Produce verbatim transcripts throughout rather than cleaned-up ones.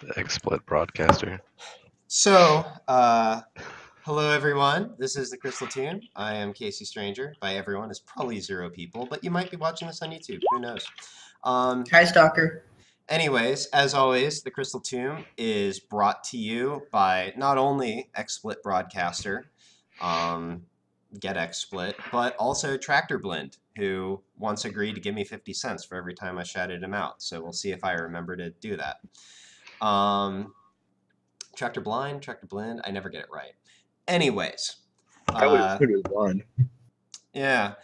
The XSplit Broadcaster. So, uh, hello everyone. This is The Crystal Tomb. I am Casey Stranger. By everyone, it's probably zero people, but you might be watching this on YouTube. Who knows? Um, Hi, Stalker. Anyways, as always, The Crystal Tomb is brought to you by not only XSplit Broadcaster, um, Get XSplit, but also Tractor Blend, who once agreed to give me fifty cents for every time I shouted him out. So we'll see if I remember to do that. Um, Tractor Blind, Tractor Blend, I never get it right. Anyways. I would have heard it blind. Yeah,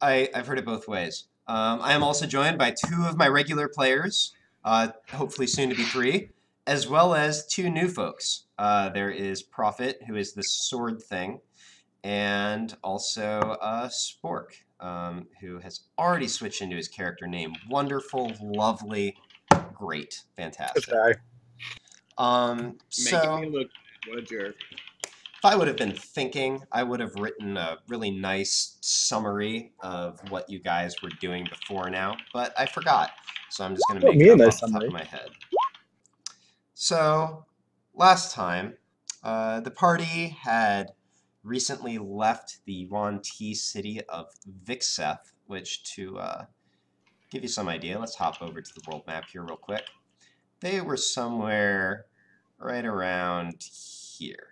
I, I've heard it both ways. Um, I am also joined by two of my regular players, uh, hopefully soon to be three, as well as two new folks. Uh, there is Prophet, who is this sword thing, and also uh, Spork, um, who has already switched into his character name. Wonderful, lovely, great, fantastic. Sorry. Um, so, Making me look what a jerk. If I would have been thinking, I would have written a really nice summary of what you guys were doing before now, but I forgot. So I'm just going to make it off the top of my head. So last time, uh, the party had recently left the Yuan-Ti city of Vixeth, which, to uh, give you some idea, let's hop over to the world map here real quick. They were somewhere right around here,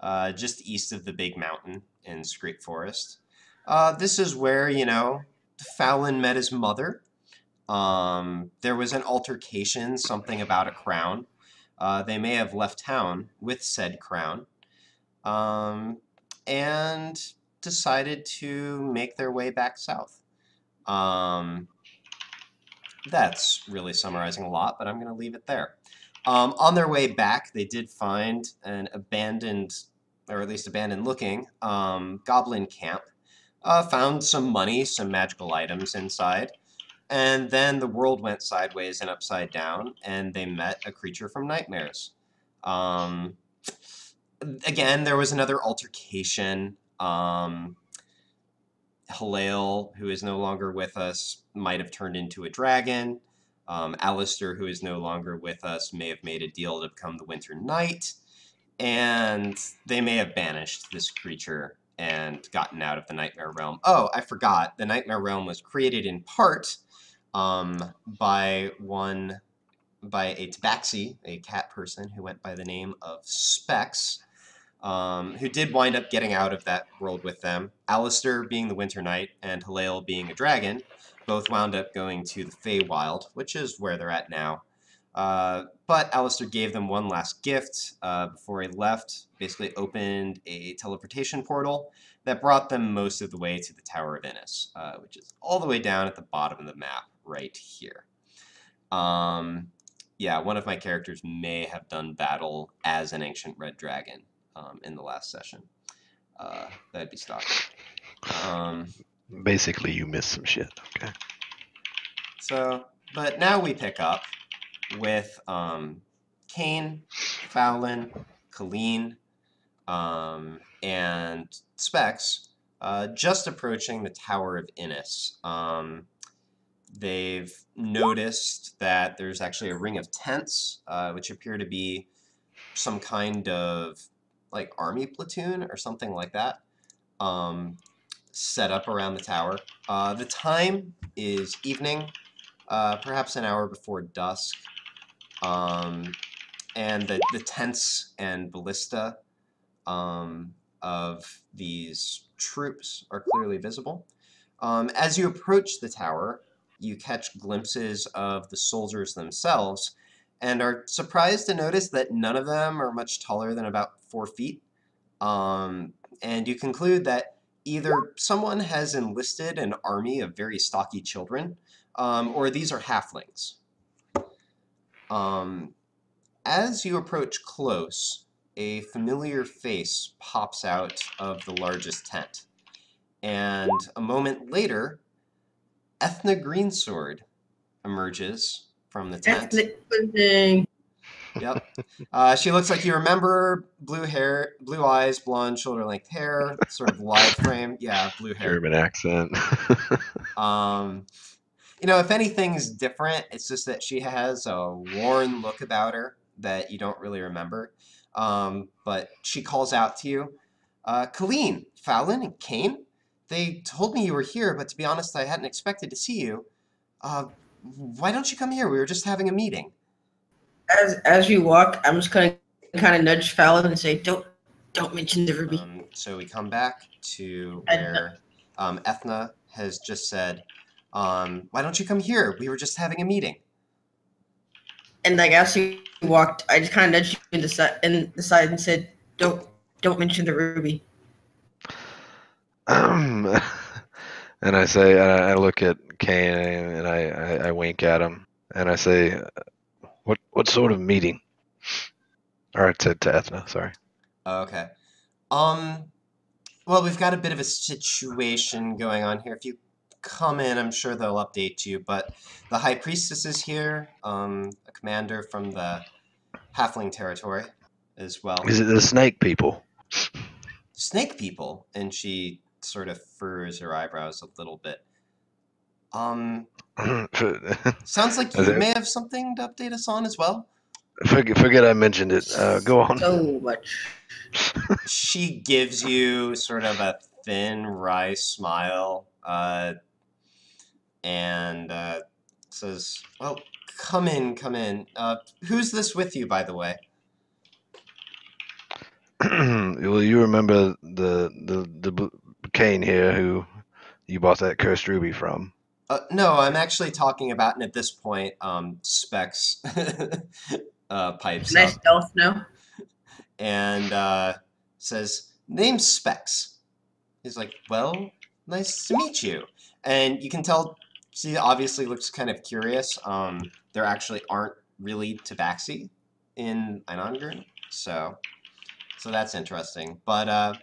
uh, just east of the big mountain in Screep Forest. Uh, this is where, you know, Fallon met his mother. Um, there was an altercation, something about a crown. Uh, they may have left town with said crown. Um, and decided to make their way back south. Um, that's really summarizing a lot, but I'm going to leave it there. Um, on their way back, they did find an abandoned, or at least abandoned-looking, um, goblin camp, uh, found some money, some magical items inside, and then the world went sideways and upside down, and they met a creature from nightmares. Um... Again, there was another altercation. Um, Halil, who is no longer with us, might have turned into a dragon. Um, Alistair, who is no longer with us, may have made a deal to become the Winter Knight. And they may have banished this creature and gotten out of the Nightmare Realm. Oh, I forgot. The Nightmare Realm was created in part um, by one... by a tabaxi, a cat person who went by the name of Spex, um, who did wind up getting out of that world with them. Alistair being the Winter Knight and Halil being a dragon both wound up going to the Feywild, which is where they're at now. Uh, but Alistair gave them one last gift uh, before he left, basically opened a teleportation portal that brought them most of the way to the Tower of Innis, uh, which is all the way down at the bottom of the map right here. Um... Yeah, one of my characters may have done battle as an ancient red dragon um, in the last session. Uh, that'd be Stalker. Um, Basically, you missed some shit. Okay. So, but now we pick up with um, Cain, Fallon, Colleen, um, and Spex uh, just approaching the Tower of Innis. Um, They've noticed that there's actually a ring of tents, uh, which appear to be some kind of, like, army platoon or something like that, um, set up around the tower. Uh, the time is evening, uh, perhaps an hour before dusk, um, and the, the tents and ballista um, of these troops are clearly visible. Um, as you approach the tower, you catch glimpses of the soldiers themselves and are surprised to notice that none of them are much taller than about four feet. Um, and you conclude that either someone has enlisted an army of very stocky children, um, or these are halflings. Um, as you approach close, a familiar face pops out of the largest tent. And a moment later, Ethna Greensword emerges from the tent. Yep. Uh, she looks like you remember, blue hair, blue eyes, blonde shoulder-length hair, sort of wide frame. Yeah, blue hair. German accent. um, you know, if anything's different, it's just that she has a worn look about her. that you don't really remember. Um, but she calls out to you, uh, Colleen, Fallon, and Cain, they told me you were here, but to be honest, I hadn't expected to see you. Uh, why don't you come here? We were just having a meeting. As as you walk, I'm just going to kind of nudge Fallon and say, don't don't mention the ruby. Um, so we come back to where um, Ethna has just said, um, why don't you come here? We were just having a meeting. And like as you walked, I just kind of nudged you in the side and the side and said, don't don't mention the ruby. Um, and I say, I look at Cain and I, I, I wink at him and I say, what what sort of meeting? Or to to Ethna, sorry. Okay. Um. Well, we've got a bit of a situation going on here. If you come in, I'm sure they'll update you. But the High Priestess is here, um, a commander from the Halfling territory as well. Is it the Snake People? Snake People, and she sort of furrows her eyebrows a little bit. Um, sounds like you may have something to update us on as well. Forget, forget I mentioned it. Uh, go on. So much. She gives you sort of a thin, wry smile, uh, and uh, says, "Well, come in, come in. Uh, who's this with you, by the way?" Well, you remember the the the Cain here who you bought that cursed ruby from. Uh, no, I'm actually talking about, and at this point, um, Specs uh, pipes nice up. Stealth now. And uh, says, name Specs. He's like, well, nice to meet you. And you can tell, she obviously looks kind of curious. Um, there actually aren't really tabaxi in Einangrun, so so that's interesting. But uh,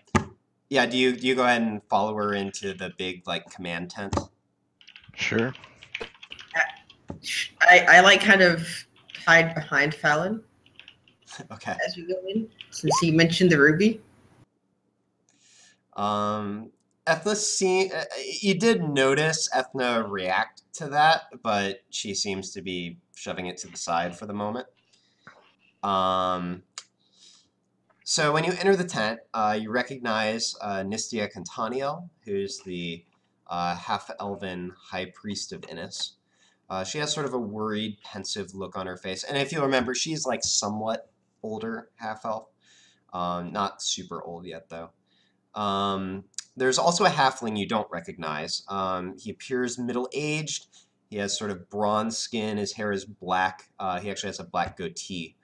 yeah, do you do you go ahead and follow her into the big like command tent? Sure. I, I like kind of hide behind Fallon. Okay. As we go in, since he mentioned the ruby. Um, Ethna, see, uh, you did notice Ethna react to that, but she seems to be shoving it to the side for the moment. Um, so when you enter the tent, uh, you recognize uh, Nistia Cantaniel, who's the uh, half-elven high priest of Innis. Uh, she has sort of a worried, pensive look on her face, and if you remember, she's like somewhat older half-elf. Um, not super old yet, though. Um, there's also a halfling you don't recognize. Um, he appears middle-aged. He has sort of bronze skin. His hair is black. Uh, he actually has a black goatee.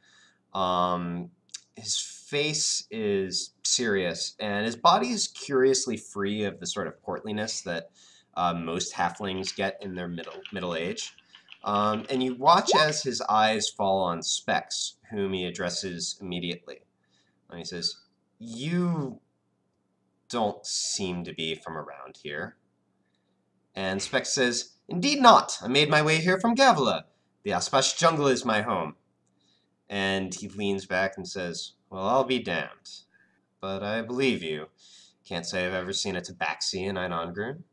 Um, his face is serious, and his body is curiously free of the sort of portliness that uh, most halflings get in their middle middle age. Um, and you watch as his eyes fall on Specs, whom he addresses immediately. And he says, you don't seem to be from around here. And Specs says, indeed not. I made my way here from Gavala. The Aspash jungle is my home. And he leans back and says, well, I'll be damned. But I believe you. Can't say I've ever seen a tabaxi in Einangrun.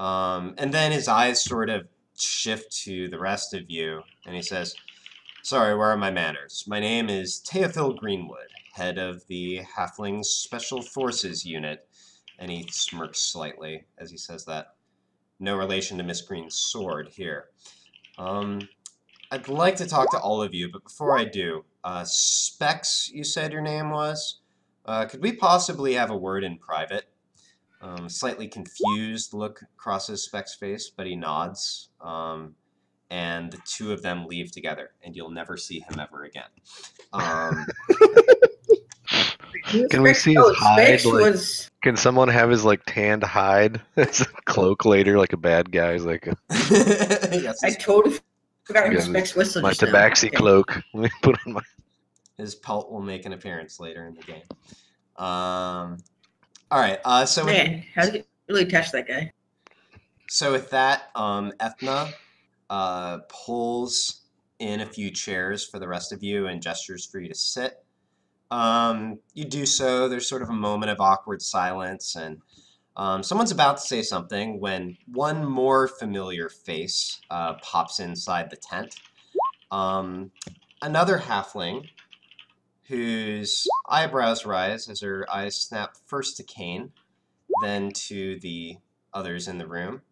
Um, and then his eyes sort of shift to the rest of you, and he says, sorry, where are my manners? My name is Teofil Greenwood, head of the Halfling Special Forces Unit. And he smirks slightly as he says that. No relation to Miss Green's sword here. Um, I'd like to talk to all of you, but before I do, uh, Specs, you said your name was? Uh, could we possibly have a word in private? Um, slightly confused look crosses Specs' face, but he nods, um, and the two of them leave together, and you'll never see him ever again. Um, can we see his hide? Like, was... Can someone have his like tanned hide? It's a cloak later, like a bad guy. He's like, a... yes, I totally forgot his Specs whistle. My tabaxi now. Cloak. Let me put on my. His pelt will make an appearance later in the game. Um. All right, uh, so... Man, how did it really touch that guy? So with that, um, Ethna uh, pulls in a few chairs for the rest of you and gestures for you to sit. Um, you do so. There's sort of a moment of awkward silence, and um, someone's about to say something when one more familiar face uh, pops inside the tent. Um, another halfling whose eyebrows rise as her eyes snap first to Cain, then to the others in the room.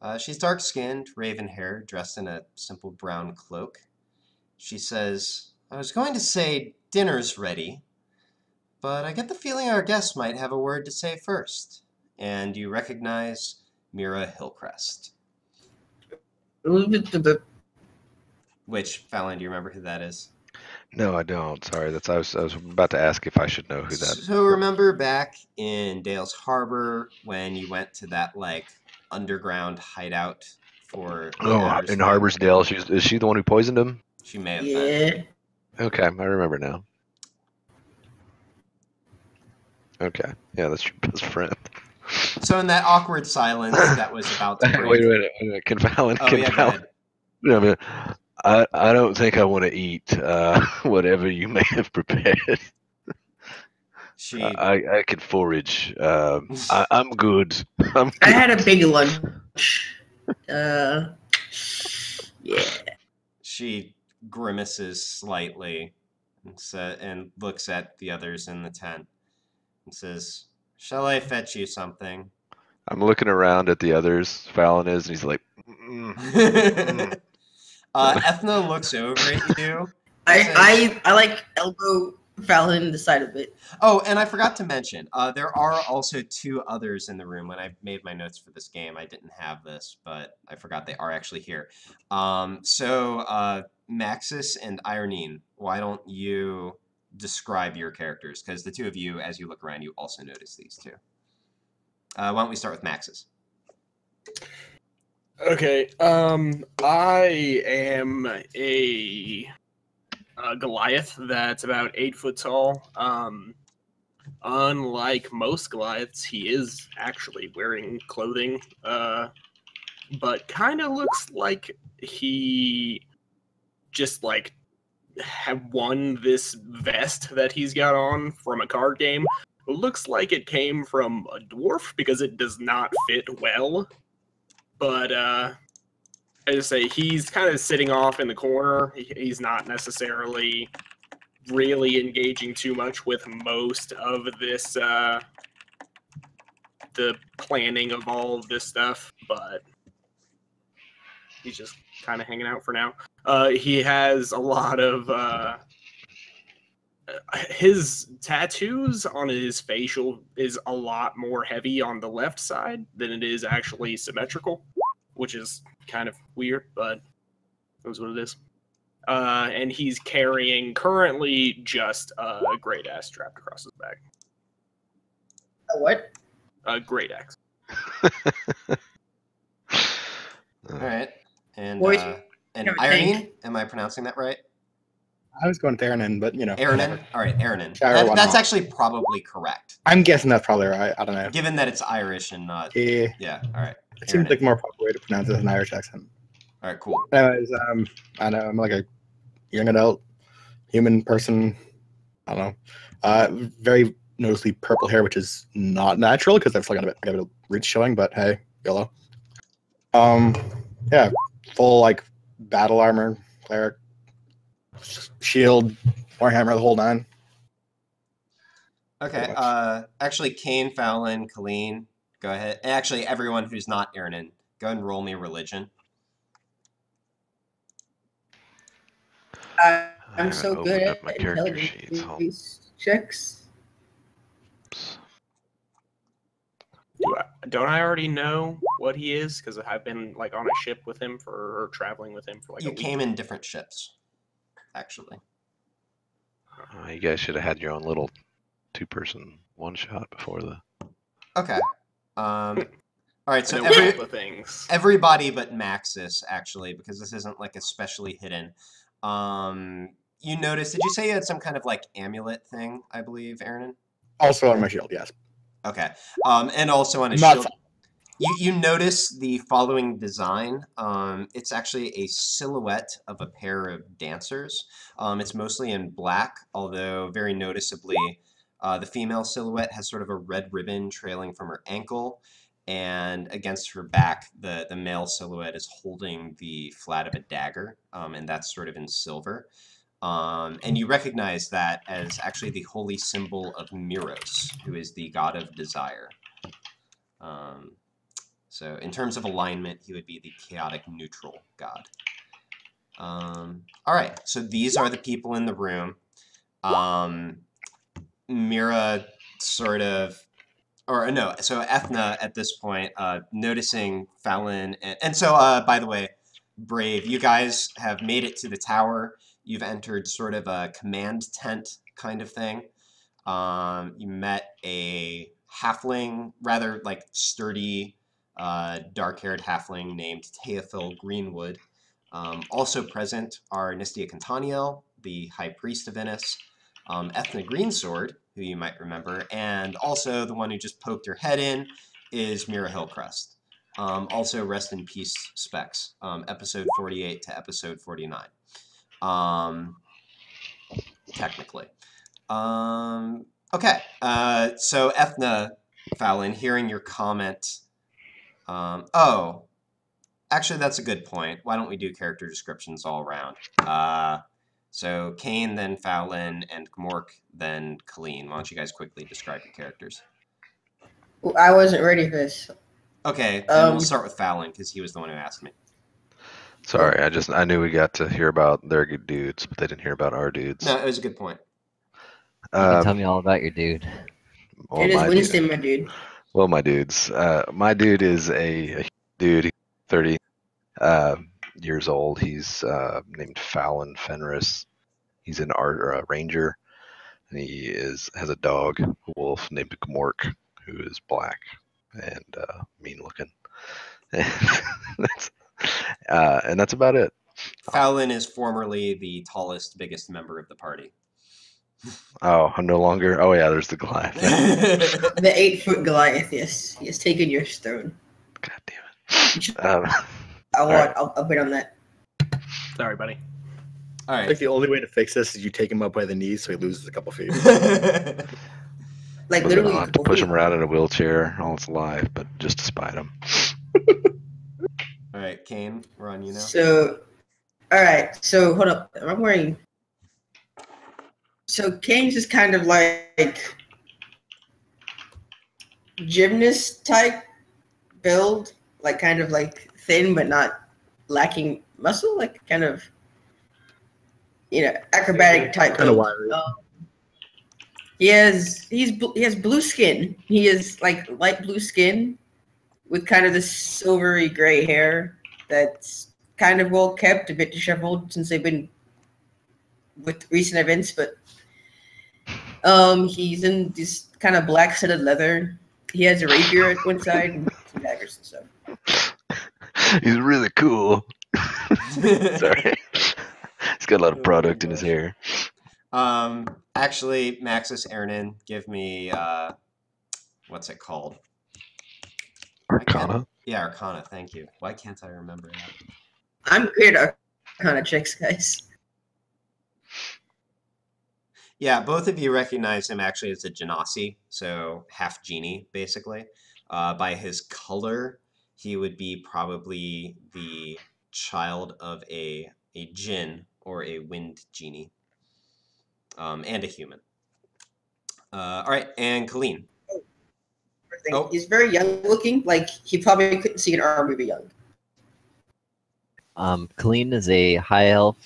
Uh, she's dark-skinned, raven hair, dressed in a simple brown cloak. She says, "I was going to say dinner's ready, but I get the feeling our guests might have a word to say first." And you recognize Mira Hillcrest. Which, Fallon, do you remember who that is? No, I don't. Sorry, that's I was, I was about to ask if I should know who that is. So remember back in Dale's Harbor when you went to that, like, underground hideout for... Oh, in Harborsdale. She's, is she the one who poisoned him? She may have been. Yeah. Okay, I remember now. Okay. Yeah, that's your best friend. So in that awkward silence that was about to break... Wait, wait, wait, wait, wait. Can Fallon... Oh, can yeah, Fallon... No, no. I, I don't think I want to eat uh, whatever you may have prepared. She... I, I, I could forage. Uh, I, I'm, good. I'm good. I had a big lunch. Uh, yeah. She grimaces slightly and, sa and looks at the others in the tent and says, "Shall I fetch you something?" I'm looking around at the others. Fallon is, and he's like... Mm, mm, mm. Uh, Ethna looks over at you. I, says, I I like elbow Fallon in the side of it. Oh, and I forgot to mention, uh, there are also two others in the room. When I made my notes for this game, I didn't have this, but I forgot they are actually here. Um, so, uh, Maxis and Aranen, why don't you describe your characters? Because the two of you, as you look around, you also notice these two. Uh, why don't we start with Maxis? Okay, um, I am a, a Goliath that's about eight foot tall. Um, unlike most Goliaths, he is actually wearing clothing, uh, but kind of looks like he just, like, had won this vest that he's got on from a card game. It looks like it came from a dwarf because it does not fit well. But uh, I just say he's kind of sitting off in the corner. He, he's not necessarily really engaging too much with most of this, uh, the planning of all of this stuff. But he's just kind of hanging out for now. Uh, he has a lot of uh, his tattoos on his facial is a lot more heavy on the left side than it is actually symmetrical, which is kind of weird, but that's what it is. Uh, and he's carrying currently just a great axe strapped across his back. A what? A great axe. All right. And, uh, and Irene, am I pronouncing that right? I was going with Aranen, but you know. Aranen? All right, Aranen. That, that's actually probably correct. I'm guessing that's probably right. I don't know. Given that it's Irish and not. Yeah. Yeah. All right. It Aranen seems like a more proper way to pronounce it with an Irish accent. All right, cool. Anyways, um, I know I'm like a young adult, human person. I don't know. Uh, very noticeably purple hair, which is not natural because I've still got a bit, got a bit of roots showing. But hey, YOLO. Um, yeah, full like battle armor, cleric. Shield, warhammer, the whole nine. Okay. Uh, actually, Cain, Fallon, Colleen, go ahead. Actually, everyone who's not Aranen, go ahead and roll me religion. Uh, I'm so good at my character sheets. Checks. Do I, don't I already know what he is? Because I've been like on a ship with him for or traveling with him for like. You a came week. in different ships. Actually, uh, you guys should have had your own little two-person one-shot before the. Okay. Um, all right. So every, things. everybody but Maxis, actually, because this isn't like especially hidden. Um, you noticed? Did you say you had some kind of like amulet thing? I believe, Aranen. Also on my shield, yes. Okay. Um, and also on a Not shield. You you notice the following design. Um, it's actually a silhouette of a pair of dancers. Um, it's mostly in black, although very noticeably, uh, the female silhouette has sort of a red ribbon trailing from her ankle, and against her back, the the male silhouette is holding the flat of a dagger, um, and that's sort of in silver. Um, and you recognize that as actually the holy symbol of Miros, who is the god of desire. Um, so in terms of alignment, he would be the chaotic neutral god. Um, all right, so these are the people in the room. Um, Mira sort of... Or no, so Ethna at this point, uh, noticing Fallon... And, and so, uh, by the way, Brave, you guys have made it to the tower. You've entered sort of a command tent kind of thing. Um, you met a halfling, rather like sturdy, uh, dark-haired halfling named Teofil Greenwood. Um, also present are Nistia Cantaniel, the High Priest of Innis, um, Ethna Greensword, who you might remember, and also the one who just poked her head in is Mira Hillcrest. Um, also, rest in peace, Spex, um, episode forty-eight to episode forty-nine. Um, technically. Um, okay, uh, so Ethna, Fallon, hearing your comment, um, oh, actually that's a good point. Why don't we do character descriptions all around? Uh, so Cain, then Fallon, and Gmork, then Colleen. Why don't you guys quickly describe your characters? Well, I wasn't ready for this. Okay, um, then we'll start with Fallon, because he was the one who asked me. Sorry, I just I knew we got to hear about their good dudes, but they didn't hear about our dudes. No, it was a good point. Um, you tell me all about your dude. Well, it is Winston, dude. my dude. Well, my dudes. Uh, my dude is a, a dude, he's thirty uh, years old. He's uh, named Fallon Fenris. He's an art or a ranger, and he is has a dog, a wolf named Gmork, who is black and uh, mean looking. And that's. Uh, and that's about it. Fallon is formerly the tallest, biggest member of the party. Oh, I'm no longer. Oh, yeah, there's the Goliath. The eight foot Goliath, yes. He has taken your stone. God damn it. Um, I'll, right. I'll, I'll wait on that. Sorry, buddy. All right. I think the only way to fix this is you take him up by the knees so he loses a couple feet. Like, literally. Have to push him around in a wheelchair all it's life, but just to spite him. All right, Cain, we're on you now. So, all right, so hold up. I'm wearing. So Cain's just kind of like gymnast type build, like kind of like thin but not lacking muscle, like kind of, you know, acrobatic type. Kind of wiry. Um, he has he's he has blue skin. He is like light blue skin, with kind of this silvery gray hair that's kind of well kept, a bit disheveled since they've been with recent events, but um, he's in this kind of black studded leather. He has a rapier at one side and some daggers and stuff. He's really cool. Sorry. He's got a lot of product in his hair. Um, actually, Maxis, Aranen, give me, uh, what's it called? Arcana? Yeah, Arcana, thank you. Why can't I remember that? I'm great at Arcana checks, guys. Yeah, both of you recognize him actually as a genasi, so half genie, basically. Uh, by his color, he would be probably the child of a, a djinn or a wind genie, um, and a human. Uh, all right, and Colleen. Thing. Oh. He's very young looking, like he probably couldn't see an R movie young. Um, Colleen is a high elf,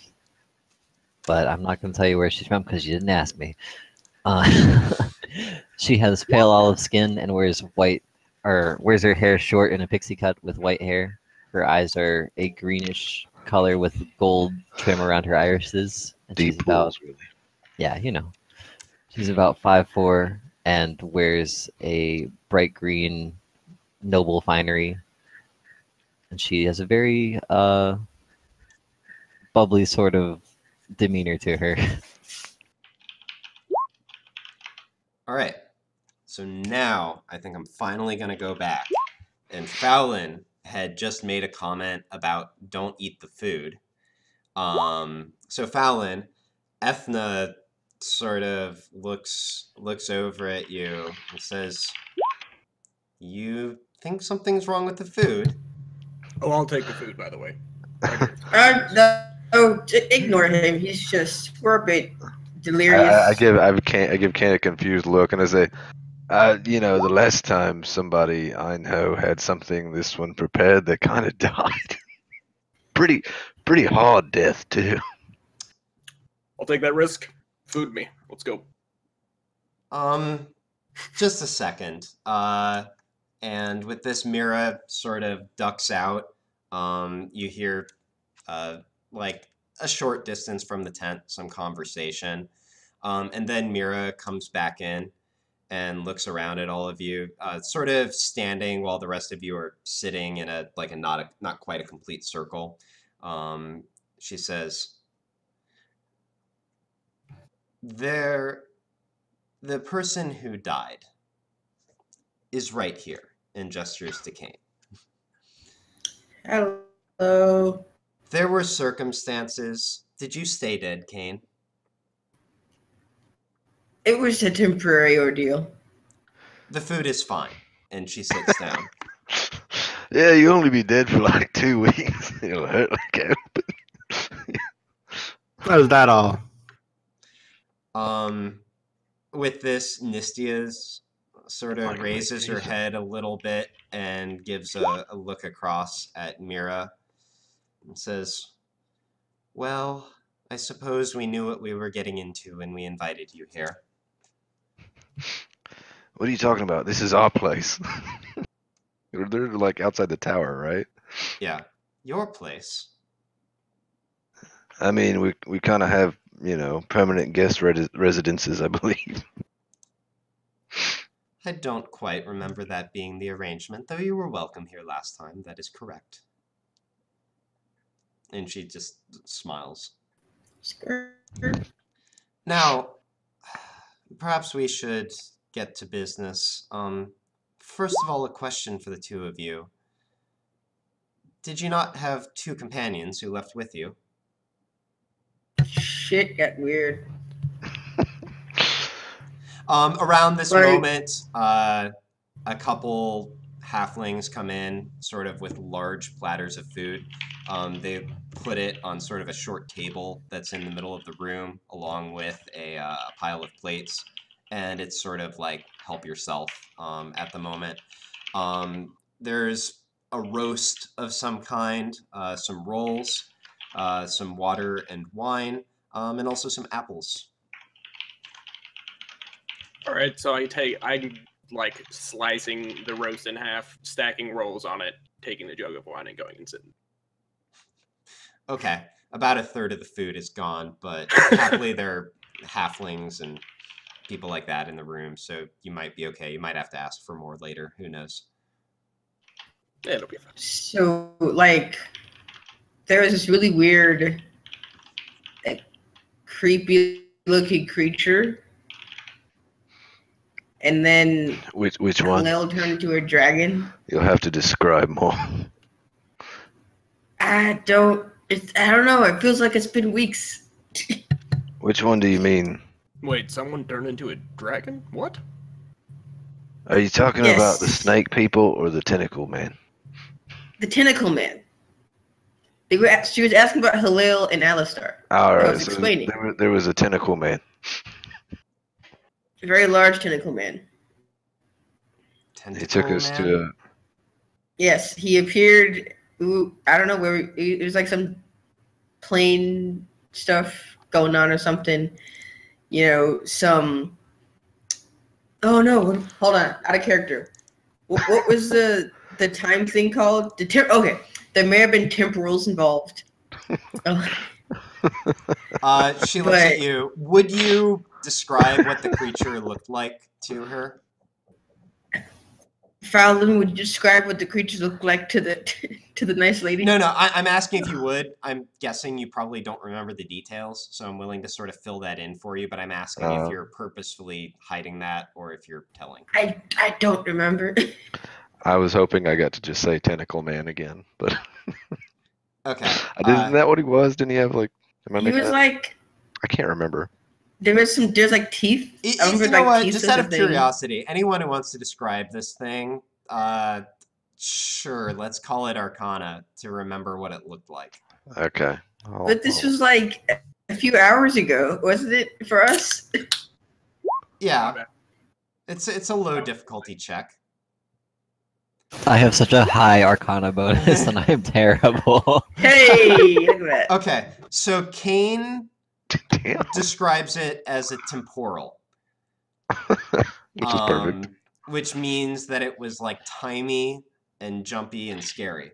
but I'm not going to tell you where she's from because you didn't ask me. Uh, she has pale olive skin and wears white, or wears her hair short in a pixie cut with white hair. Her eyes are a greenish color with gold trim around her irises. And Deep she's pools, about, really. Yeah, you know. She's about five foot four. And wears a bright green noble finery. And she has a very uh, bubbly sort of demeanor to her. All right. So now I think I'm finally going to go back. And Fallon had just made a comment about don't eat the food. Um, so Fallon, Ethna... sort of looks looks over at you and says, you think something's wrong with the food? Oh, I'll take the food, by the way. uh, no, Oh, ignore him. He's just morbid, delirious. I, I give I can't I give Cain a confused look, and I say, uh, you know, the last time somebody I know had something this one prepared, they kind of died. pretty pretty hard death too. I'll take that risk. Food me. Let's go. Um, just a second. Uh, and with this, Mira sort of ducks out. Um, you hear, uh, like a short distance from the tent, some conversation. Um, and then Mira comes back in and looks around at all of you, uh, sort of standing while the rest of you are sitting in a, like a, not a, not quite a complete circle. Um, she says, there, the person who died is right here, and gestures to Cain. Hello. There were circumstances. Did you stay dead, Cain? It was a temporary ordeal. The food is fine. And she sits down. Yeah, you'll only be dead for like two weeks. It'll hurt like hell. How's that all? Um, with this, Nistia's sort of raises her head a little bit and gives a, a look across at Mira and says, well, I suppose we knew what we were getting into when we invited you here. What are you talking about? This is our place. They're like outside the tower, right? Yeah. Your place. I mean, we, we kind of have, you know, permanent guest res residences, I believe. I don't quite remember that being the arrangement, though you were welcome here last time. That is correct. And she just smiles. Now, perhaps we should get to business. Um, first of all, a question for the two of you. Did you not have two companions who left with you? Shit got weird. Um, around this right. moment, uh, a couple halflings come in, sort of with large platters of food. Um, they put it on sort of a short table that's in the middle of the room, along with a uh, pile of plates, and it's sort of like help yourself um, at the moment. Um, there's a roast of some kind, uh, some rolls, uh, some water and wine, um, and also some apples. All right, so I take, I'm like slicing the roast in half, stacking rolls on it, taking the jug of wine and going and sitting. Okay, about a third of the food is gone, but happily there are halflings and people like that in the room, so you might be okay. You might have to ask for more later. Who knows? It'll be fine. So, like, there was this really weird, like, creepy-looking creature. And then which which one? Halil turned into a dragon. You'll have to describe more. I don't. It's, I don't know. It feels like it's been weeks. Which one do you mean? Wait, someone turned into a dragon? What? Are you talking yes. about the snake people or the tentacle man? The tentacle man. They were. She was asking about Halil and Alistair. All right. I was so explaining. There, there was a tentacle man. A very large tentacle man. Tentacle he took us man? to. A... Yes, he appeared. Ooh, I don't know where. We, it was like some plane stuff going on or something. You know, some. Oh no! Hold on, out of character. What, what was the the time thing called? The ter okay, there may have been temporals involved. uh, she looks but, at you. Would you? Describe what the creature looked like to her. Fallon, would you describe what the creature looked like to the to the nice lady? No, no, I, I'm asking if you would. I'm guessing you probably don't remember the details, so I'm willing to sort of fill that in for you. But I'm asking uh, if you're purposefully hiding that or if you're telling. I I don't remember. I was hoping I got to just say tentacle man again, but okay. I didn't, uh, isn't that what he was? Didn't he have like? Am I he was that? like. I can't remember. There was some, there's like teeth. It, I remember, you know like, what? Teeth just out of curiosity, thing. Anyone who wants to describe this thing, uh, sure, let's call it Arcana to remember what it looked like. Okay. Oh, but this oh. was like a few hours ago, wasn't it, for us? Yeah. It's it's a low difficulty check. I have such a high Arcana bonus, and I'm terrible. Hey! Look at that. Okay, so Cain describes it as a temporal. Which is perfect. Um, which means that it was like timey and jumpy and scary.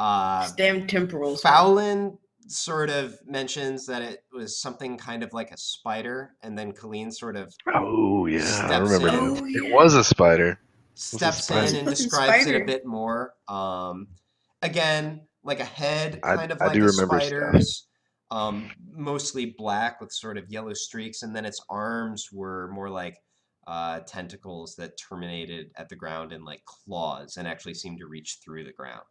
Uh, damn temporals. Fallon sort of mentions that it was something kind of like a spider, and then Colleen sort of oh yeah, steps I remember in, oh, yeah. it was a spider. Steps a spider. in and describes it a bit more. Um, again, like a head, kind I, of like I do a remember spider's. Um, mostly black with sort of yellow streaks, and then its arms were more like uh, tentacles that terminated at the ground in like claws and actually seemed to reach through the ground.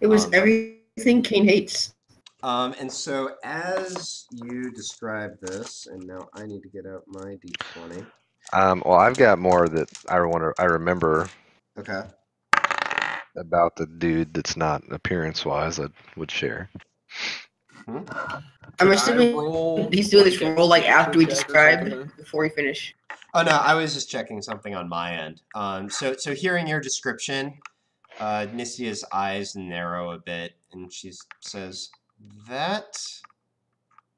It was um, everything Cain hates. Um, and so as you describe this, and now I need to get out my D twenty. Um, well, I've got more that I want to. I remember. Okay. About the dude that's not appearance-wise, I would share. Mm-hmm. I'm assuming he's doing this roll like after we describe, before we finish. Oh no, I was just checking something on my end. Um, so so hearing your description, uh, Nistia's eyes narrow a bit, and she says, "That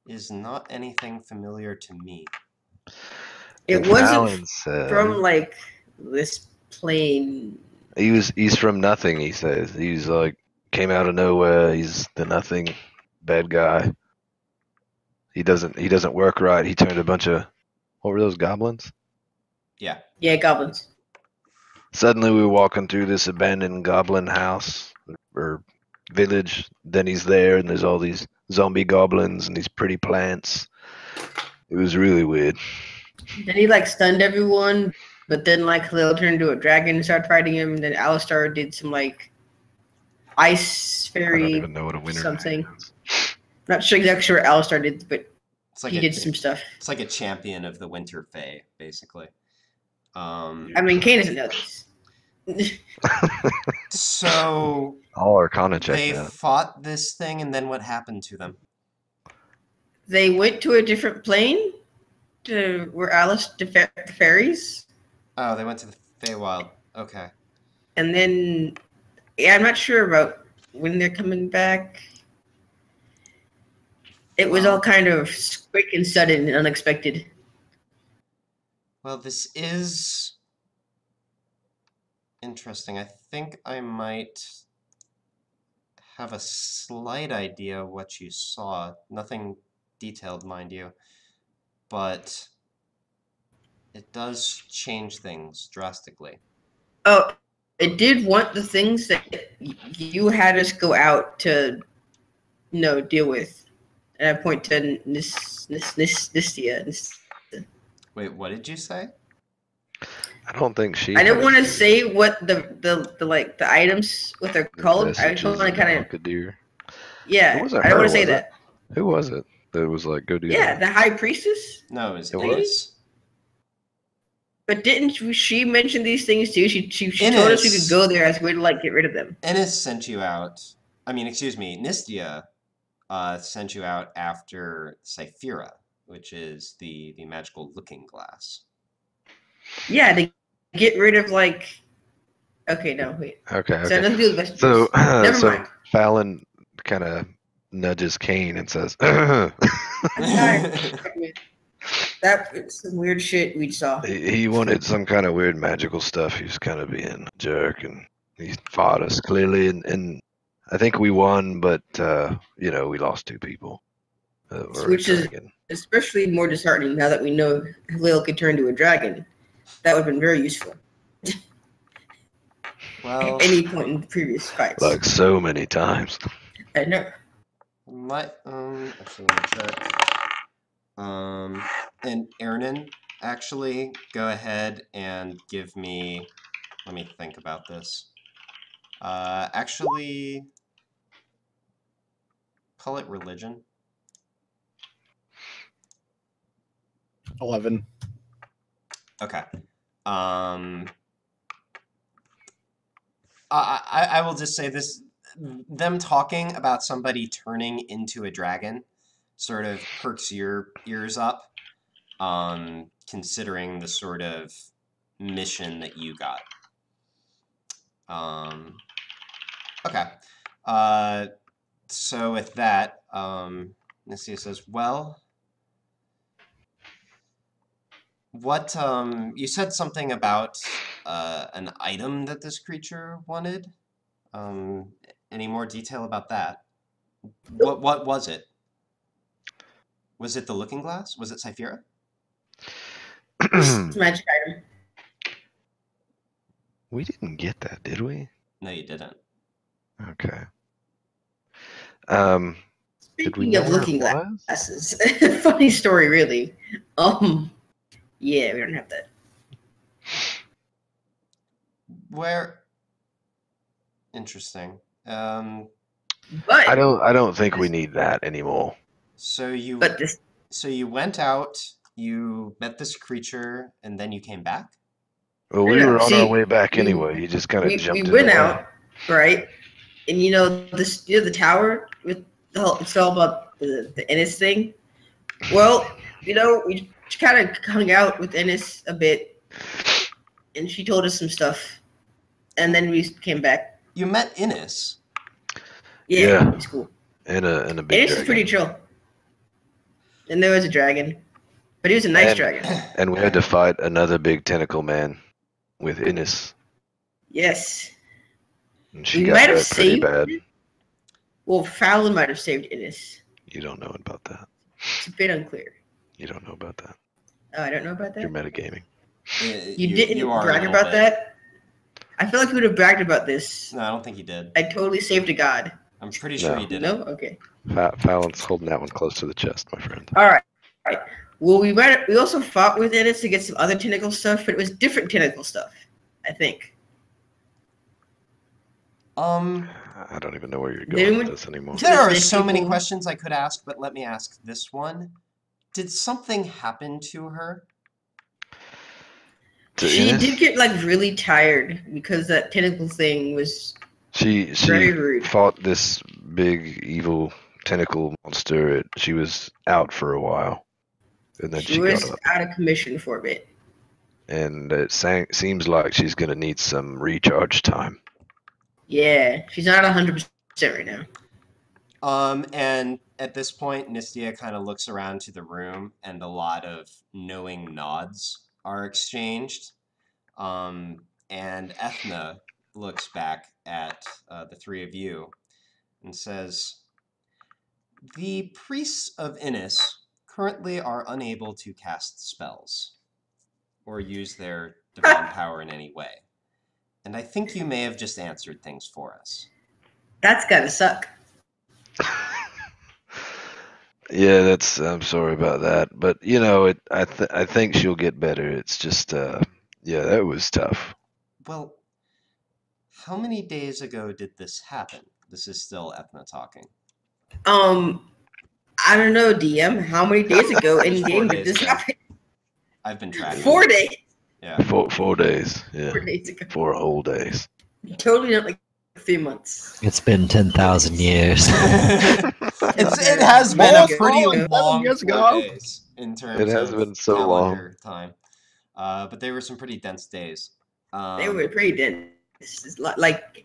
is not anything familiar to me." It wasn't from like this plane. He was he's from nothing. He says he's like came out of nowhere. He's the nothing. Bad guy. He doesn't. He doesn't work right. He turned a bunch of. What were those goblins? Yeah. Yeah, goblins. Suddenly, we were walking through this abandoned goblin house or village. Then he's there, and there's all these zombie goblins and these pretty plants. It was really weird. Then he like stunned everyone, but then like Halil turned into a dragon and started fighting him. And then Alistair did some like ice fairy. I don't even know what a winter something. Is. Not sure exactly sure where Alistair did, but it's like he a, did some stuff. It's like a champion of the Winter Fae, basically. Um, I mean, Cain doesn't know this. So all Arcana check. They out. Fought this thing, and then what happened to them? They went to a different plane. To where Alice the fa fairies. Oh, they went to the Feywild. Okay. And then, yeah, I'm not sure about when they're coming back. It was all kind of quick and sudden and unexpected. Well, this is interesting. I think I might have a slight idea of what you saw. Nothing detailed, mind you. But it does change things drastically. Oh, it did want the things that you had us go out to, you know, deal with. And I point to Nis, Nis, Nis, Nistia. Nistia. Wait, what did you say? I don't think she. I didn't want to say what the, the the like the items what they're called. I just want to kind of. Yeah, I don't want to say that. Who was it that was like go do? Yeah, that? The high priestess. No, it was. It was. But didn't she mention these things too? She she, she told us we could go there as a way to like get rid of them. Innis sent you out. I mean, excuse me, Nistia. Uh, sent you out after Cyphera, which is the, the magical looking glass. Yeah, to get rid of like... Okay, no, wait. Okay, so okay. So, uh, Never so mind. Fallon kind of nudges Cain and says... I'm sorry. That was some weird shit we saw. He, he wanted some kind of weird magical stuff. He was kind of being a jerk, and he fought us clearly, and... and I think we won, but, uh, you know, we lost two people. Uh, Which is especially more disheartening now that we know Halil could turn to a dragon. That would have been very useful. Well, at any point in the previous fights. Like so many times. I know. My, um, actually, let me check. Um, and Aranen, actually, go ahead and give me, let me think about this. Uh, actually... Call it religion. eleven. Okay. Um, I, I I will just say this. them talking about somebody turning into a dragon sort of perks your ears up, um, considering the sort of mission that you got. Um, okay. Uh, so with that, um, Nistia says, well, what, um, you said something about, uh, an item that this creature wanted. Um, any more detail about that? What, what was it? Was it the looking glass? Was it Cyphera? Magic item. We didn't get that, did we? No, you didn't. Okay. Um, Speaking did we of looking glasses, funny story, really. Um, yeah, we don't have that. Where? Interesting. Um, but I don't. I don't think we need that anymore. So you. But this... So you went out. You met this creature, and then you came back. Well, we were on See, our way back anyway. We, you just kind of jumped. We went in out, right? And you know this, you know the tower with the whole, it's all about the, the Innis thing. Well, you know we kind of hung out with Innis a bit, and she told us some stuff, and then we came back. You met Innis. Yeah, yeah. It's cool. And a and a big. Innis dragon. Is pretty chill. And there was a dragon, but he was a nice and, dragon. And we had to fight another big tentacle man. With Innis. Yes. And she got hurt pretty bad. Well, Fallon might have saved Innis. You don't know about that. It's a bit unclear. You don't know about that. Oh, I don't know about that? You're metagaming. Yeah, you, you didn't you brag about bit. That? I feel like you would have bragged about this. No, I don't think you did. I totally saved a god. I'm pretty sure no. you did. No? Okay. Fa Fallon's holding that one close to the chest, my friend. All right. All right. Well, we might, we also fought with Innis to get some other tentacle stuff, but it was different tentacle stuff, I think. Um, I don't even know where you're going with this anymore. There are so many questions I could ask, but let me ask this one. Did something happen to her? She did get, like, really tired because that tentacle thing was she, she very rude. She fought this big, evil tentacle monster. She was out for a while. And then she, she was got out of commission for a bit. And it sang, seems like she's going to need some recharge time. Yeah, she's not one hundred percent right now. Um, and at this point, Nistia kind of looks around to the room, and a lot of knowing nods are exchanged. Um, and Ethna looks back at uh, the three of you and says, the priests of Innis currently are unable to cast spells or use their divine power in any way. And I think you may have just answered things for us. That's gotta suck. Yeah, that's, I'm sorry about that. But, you know, it, I, th I think she'll get better. It's just, uh, yeah, that was tough. Well, how many days ago did this happen? This is still Ethna talking. Um... I don't know, D M. How many days ago in game did this happen? I've been tracking. Four days. Yeah. Four four days. Yeah. Four days ago. Four whole days. Totally not like three months. It's been ten thousand years. it's, it has been a pretty long, long years ago. Days in terms. It has of been so long time. Uh, but they were some pretty dense days. Um, they were pretty dense. It's like,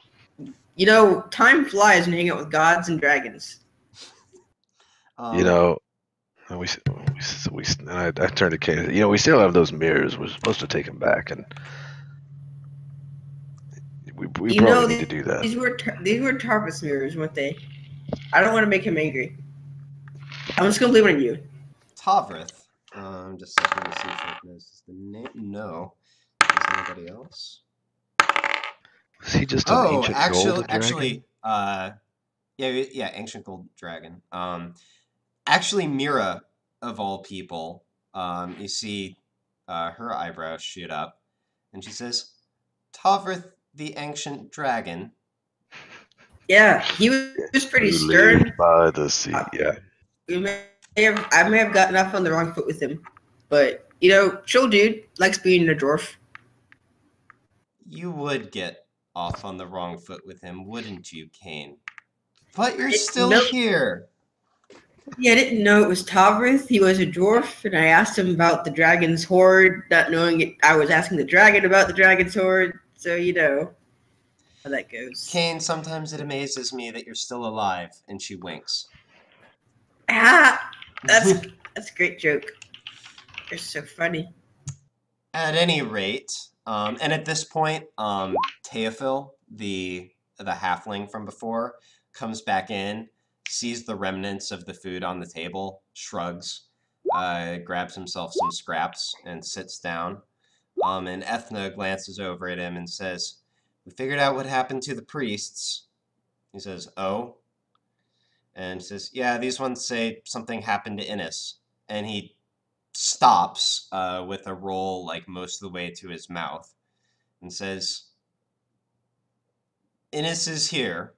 you know, time flies when you hang out with gods and dragons. Um, you know, and we we, we and I, I turned to Cain. You know, we still have those mirrors. We're supposed to take them back, and we we probably know, these, need to do that. These were these were Tarpus mirrors, weren't they? I don't want to make him angry. I'm just gonna blame it on you. Tavrith. Um, just checking to see if I knows the name. No, is anybody else? Was he just an oh, ancient actually, gold dragon? Actually, uh, yeah, yeah, ancient gold dragon. Um. Actually, Mira, of all people, um, you see uh, her eyebrows shoot up, and she says, Tavrith the Ancient Dragon. Yeah, he was pretty Who stern. By the sea, yeah. I may, have, I may have gotten off on the wrong foot with him, but, you know, chill dude, likes being a dwarf. You would get off on the wrong foot with him, wouldn't you, Cain? But you're still know, here. Yeah, I didn't know it was Tavrith. He was a dwarf, and I asked him about the dragon's horde, not knowing it. I was asking the dragon about the dragon's horde, so you know how that goes. Cain, sometimes it amazes me that you're still alive, and she winks. Ah, that's, that's a great joke. You're so funny. At any rate, um, and at this point, um, Teofil, the the halfling from before, comes back in, sees the remnants of the food on the table, shrugs, uh, grabs himself some scraps, and sits down. Um, and Ethna glances over at him and says, "We figured out what happened to the priests." He says, "Oh?" And says, "Yeah, these ones say something happened to Innis." And he stops uh, with a roll like most of the way to his mouth and says, "Innis is here."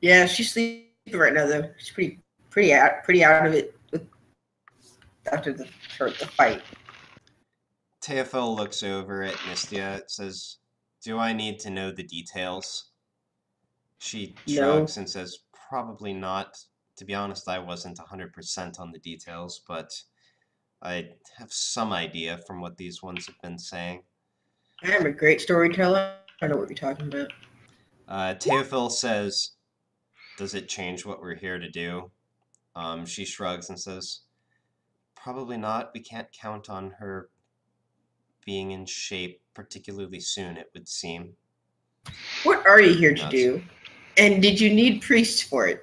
Yeah, she's sleeping right now, though. She's pretty, pretty out, pretty out of it with, after the, the fight. Teofil looks over at Nistia and says, "Do I need to know the details?" She shrugs no. and says, "Probably not. To be honest, I wasn't one hundred percent on the details, but I have some idea from what these ones have been saying." I am a great storyteller. I know what you're talking about. Uh, Teofil says, "Does it change what we're here to do?" Um, she shrugs and says, "Probably not. We can't count on her being in shape particularly soon, it would seem." What are you here to do? And did you need priests for it?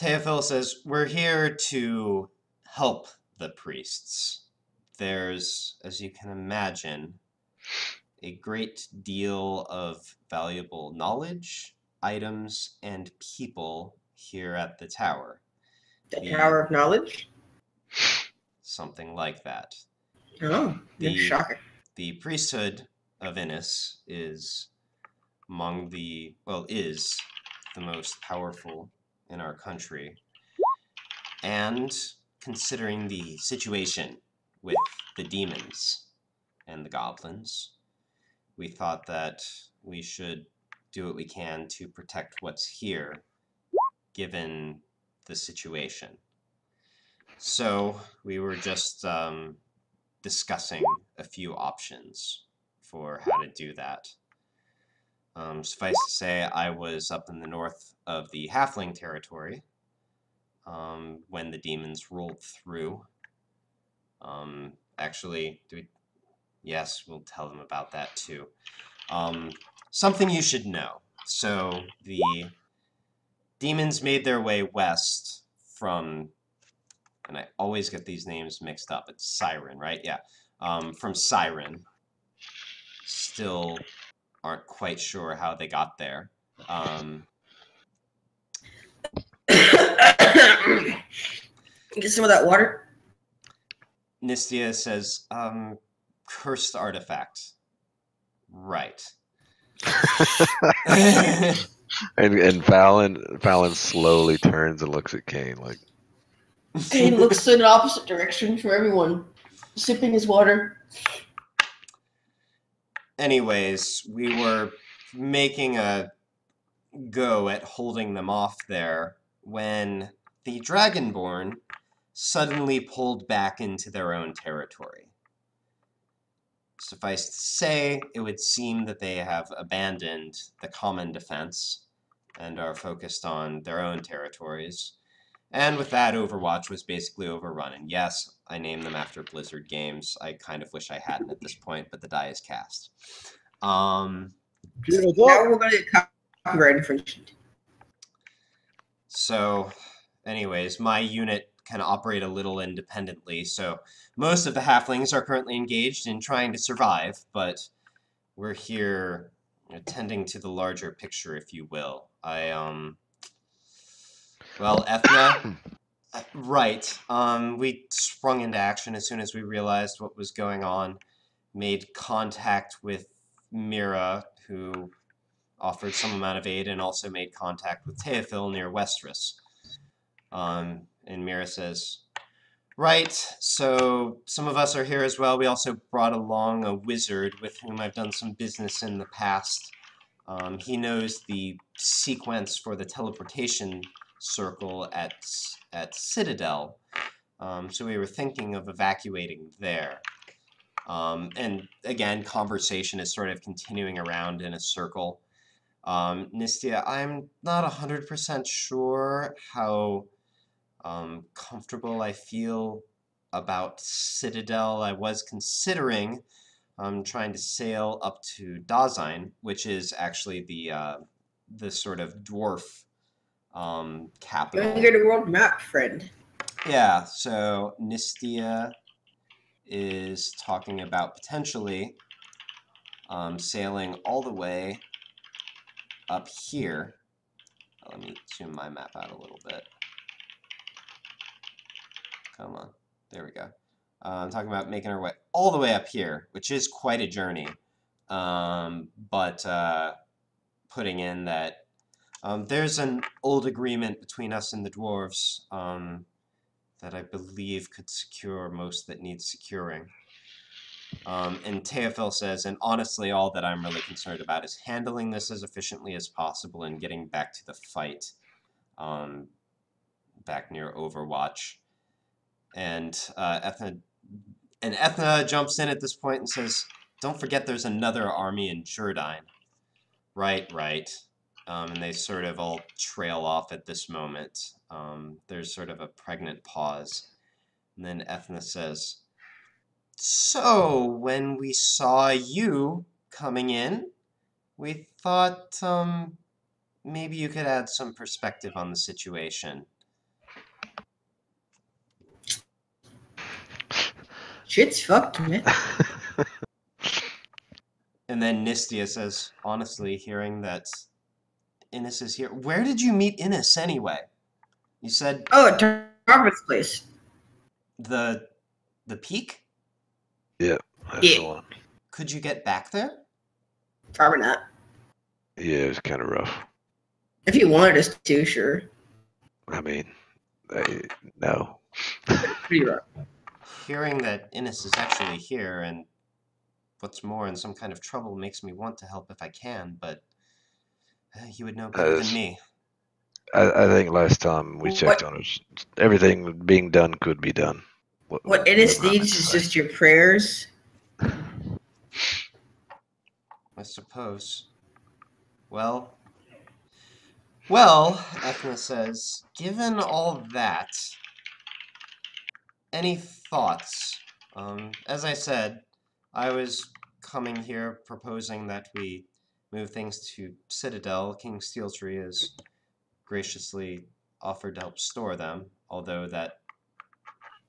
Teofil says, "We're here to help the priests. There's, as you can imagine, a great deal of valuable knowledge, items, and people here at the tower." The, the Tower of Knowledge? Something like that. Oh, the shocker. The priesthood of Innis is among the, well, is the most powerful in our country. And considering the situation with the demons and the goblins, we thought that we should do what we can to protect what's here, given the situation. So we were just um, discussing a few options for how to do that. Um, suffice to say, I was up in the north of the halfling territory um, when the demons rolled through. Um, actually, do we... Yes, we'll tell them about that too. Um, something you should know. So the demons made their way west from, and I always get these names mixed up. It's Siren, right? Yeah. Um, from Siren. Still aren't quite sure how they got there. Um, Get some of that water. Nistia says, um, "Cursed artifact." Right. and and Fallon Fallon slowly turns and looks at Cain like. Cain looks in the opposite direction from everyone, sipping his water. Anyways, we were making a go at holding them off there when the Dragonborn suddenly pulled back into their own territory. Suffice to say, it would seem that they have abandoned the common defense and are focused on their own territories. And with that, Overwatch was basically overrun. And yes, I named them after Blizzard games. I kind of wish I hadn't at this point, but the die is cast. Um, now we're going to get copyright infringement. So, anyways, my unit can operate a little independently, so most of the halflings are currently engaged in trying to survive, but we're here attending to the larger picture, if you will. I, um... Well, Ethna... right. Um, we sprung into action as soon as we realized what was going on, made contact with Mira, who offered some amount of aid, and also made contact with Teofil near Westeros. Um... And Mira says, "Right, so some of us are here as well. We also brought along a wizard with whom I've done some business in the past. Um, he knows the sequence for the teleportation circle at, at Citadel, um, so we were thinking of evacuating there. Um, and again, conversation is sort of continuing around in a circle. Um, Nistia, I'm not one hundred percent sure how um, comfortable I feel about Citadel. I was considering um, trying to sail up to Dazein, which is actually the, uh, the sort of dwarf um, capital. You're going to get a world map, friend. Yeah, so Nistia is talking about potentially um, sailing all the way up here. Let me zoom my map out a little bit. Come on. There we go. Uh, I'm talking about making our way all the way up here, which is quite a journey. Um, but uh, putting in that um, there's an old agreement between us and the dwarves um, that I believe could secure most that needs securing. Um, and Teofil says, and honestly, all that I'm really concerned about is handling this as efficiently as possible and getting back to the fight, um, back near Overwatch. And uh, Ethna, and Ethna jumps in at this point and says, "Don't forget, there's another army in Jurdine." Right, right. Um, and they sort of all trail off at this moment. Um, there's sort of a pregnant pause, and then Ethna says, "So, when we saw you coming in, we thought um, maybe you could add some perspective on the situation." Shit's fucked, man. And then Nistia says, honestly, hearing that Innis is here. Where did you meet Innis, anyway? You said... Oh, at Tarvith's place. The... the peak? Yeah, that's yeah. the one. Could you get back there? Probably not. Yeah, it was kind of rough. If you wanted us to, sure. I mean, I, no. Pretty rough. Hearing that Innis is actually here, and what's more, in some kind of trouble, makes me want to help if I can, but he would know better uh, than me. I, I think last time we checked what, on it, everything being done could be done. What, what Innis needs is just your prayers. I suppose. Well, well, Ethna says, given all that, any thoughts? Um, as I said, I was coming here proposing that we move things to Citadel. King Steeltree has graciously offered to help store them, although that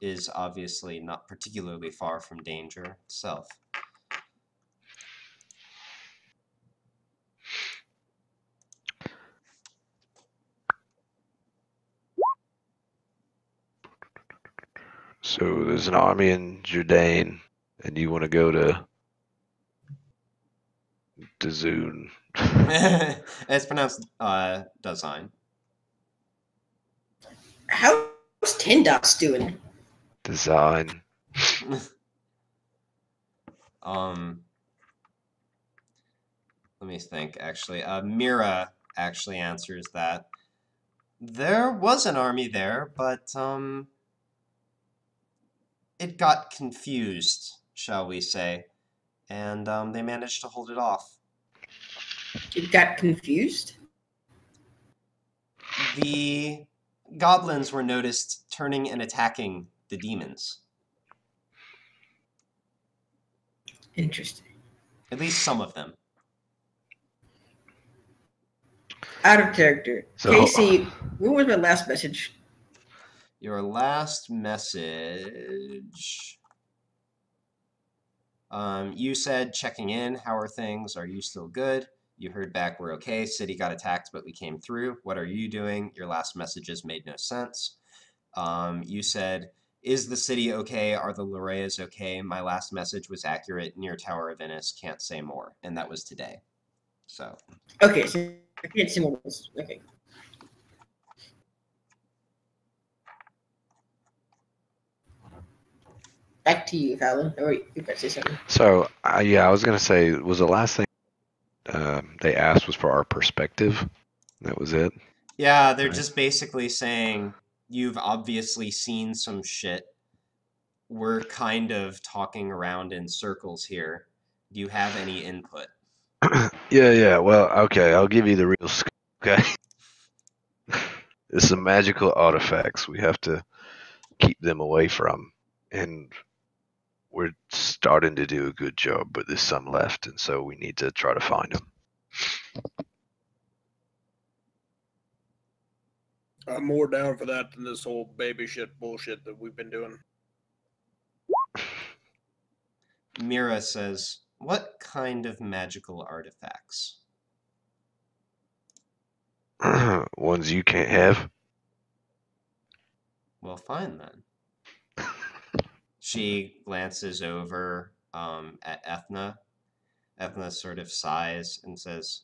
is obviously not particularly far from danger itself. So there's an army in Jordane, and you want to go to Dazein. It's pronounced uh, Dazein. How's Tendots doing? Dazein. um, let me think. Actually, uh, Mira actually answers that there was an army there, but um. It got confused, shall we say, and um, they managed to hold it off. It got confused? The goblins were noticed turning and attacking the demons. Interesting. At least some of them. Out of character. So, Casey, when was my last message? Your last message, um, you said, checking in, how are things? Are you still good? You heard back, we're okay. City got attacked, but we came through. What are you doing? Your last messages made no sense. Um, you said, is the city okay? Are the Loreas okay? My last message was accurate. Near Tower of Innis, can't say more. And that was today. So. Okay, so I can't say more. Okay. Back to you, Fallon. Or you could say something. So, uh, yeah, I was going to say, was the last thing um, they asked was for our perspective. That was it. Yeah, they're right. Just basically saying, you've obviously seen some shit. We're kind of talking around in circles here. Do you have any input? Yeah, yeah, well, okay, I'll give you the real scoop, okay? It's some magical artifacts we have to keep them away from, and we're starting to do a good job, but there's some left, and so we need to try to find them. I'm more down for that than this whole baby shit bullshit that we've been doing. Mira says, what kind of magical artifacts? Ones you can't have. Well, fine then. She glances over um, at Ethna. Ethna sort of sighs and says,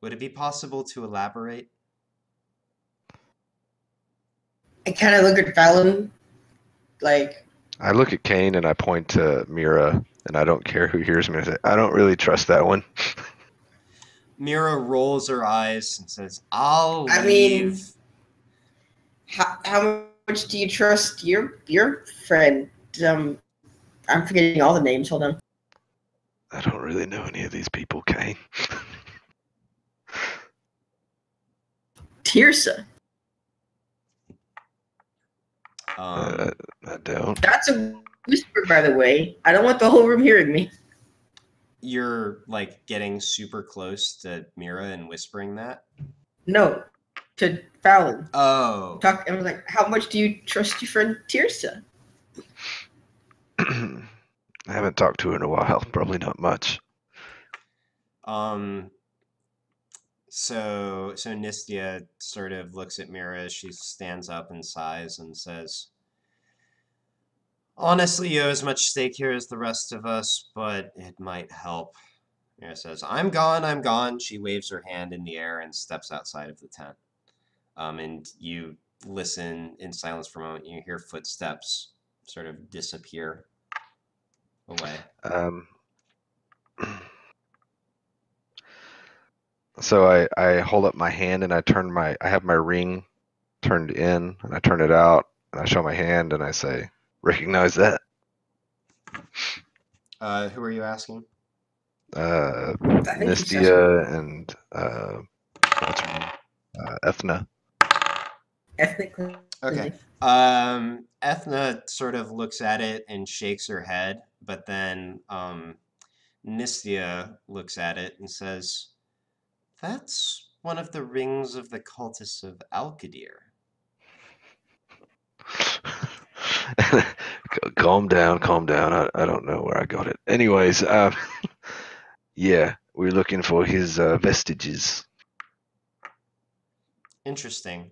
would it be possible to elaborate? I kind of look at Fallon, like... I look at Cain and I point to Mira, and I don't care who hears me. I say, I don't really trust that one. Mira rolls her eyes and says, I'll I leave. Mean, how, how much do you trust your your friend? Um, I'm forgetting all the names. Hold on. I don't really know any of these people, Cain. Tirsa. Um, uh, I don't. That's a whisper, by the way. I don't want the whole room hearing me. You're, like, getting super close to Mira and whispering that? No, to Fallon. Oh. Talk, and I was like, how much do you trust your friend Tirsa? I haven't talked to her in a while. Probably not much. Um... So, so Nistia sort of looks at Mira. She stands up and sighs and says, honestly, you have as much stake here as the rest of us, but it might help. Mira says, I'm gone, I'm gone. She waves her hand in the air and steps outside of the tent. Um, and you listen in silence for a moment. You hear footsteps sort of disappear away. Um... So I, I hold up my hand and I turn my I have my ring turned in and I turn it out and I show my hand and I say, recognize that. Uh, who are you asking? Uh, Nistia and uh, what's her name? Uh, Ethna. Ethna. Okay. Um, Ethna sort of looks at it and shakes her head, but then um, Nistia looks at it and says, that's one of the rings of the cultists of Al-Qadir. Calm down, calm down. I, I don't know where I got it. Anyways, uh, yeah, we're looking for his uh, vestiges. Interesting.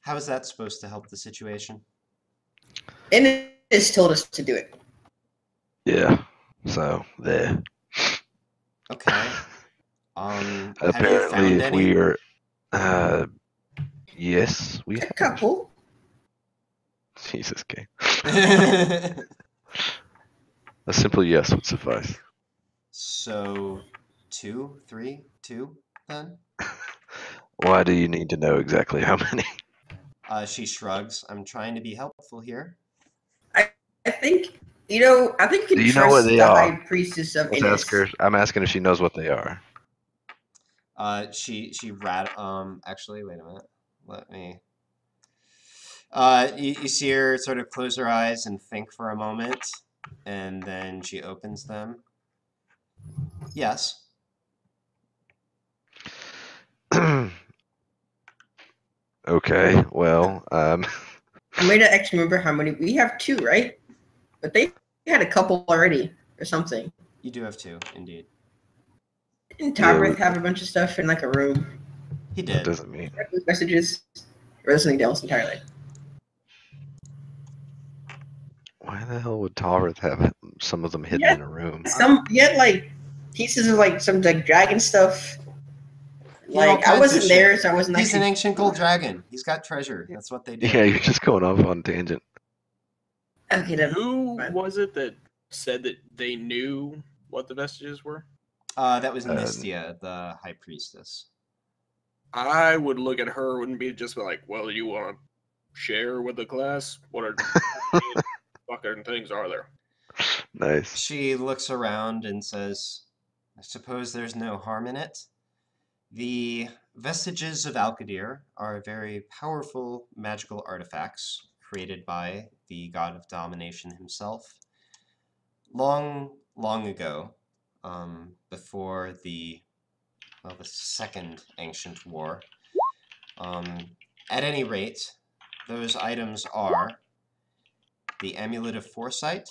How is that supposed to help the situation? Innis told us to do it. Yeah, so there. Okay. Um, apparently we are, uh, yes, we have. A couple. Jesus, Cain. A simple yes would suffice. So, two, three, two, then? Why do you need to know exactly how many? Uh, she shrugs. I'm trying to be helpful here. I, I think, you know, I think you can do you trust know what they the are? High priestess of Innis. Ask her, I'm asking if she knows what they are. Uh, she, she rat, um, actually, wait a minute, let me, uh, you, you see her sort of close her eyes and think for a moment, and then she opens them. Yes. Okay, well, um. I made an actually remember how many, we have two, right? But they had a couple already, or something. You do have two, indeed. Didn't Tavrith yeah. have a bunch of stuff in like a room? He did. That doesn't mean messages or something else entirely. Why the hell would Tavrith have some of them hidden yeah. in a room? Some he had like pieces of like some like dragon stuff. Like I wasn't there, shit. so I wasn't. He's actually... an ancient gold dragon. He's got treasure. That's what they do. Yeah, you're just going off on tangent. Okay, then. Who was it that said that they knew what the vestiges were? Uh, that was Nistia, um, the High Priestess. I would look at her, wouldn't be just be like, well, you want to share with the class? What are fucking things are there? Nice. She looks around and says, I suppose there's no harm in it. The vestiges of Al-Qadir are very powerful magical artifacts created by the god of domination himself. Long, long ago, um, before the, well, the second ancient war, um, at any rate, those items are the Amulet of Foresight,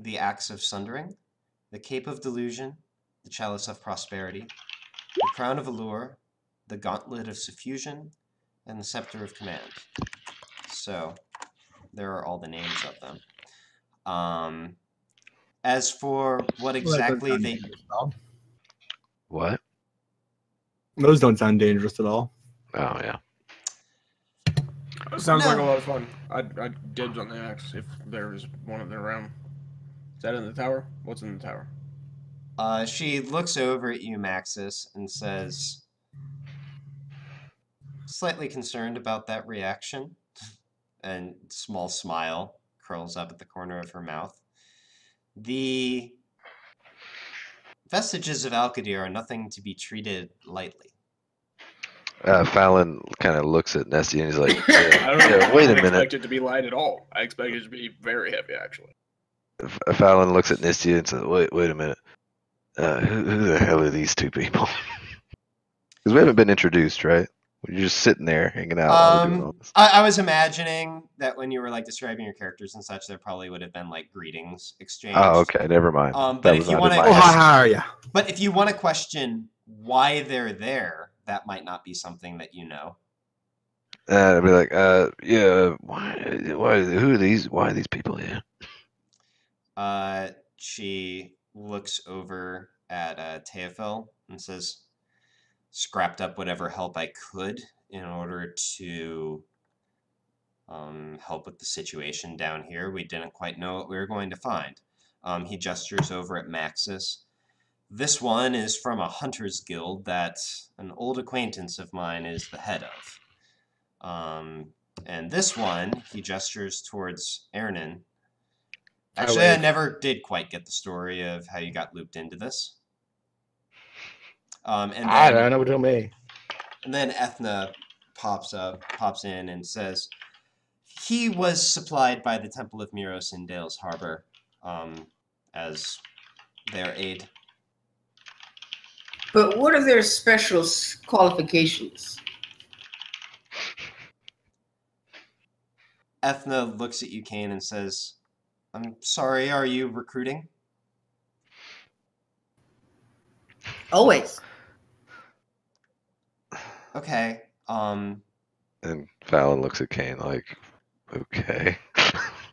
the Axe of Sundering, the Cape of Delusion, the Chalice of Prosperity, the Crown of Allure, the Gauntlet of Suffusion, and the Scepter of Command. So, there are all the names of them. Um, as for what exactly they... What? Those don't sound dangerous at all. Oh, yeah. It sounds no. like a lot of fun. I'd, I'd dibs on the axe if there was one in the room. Is that in the tower? What's in the tower? Uh, she looks over at you, Maxis, and says, slightly concerned about that reaction, and small smile curls up at the corner of her mouth. The vestiges of Al-Qadir are nothing to be treated lightly. Uh, Fallon kind of looks at Nessie and he's like, yeah, I don't yeah, know, wait I a minute. I didn't expect it to be light at all. I expected it to be very heavy, actually. F Fallon looks at Nistia and says, wait, wait a minute. Uh, who, who the hell are these two people? Because we haven't been introduced, right? We're just sitting there hanging out. Um, all this. I, I was imagining that when you were like describing your characters and such, there probably would have been like greetings exchanged. Oh, okay, never mind. Um, but, if you wanna, oh, how are you? But if you want to question why they're there, that might not be something that you know. Uh, I'd be like, uh, yeah, why, why, who are these? Why are these people here? Uh, she looks over at uh, Teofil and says, scrapped up whatever help I could in order to um, help with the situation down here. We didn't quite know what we were going to find. Um, he gestures over at Maxis. This one is from a hunter's guild that an old acquaintance of mine is the head of. Um, and this one, he gestures towards Aranen. Actually, I never did quite get the story of how you got looped into this. Um, and then, I don't know what you mean. And then Ethna pops up, pops in, and says, "He was supplied by the Temple of Miros in Dale's Harbor um, as their aid." But what are their special qualifications? Ethna looks at you, Cain, and says, I'm sorry, are you recruiting? Always. Okay. Um, and Fallon looks at Cain like, okay.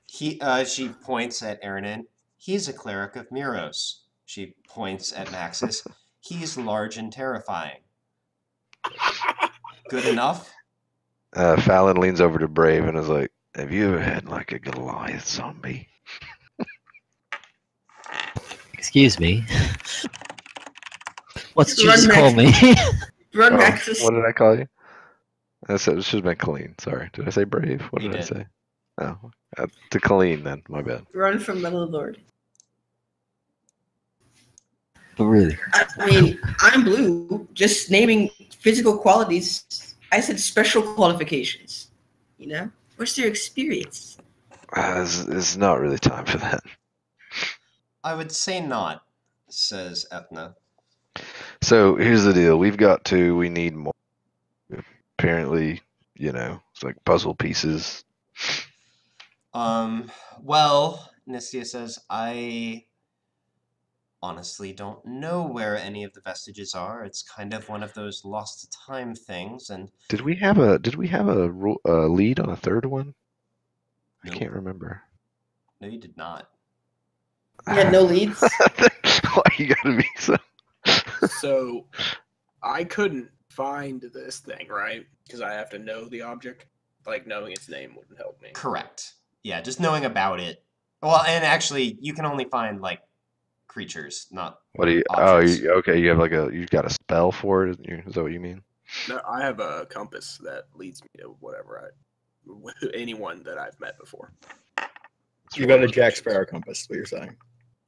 He, uh, she points at Aranen. He's a cleric of Miros. She points at Maxis. He's large and terrifying. Good enough? Uh, Fallon leans over to Brave and is like, have you ever had like a Goliath zombie? Excuse me. What's Jesus call me? Run, Maxis. Oh, what did I call you? I said it should have been Colleen. Sorry. Did I say Brave? What did, did I say? Oh, uh, to Colleen then. My bad. Run from the Lord. But really, I mean, I'm blue. Just naming physical qualities. I said special qualifications. You know, what's their experience? Uh, it's, it's not really time for that. I would say not, says Ethna. So here's the deal. We've got to, we need more. Apparently, you know, it's like puzzle pieces. Um, well, Nistia says, I honestly don't know where any of the vestiges are. It's kind of one of those lost to time things. And did we have a, did we have a, a lead on a third one? Nope. I can't remember. No, you did not. You had no leads? Why you gotta be so... So, I couldn't find this thing, right? Because I have to know the object. Like, knowing its name wouldn't help me. Correct. Yeah, just knowing about it. Well, and actually, you can only find, like, creatures, not what do you objects. Oh, you, okay, you have like a you've got a spell for it, is that what you mean? No, I have a compass that leads me to whatever I anyone that I've met before. You're going to Jack Sparrow compass, what you're saying.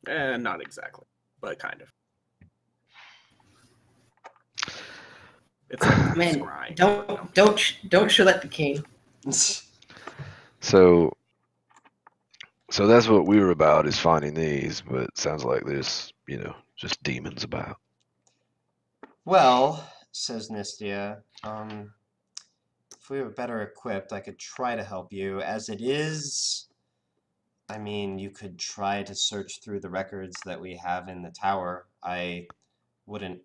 Eh, not exactly, but kind of. It's like, man, scrying, don't you know? don't don't show that to Cain. So, so that's what we were about, is finding these, but it sounds like there's, you know, just demons about. Well, says Nistia, um, if we were better equipped, I could try to help you. As it is, I mean, you could try to search through the records that we have in the tower. I wouldn't,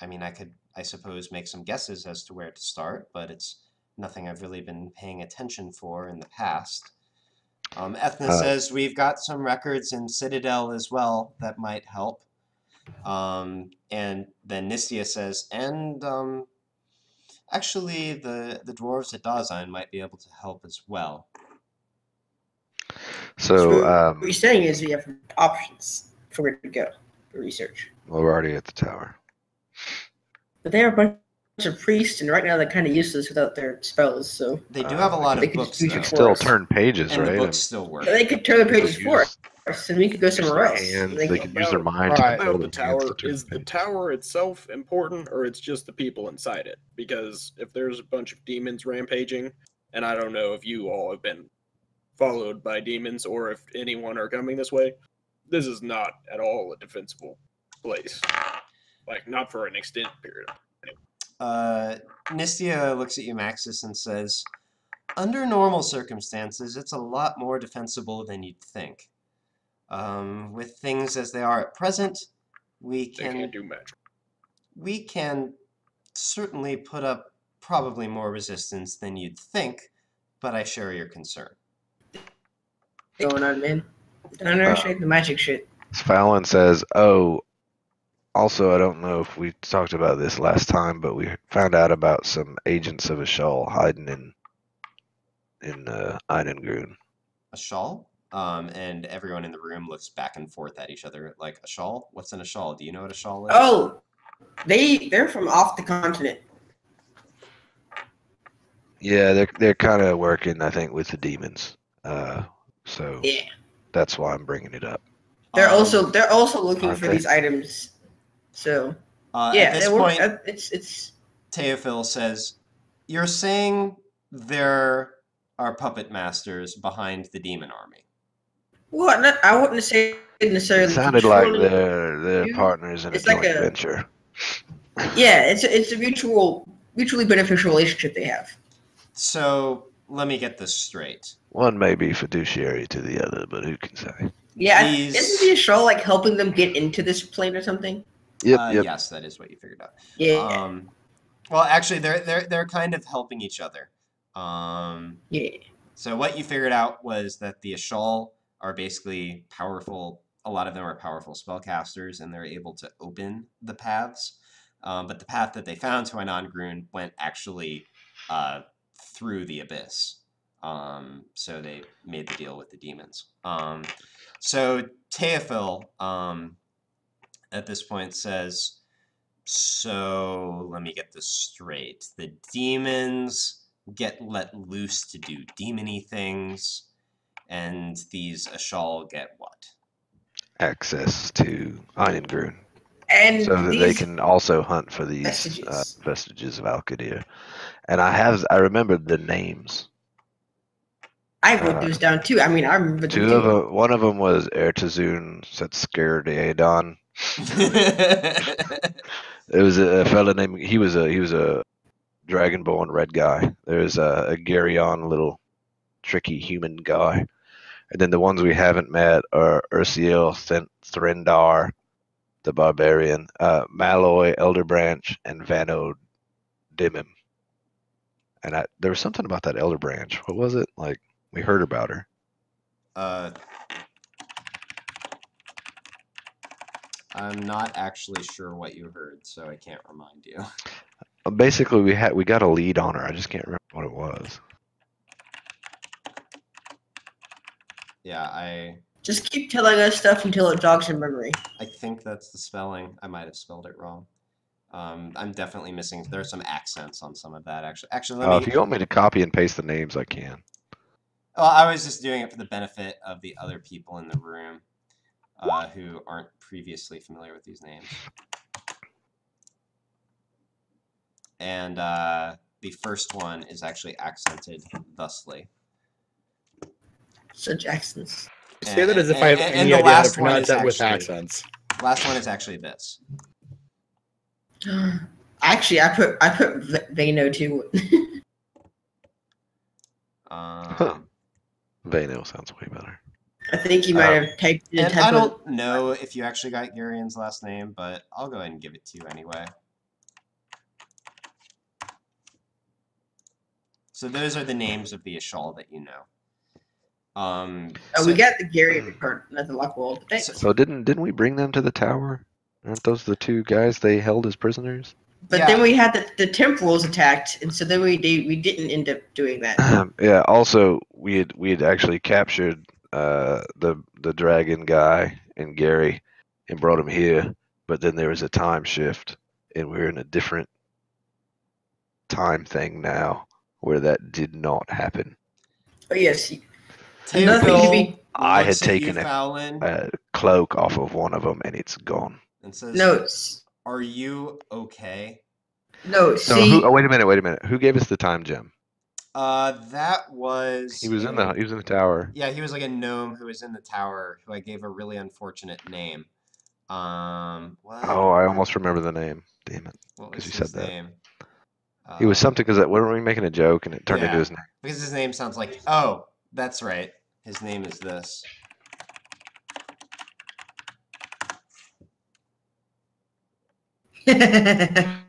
I mean, I could, I suppose, make some guesses as to where to start, but it's nothing I've really been paying attention for in the past. Um, Ethna uh, says we've got some records in Citadel as well that might help. Um, and then Nistia says, and um, actually the, the dwarves at Dazein might be able to help as well. So um, what you're saying is we have options for where to go for research. Well, we're already at the tower. But they are a bunch of priests, and right now they're kind of useless without their spells. So they do have a lot uh, of books. They could still turn pages, and right? The books and still work. They could turn the pages for us, and we could go somewhere else. Hands, they, they could use their mind. Right, to the tower to is the, the tower itself important, or it's just the people inside it? Because if there's a bunch of demons rampaging, and I don't know if you all have been followed by demons, or if anyone are coming this way, this is not at all a defensible place. Like, not for an extended period of time. Uh, Nistia looks at you, Maxis, and says, under normal circumstances, it's a lot more defensible than you'd think. Um, with things as they are at present, we can... They can't do magic. We can certainly put up probably more resistance than you'd think, but I share your concern. Going on, man. Don't underestimate uh, the magic shit. Fallon says, oh, also, I don't know if we talked about this last time, but we found out about some agents of Ash'al hiding in in uh, Einangrun. Ash'al? Um, and everyone in the room looks back and forth at each other, like, Ash'al? What's an Ash'al? Do you know what Ash'al is? Oh, they they're from off the continent. Yeah, they're they're kind of working, I think, with the demons. Uh, so yeah, that's why I'm bringing it up. They're um, also they're also looking for they? these items. So, uh, yeah, at this point, uh, it's, it's... Teofil says, you're saying there are puppet masters behind the demon army. Well, not, I wouldn't say necessarily... It sounded like they're, they're partners in it's a like joint a, venture. Yeah, it's a, it's a mutual, mutually beneficial relationship they have. So, let me get this straight. One may be fiduciary to the other, but who can say? Yeah, These... isn't the Ash'al like helping them get into this plane or something? Yep, uh, yep. Yes, that is what you figured out. Yeah. Um, well, actually, they're they're they're kind of helping each other. Um, yeah. So what you figured out was that the Ash'al are basically powerful. A lot of them are powerful spellcasters, and they're able to open the paths. Um, but the path that they found to Einangrun went actually uh, through the abyss. Um, so they made the deal with the demons. Um, so Teofil, um at this point says, so let me get this straight. The demons get let loose to do demon-y things, and these Ash'al get what? Access to Einangrun. And so that they can also hunt for these vestiges, uh, vestiges of Al-Qadir. And I have, I remembered the names. I wrote uh, those down too. I mean, I remember two the of them. One of them was Ertazun Setskerdadon. It was a fella named he was a he was a dragonborn red guy. There's a, a Garion, little tricky human guy, and then the ones we haven't met are Ursiel Threndar, the barbarian, uh, Malloy Elder Branch, and Vano Dimim. And I, there was something about that Elder Branch. What was it? Like we heard about her. Uh. I'm not actually sure what you heard, so I can't remind you. Basically, we had we got a lead on her. I just can't remember what it was. Yeah, I Just keep telling us stuff until it jogs your memory. I think that's the spelling. I might have spelled it wrong. Um, I'm definitely missing. There are some accents on some of that, actually. Actually, let uh, me... If you want me to copy and paste the names, I can. Well, I was just doing it for the benefit of the other people in the room uh, who aren't previously familiar with these names. And uh, the first one is actually accented thusly. Such accents. And, say that as if and, I have and, any and idea how to pronounce that actually, with accents. Last one is actually this. Actually, I put I put Vano too. um, huh. Vano sounds way better. I think you might um, have typed it. And I don't of... know if you actually got Garion's last name, but I'll go ahead and give it to you anyway. So those are the names of the Ash'al that you know. Um, oh, so, we got the Garion part, not the Lockwald. So, so didn't didn't we bring them to the tower? Aren't those the two guys they held as prisoners? But yeah. Then we had the, the Temporals attacked, and so then we did, we didn't end up doing that. Um, yeah. Also, we had we had actually captured uh, the the dragon guy and Gary, and brought him here. But then there was a time shift, and we're in a different time thing now, where that did not happen. Oh yes. Teofil, be... I had taken a, a cloak off of one of them, and it's gone. And says, no, are you okay? No, see... No, who, oh, wait a minute, wait a minute. Who gave us the time gem? Uh, that was... He was in the, he was in the tower. Yeah, he was like a gnome who was in the tower, who I gave a really unfortunate name. Um, what? Oh, I almost remember the name. Damn it. Because you said that. Name? Uh, he was something, because we were making a joke, and it turned yeah, into his name. Because his name sounds like, oh, that's right. His name is this.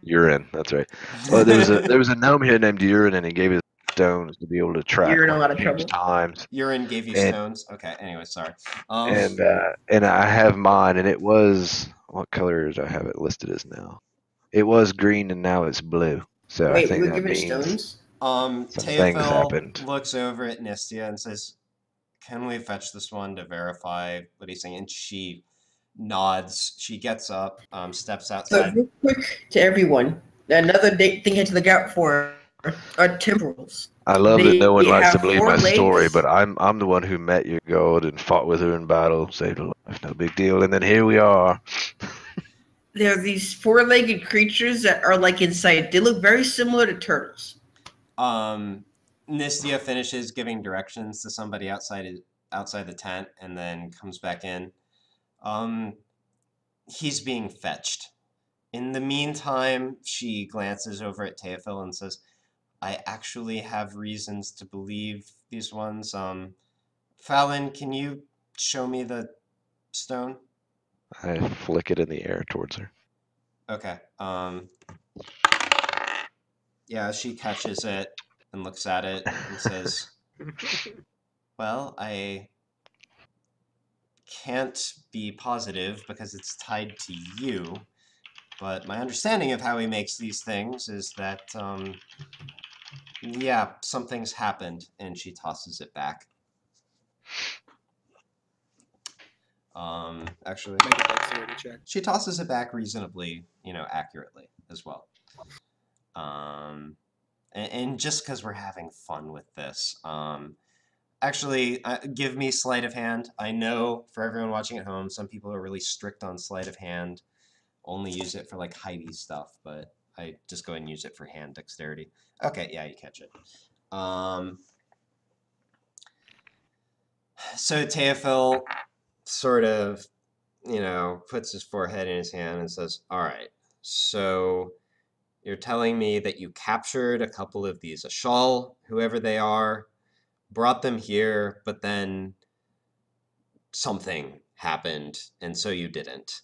Urine, that's right. Well, there was a there was a gnome here named Urine, and he gave his stones to be able to track. You're in a lot of trouble. Times. Urine gave you and, stones. Okay. Anyway, sorry. Um, and uh, and I have mine, and it was what color do I have it listed as now? It was green, and now it's blue. So wait, I think that means stones? Um, Teofil looks over at Nistia and says, "Can we fetch this one to verify what he's saying?" And she nods. She gets up, um, steps outside. So real quick to everyone, another thing I had to look out for are Temporals. I love they, that no one likes to believe my legs. story, but I'm I'm the one who met your god and fought with her in battle, saved her life, no big deal, and then here we are. They're these four-legged creatures that are like inside. They look very similar to turtles. Um, Nistia finishes giving directions to somebody outside outside the tent, and then comes back in. Um, he's being fetched. In the meantime, she glances over at Teofil and says, "I actually have reasons to believe these ones. Um, Fallon, can you show me the stone?" I flick it in the air towards her. Okay. Um, yeah, she catches it and looks at it and says, "Well, I... can't be positive because it's tied to you, but my understanding of how he makes these things is that, um, yeah, something's happened," and she tosses it back. Um, actually, she tosses it back reasonably, you know, accurately as well. Um, and, and just because we're having fun with this, um, Actually, uh, give me sleight of hand. I know, for everyone watching at home, some people are really strict on sleight of hand. Only use it for, like, Heidi stuff, but I just go ahead and use it for hand dexterity. Okay, yeah, you catch it. Um, so Teofil sort of, you know, puts his forehead in his hand and says, "All right, so you're telling me that you captured a couple of these Ash'al, whoever they are, brought them here, but then something happened, and so you didn't.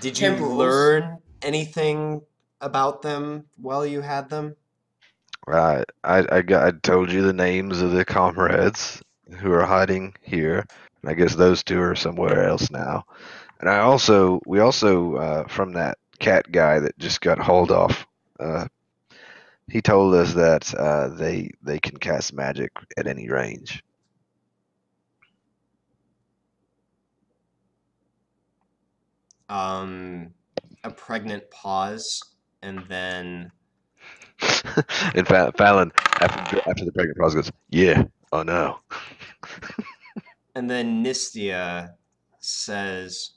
Did you Temporals. learn anything about them while you had them?" Right. I, I, got, I told you the names of the comrades who are hiding here, and I guess those two are somewhere else now. And I also, we also, uh, from that cat guy that just got hauled off, uh, he told us that uh, they they can cast magic at any range. um, a pregnant pause, and then... In fact, Fallon, after, after the pregnant pause, goes, yeah, oh no. And then Nistia says,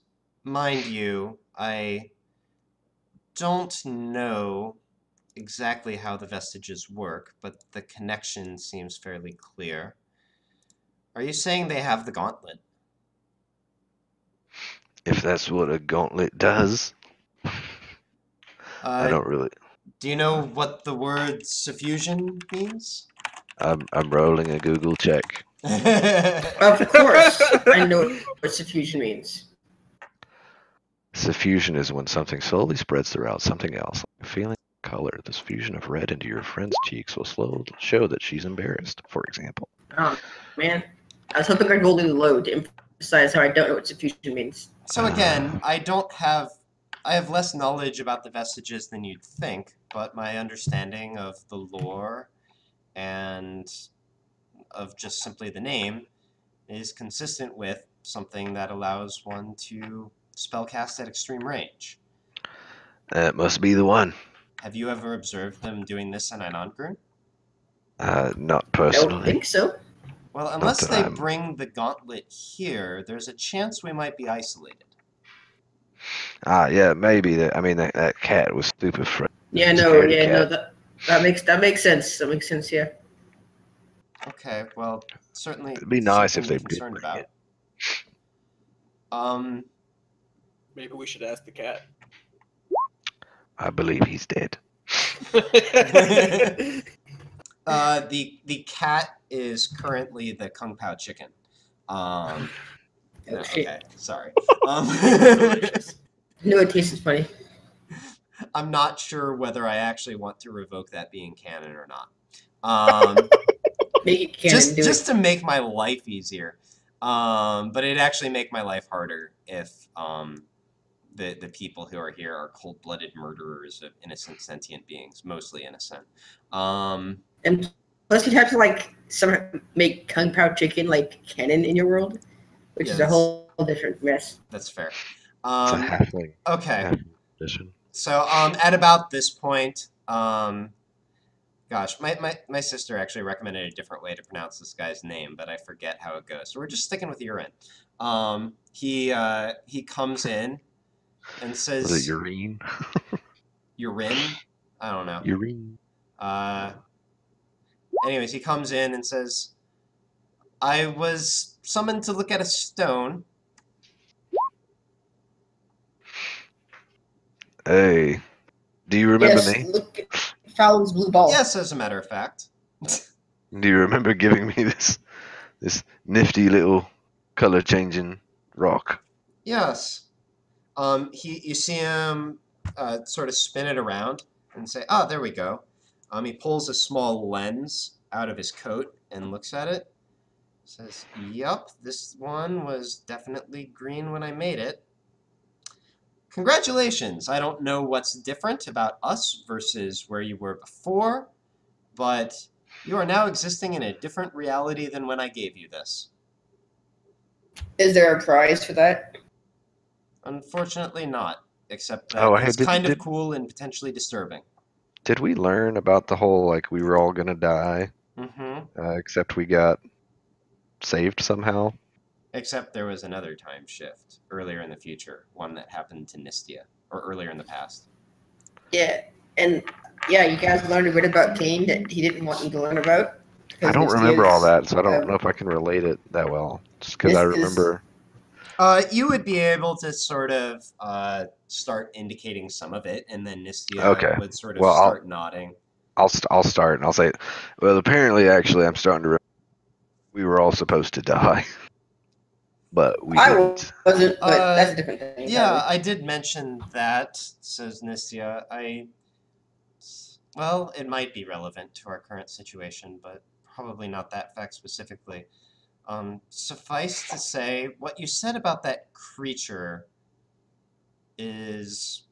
mind you, I don't know exactly how the vestiges work, but the connection seems fairly clear. Are you saying they have the gauntlet? If that's what a gauntlet does. Uh, I don't really... Do you know what the word suffusion means? I'm, I'm rolling a Google check. Of course! I know what suffusion means. Suffusion is when something slowly spreads throughout something else. Like feeling color, this fusion of red into your friend's cheeks will slowly show that she's embarrassed, for example. Oh, man. I was hoping I'd roll really low to emphasize how I don't know what suffusion means. So again, I don't have... I have less knowledge about the vestiges than you'd think, but my understanding of the lore and of just simply the name is consistent with something that allows one to spellcast at extreme range. That must be the one. Have you ever observed them doing this in Einangrun? Uh, not personally. I don't think so. Well, unless they I'm... bring the gauntlet here, there's a chance we might be isolated. Ah, yeah, maybe. That, I mean, that, that cat was stupid. For yeah, no, yeah, cat. no. That that makes that makes sense. That makes sense. Yeah. Okay. Well, certainly. It'd be nice if they did bring about. It. Um. Maybe we should ask the cat. I believe he's dead. uh, the the cat is currently the Kung Pao chicken. Um. No, okay, sorry. Um, no, it tastes funny. I'm not sure whether I actually want to revoke that being canon or not. Um, make it canon. Just, do just it. to make my life easier. Um, but it'd actually make my life harder if um, the, the people who are here are cold-blooded murderers of innocent sentient beings, mostly innocent. Um, and plus you'd have to, like, somehow make Kung Pao chicken, like, canon in your world. Which yes. is a whole different mess. That's fair. Um, okay. So um, at about this point, um, gosh, my, my, my sister actually recommended a different way to pronounce this guy's name, but I forget how it goes. So we're just sticking with Urine. Um, he uh, he comes in and says... Was it Urine? Urine? I don't know. Urine. Uh, anyways, he comes in and says, I was... summoned to look at a stone. Hey, do you remember yes, me? Look at Fallon's blue ball. Yes, as a matter of fact. Do you remember giving me this this nifty little color changing rock? Yes. Um, he you see him uh, sort of spin it around and say, "Ah, oh, there we go." Um, he pulls a small lens out of his coat and looks at it. Says, yup, this one was definitely green when I made it. Congratulations! I don't know what's different about us versus where you were before, but you are now existing in a different reality than when I gave you this. Is there a prize for that? Unfortunately not, except that oh, it's did, kind did, of cool and potentially disturbing. Did we learn about the whole, like, we were all gonna die, mm-hmm. uh, except we got... saved somehow? Except there was another time shift earlier in the future, one that happened to Nistia, or earlier in the past. Yeah, and yeah, you guys learned a bit about Cain that he didn't want you to learn about. I don't Nistia's, remember all that, so I don't um, know if I can relate it that well, just because I remember. Uh, you would be able to sort of uh, start indicating some of it, and then Nistia okay. would sort of well, start I'll, nodding. I'll, st I'll start, and I'll say, well, apparently, actually, I'm starting to remember. We were all supposed to die, but we I didn't. Wasn't, but uh, that's a different thing. Yeah, I did mention that, says Nistia. I, well, it might be relevant to our current situation, but probably not that fact specifically. Um, suffice to say, what you said about that creature is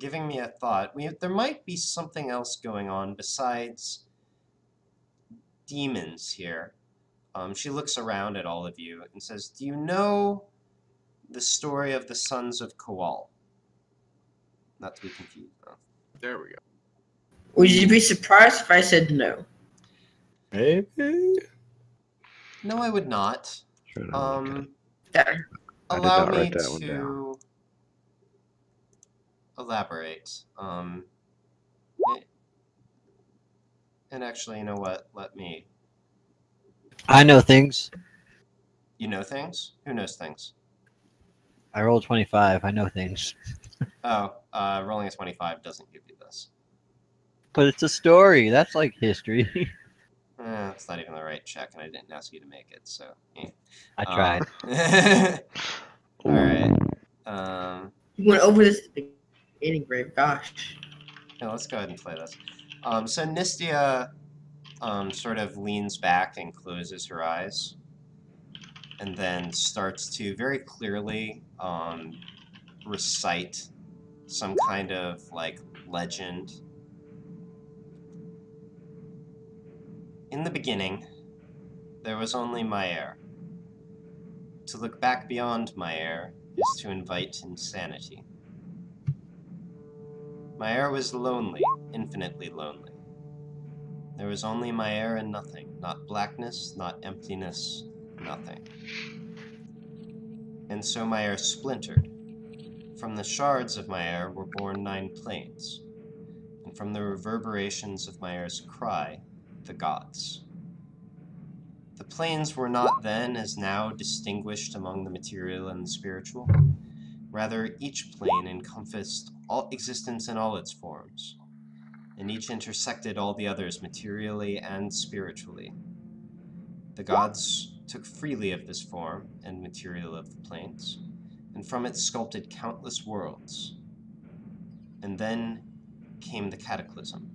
giving me a thought. We, there might be something else going on besides demons here. Um, she looks around at all of you and says, do you know the story of the sons of Kowal? not to be confused. No. There we go. Would you be surprised if I said no? Maybe. No, I would not. Sure, um, there. Allow me to elaborate. Um, and actually, you know what? Let me. I know things. You know things? Who knows things? I rolled twenty-five. I know things. Oh, uh, rolling a twenty-five doesn't give you this. But it's a story. That's like history. Eh, it's not even the right check, and I didn't ask you to make it, so... Eh. I tried. Um, Alright. Um, you went over this at the beginning, Brave. Gosh. Yeah, let's go ahead and play this. Um, so Nistia um, sort of leans back and closes her eyes, and then starts to very clearly um, recite some kind of, like, legend. In the beginning, there was only Ma'er. To look back beyond Ma'er is to invite insanity. Ma'er was lonely, infinitely lonely. There was only Ma'er and nothing, not blackness, not emptiness, nothing. And so Ma'er splintered. From the shards of Ma'er were born nine planes, and from the reverberations of Ma'er's cry, the gods. The planes were not then, as now, distinguished among the material and the spiritual. Rather, each plane encompassed all existence in all its forms, and each intersected all the others materially and spiritually. The gods took freely of this form and material of the planes, and from it sculpted countless worlds. And then came the cataclysm.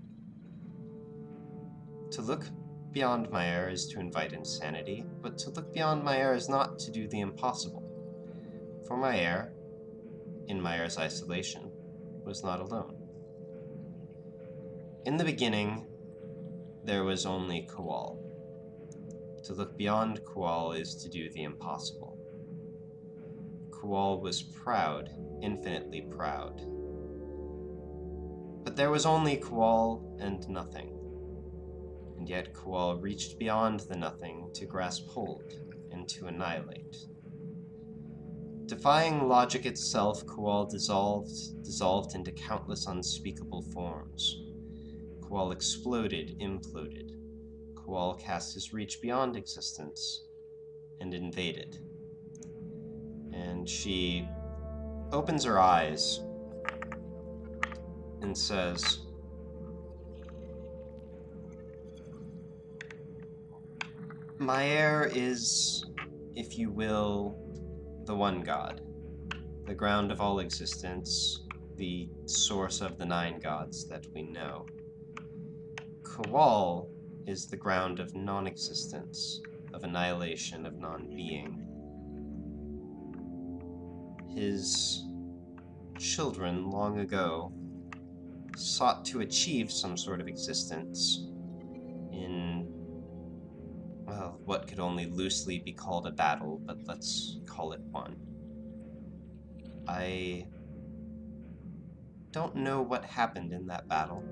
To look beyond Ma'er is to invite insanity, but to look beyond Ma'er is not to do the impossible. For Ma'er, in Ma'er's isolation, was not alone. In the beginning, there was only K'wal. To look beyond K'wal is to do the impossible. K'wal was proud, infinitely proud. But there was only K'wal and nothing. And yet K'wal reached beyond the nothing to grasp hold and to annihilate. Defying logic itself, K'wal dissolved, dissolved into countless unspeakable forms. K'wal exploded, imploded. K'wal cast his reach beyond existence and invaded. And she opens her eyes and says, Ma'er is, if you will, the one god, the ground of all existence, the source of the nine gods that we know. K'wal is the ground of non-existence, of annihilation, of non-being. His children long ago sought to achieve some sort of existence in well, what could only loosely be called a battle, but let's call it one. I don't know what happened in that battle.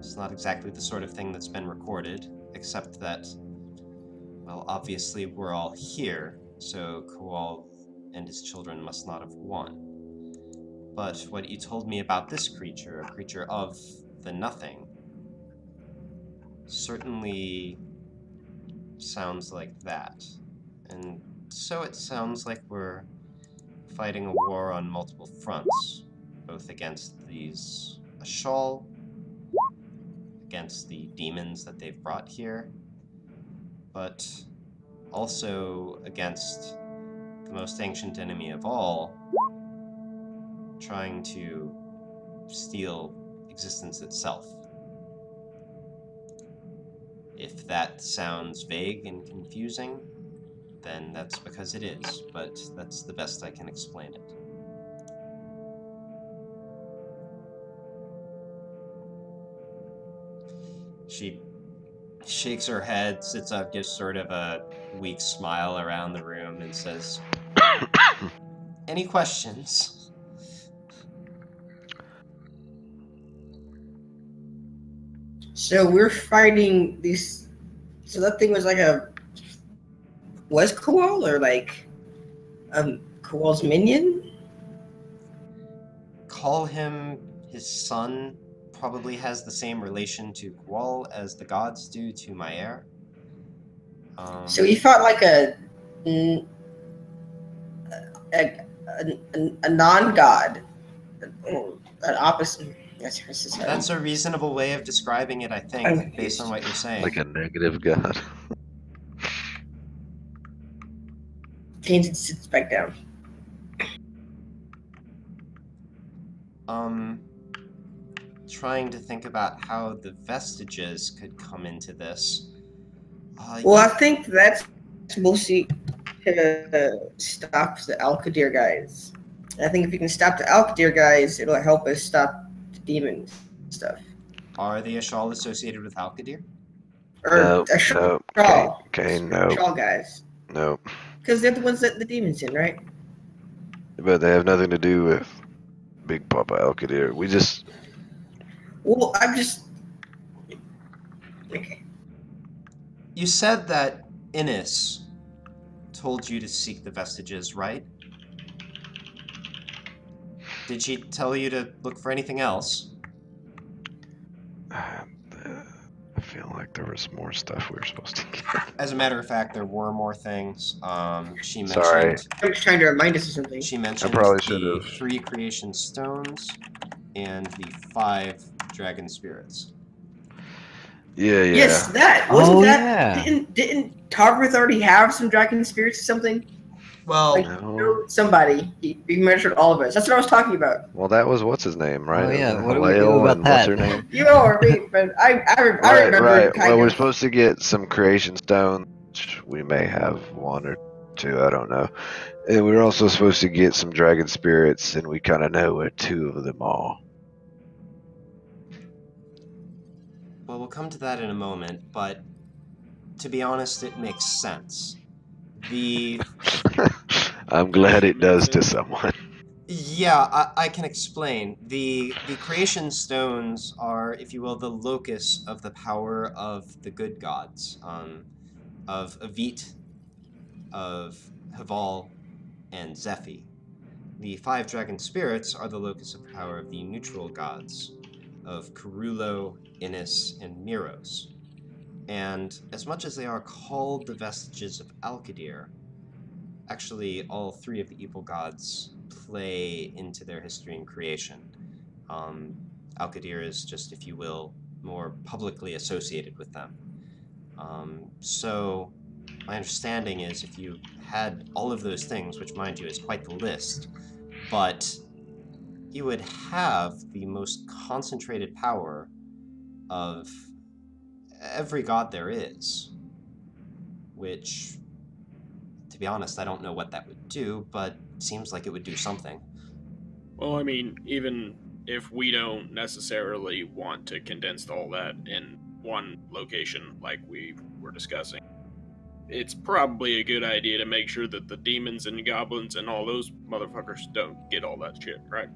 It's not exactly the sort of thing that's been recorded, except that, well, obviously we're all here, so K'wal and his children must not have won. But what you told me about this creature, a creature of the nothing, certainly sounds like that. And so it sounds like we're fighting a war on multiple fronts, both against these Ash'al, against the demons that they've brought here, but also against the most ancient enemy of all, trying to steal existence itself. If that sounds vague and confusing, then that's because it is, but that's the best I can explain it. She shakes her head, sits up, gives sort of a weak smile around the room, and says, Any questions? So we're fighting these. So that thing was like a. Was Kowal or like. Um, Kowal's minion? Call him his son. Probably has the same relation to Kowal as the gods do to Ma'er. Um, so he fought like a. Mm, a, a, a, a non-god. An opposite. That's, That's a reasonable way of describing it, I think, I'm based on what you're saying. Like a negative god. Cain sits back down. Um, trying to think about how the vestiges could come into this. Uh, well, yeah. I think that's mostly to stop the Al-Qadir guys. I think if we can stop the Al-Qadir guys, it'll help us stop demon stuff. Are the Ash'al associated with Al-Qadir? Or no, Ash'al. No, okay, okay, no. Ash'al guys. No. Because they're the ones that the demons in, right? But they have nothing to do with Big Papa Al-Qadir. We just... Well, I'm just... Okay. You said that Innis told you to seek the vestiges, right? Did she tell you to look for anything else? Uh, I feel like there was more stuff we were supposed to get. As a matter of fact, there were more things. Um, she mentioned. Sorry. I was trying to remind us of something. She mentioned the three creation stones and the five dragon spirits. Yeah, yeah. Yes, that wasn't oh, that. Yeah. Didn't didn't Tavrith already have some dragon spirits or something? Well, like, no. somebody. He, he measured all of us. That's what I was talking about. Well, that was what's his name, right? Oh, yeah. What Halil and that? What's her name? You know, or me, but I, I, I right, remember. Right. Kind well, of. We're supposed to get some creation stones. We may have one or two. I don't know. And we we're also supposed to get some dragon spirits, and we kind of know where two of them are. Well, we'll come to that in a moment, but to be honest, it makes sense. The I'm glad it does to someone. Yeah, I, I can explain. The the creation stones are, if you will, the locus of the power of the good gods, um, of Avit, of Haval, and Zephi. The five dragon spirits are the locus of the power of the neutral gods, of Kurulo, Innis, and Miros. And as much as they are called the vestiges of Al-Qadir, actually all three of the evil gods play into their history and creation. Um, Al-Qadir is just, if you will, more publicly associated with them. Um, so my understanding is if you had all of those things, which mind you is quite the list, but you would have the most concentrated power of every god there is, which, to be honest, I don't know what that would do, but seems like it would do something. Well, I mean, even if we don't necessarily want to condense all that in one location like we were discussing, it's probably a good idea to make sure that the demons and goblins and all those motherfuckers don't get all that shit, right?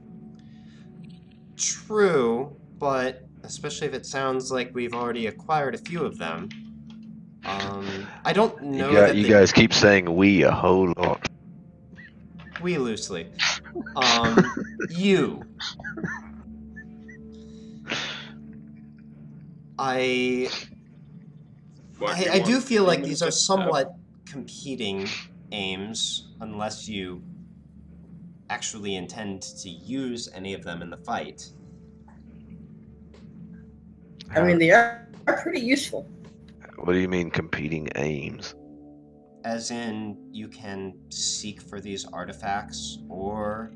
True, but... especially if it sounds like we've already acquired a few of them. Um, I don't know you got, that You they... guys keep saying we a whole lot. We loosely. Um, you. I... What, I, I do feel like these are somewhat up? competing aims, unless you actually intend to use any of them in the fight. I mean, they are pretty useful. What do you mean competing aims? As in, you can seek for these artifacts, or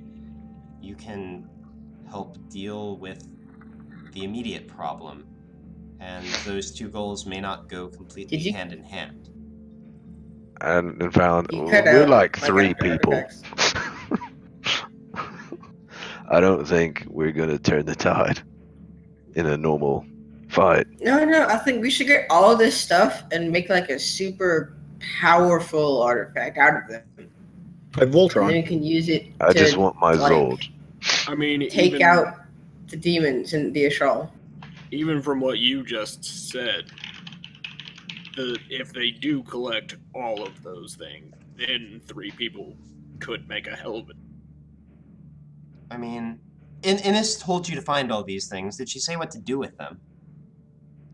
you can help deal with the immediate problem. And those two goals may not go completely hand in hand. And, and found we're like three people. I don't think we're going to turn the tide in a normal... fight. No, no, I think we should get all this stuff and make like a super powerful artifact out of them. Like Voltron. And then you can use it I to, just want my like, Zold. I mean, take even... out the demons and the Ash'al. even from what you just said, the, if they do collect all of those things, then three people could make a hell of it. I mean, In Innis told you to find all these things. Did she say what to do with them?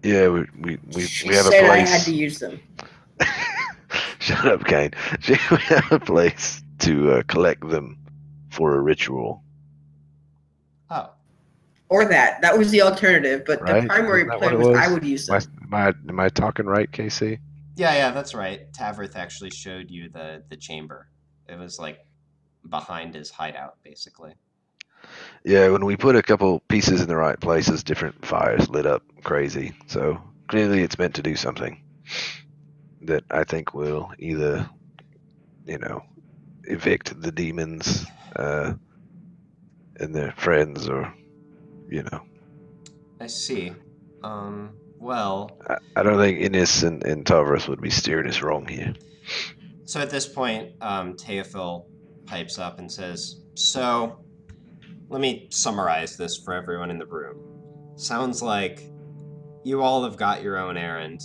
Yeah, we we we, she we have said a place. I had to use them. Shut up, Cain. We have a place to uh, collect them for a ritual. Oh, or that—that that was the alternative. But right? The primary plan was, was I would use them. Am I, am I am I talking right, Casey? Yeah, yeah, that's right. Tavrith actually showed you the the chamber. It was like behind his hideout, basically. Yeah, when we put a couple pieces in the right places, different fires lit up crazy. So clearly it's meant to do something that I think will either, you know, evict the demons uh, and their friends or, you know. I see. Um, well... I, I don't think Innis and, and Tavrith would be steering us wrong here. So at this point, um, Teofil pipes up and says, so... Let me summarize this for everyone in the room. Sounds like you all have got your own errand.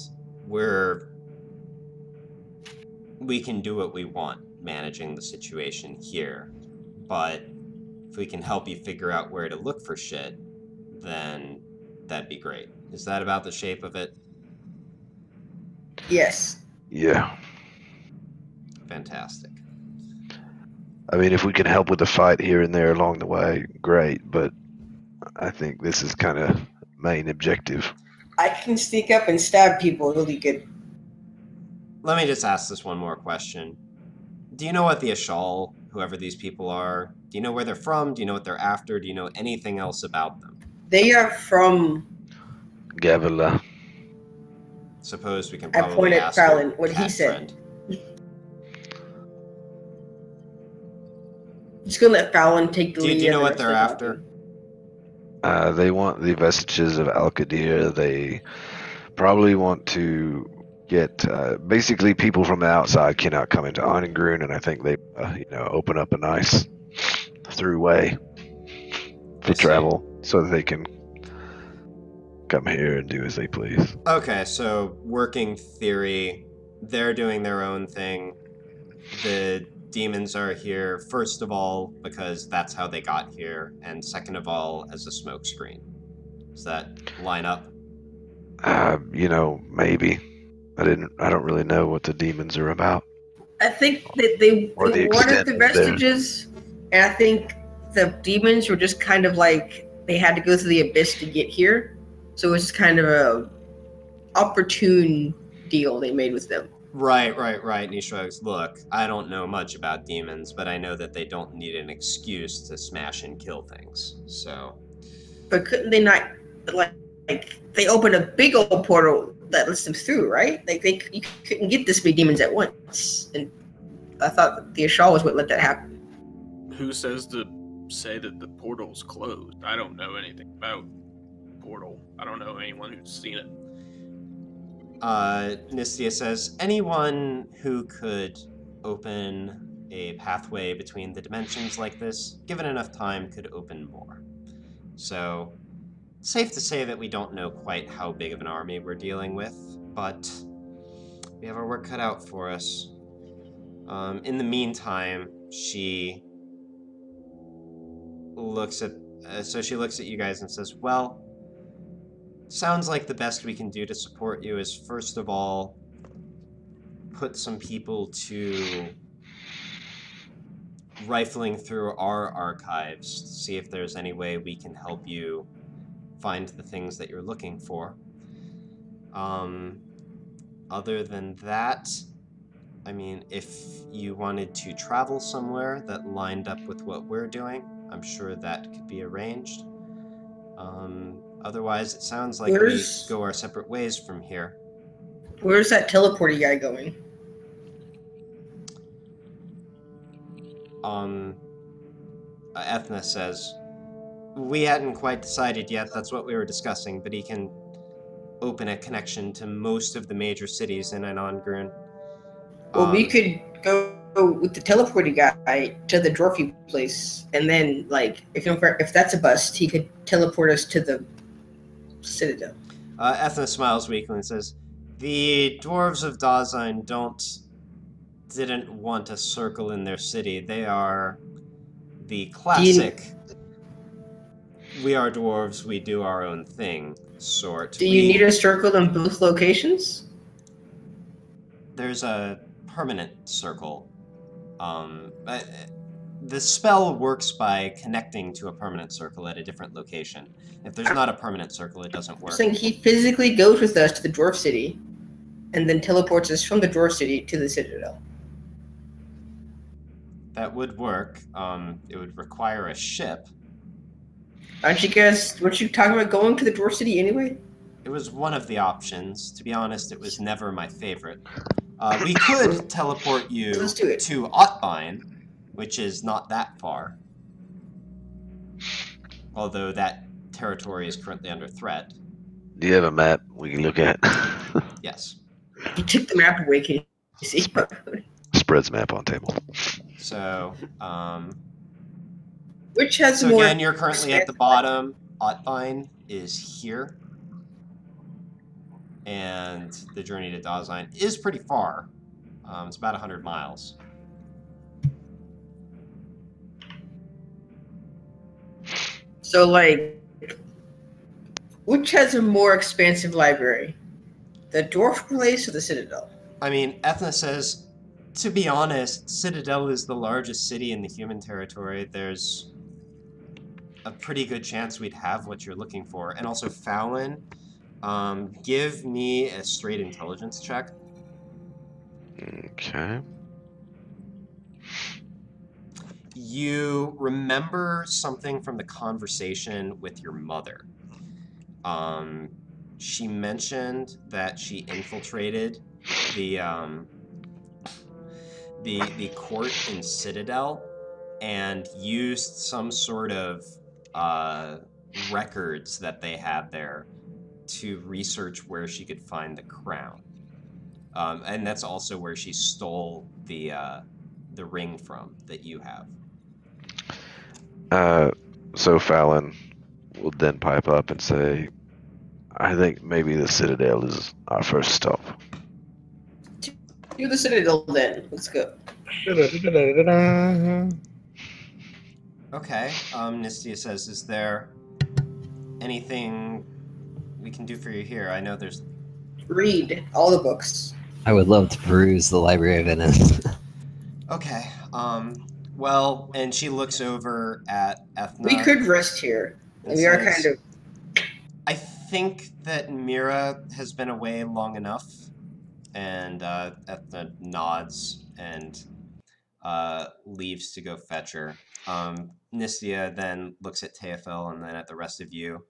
We're... We can do what we want managing the situation here. But if we can help you figure out where to look for shit, then that'd be great. Is that about the shape of it? Yes. Yeah. Fantastic. I mean, if we can help with the fight here and there along the way, great, but I think this is kind of main objective. I can sneak up and stab people really good. Let me just ask this one more question. Do you know what the Ash'al, whoever these people are, do you know where they're from? Do you know what they're after? Do you know anything else about them? They are from... Gavala. Suppose we can probably I point at Fallon what he said. Friend. Just gonna let Fallon take the do, lead. Do you know what they're after? Uh, they want the vestiges of Al-Qadir. They probably want to get uh, basically people from the outside cannot come into Einangrun, and I think they uh, you know open up a nice throughway for travel so that they can come here and do as they please. Okay, so working theory, they're doing their own thing. The demons are here, first of all, because that's how they got here, and second of all, as a smokescreen. Does that line up? Uh, you know, maybe. I didn't. I don't really know what the demons are about. I think that they wanted the vestiges, and I think the demons were just kind of like they had to go through the abyss to get here, so it was kind of a opportune deal they made with them. Right, right, right, and he shrugs, look, I don't know much about demons, but I know that they don't need an excuse to smash and kill things, so... But couldn't they not, like, like they opened a big old portal that lets them through, right? Like, they you couldn't get this many demons at once, and I thought the Ash'al was what let that happen. Who says to say that the portal's closed? I don't know anything about portal. I don't know anyone who's seen it. Uh, Nistia says, anyone who could open a pathway between the dimensions like this, given enough time, could open more. So, safe to say that we don't know quite how big of an army we're dealing with, but we have our work cut out for us. Um, in the meantime, she looks at, uh, so she looks at you guys and says, well, sounds like the best we can do to support you is, first of all, put some people to rifling through our archives to see if there's any way we can help you find the things that you're looking for. Um, other than that, I mean, if you wanted to travel somewhere that lined up with what we're doing, I'm sure that could be arranged. Um... Otherwise, it sounds like Where's, we go our separate ways from here. Where's that teleporty guy going? Um, uh, Ethna says, we hadn't quite decided yet, that's what we were discussing, but he can open a connection to most of the major cities in Einangrun. Well, um, we could go with the teleporting guy to the Dwarfy place, and then, like, if, if that's a bust, he could teleport us to the Citadel. Uh, Ethna smiles weakly and says, "The dwarves of Dazein don't... didn't want a circle in their city. They are the classic... You... we are dwarves, we do our own thing, sort. Do you we... need a circle in both locations? There's a permanent circle. Um, I, the spell works by connecting to a permanent circle at a different location. If there's not a permanent circle, it doesn't work. I'm saying he physically goes with us to the dwarf city, and then teleports us from the dwarf city to the Citadel. That would work. Um, it would require a ship. Aren't you guys? Weren't you talking about going to the dwarf city anyway? It was one of the options. To be honest, it was never my favorite. Uh, we could teleport you Let's do it. to Otbine, which is not that far. Although that territory is currently under threat. Do you have a map we can look at? Yes. You took the map away, can you see? Spreads map on table. So, um... Which has so more... again, you're currently at the bottom. Otbine is here. And the journey to Dazein is pretty far. Um, it's about one hundred miles. So, like, which has a more expansive library? The dwarf place or the Citadel? I mean, Ethna says, to be honest, Citadel is the largest city in the human territory. There's a pretty good chance we'd have what you're looking for. And also, Fallon... Um, give me a straight intelligence check. Okay. You remember something from the conversation with your mother. Um, she mentioned that she infiltrated the, um, the, the court in Citadel and used some sort of, uh, records that they had there to research where she could find the crown. Um, and that's also where she stole the uh, the ring from that you have. Uh, so Fallon will then pipe up and say, I think maybe the Citadel is our first stop. To the Citadel then, let's go. Okay, um, Nistia says, is there anything we can do for you here? I know there's... Read all the books. I would love to peruse the Library of Innis. Okay, um, well, and she looks over at Ethna. We could rest here. And we says, are kind of... I think that Mira has been away long enough, and uh, Ethna nods and uh, leaves to go fetch her. Um, Nistia then looks at Teofil and then at the rest of you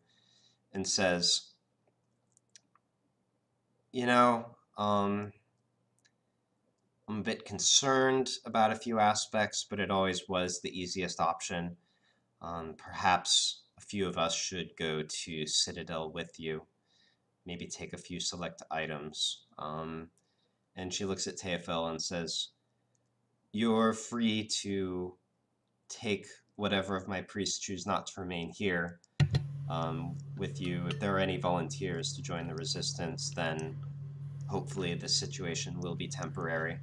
and says... You know, um, I'm a bit concerned about a few aspects, but it always was the easiest option. Um, perhaps a few of us should go to Citadel with you. Maybe take a few select items. Um, and she looks at Teofil and says, you're free to take whatever of my priests choose not to remain here. Um, with you. If there are any volunteers to join the resistance, then hopefully the situation will be temporary.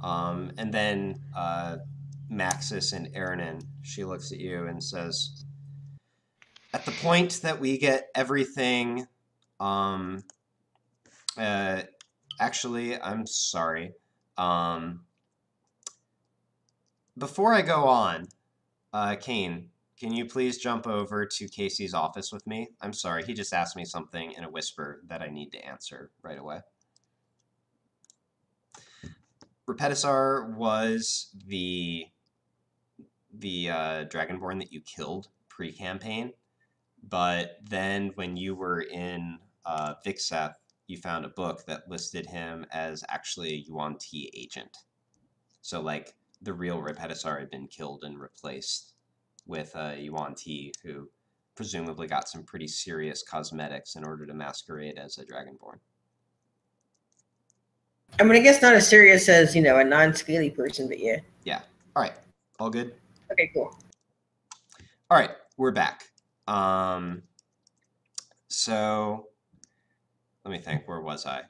Um, and then uh, Maxis and Aranen, she looks at you and says, at the point that we get everything, um, uh, actually, I'm sorry. Um, before I go on, uh, Cain, can you please jump over to Casey's office with me? I'm sorry, he just asked me something in a whisper that I need to answer right away. Repetisar was the the uh, Dragonborn that you killed pre-campaign, but then when you were in uh, Vixath, you found a book that listed him as actually a Yuan-Ti agent. So, like, the real Repetisar had been killed and replaced with uh, Yuan-Ti, who presumably got some pretty serious cosmetics in order to masquerade as a Dragonborn. I mean, I guess not as serious as, you know, a non-scaly person, but yeah. Yeah. All right. All good? Okay, cool. All right. We're back. Um, So let me think, where was I?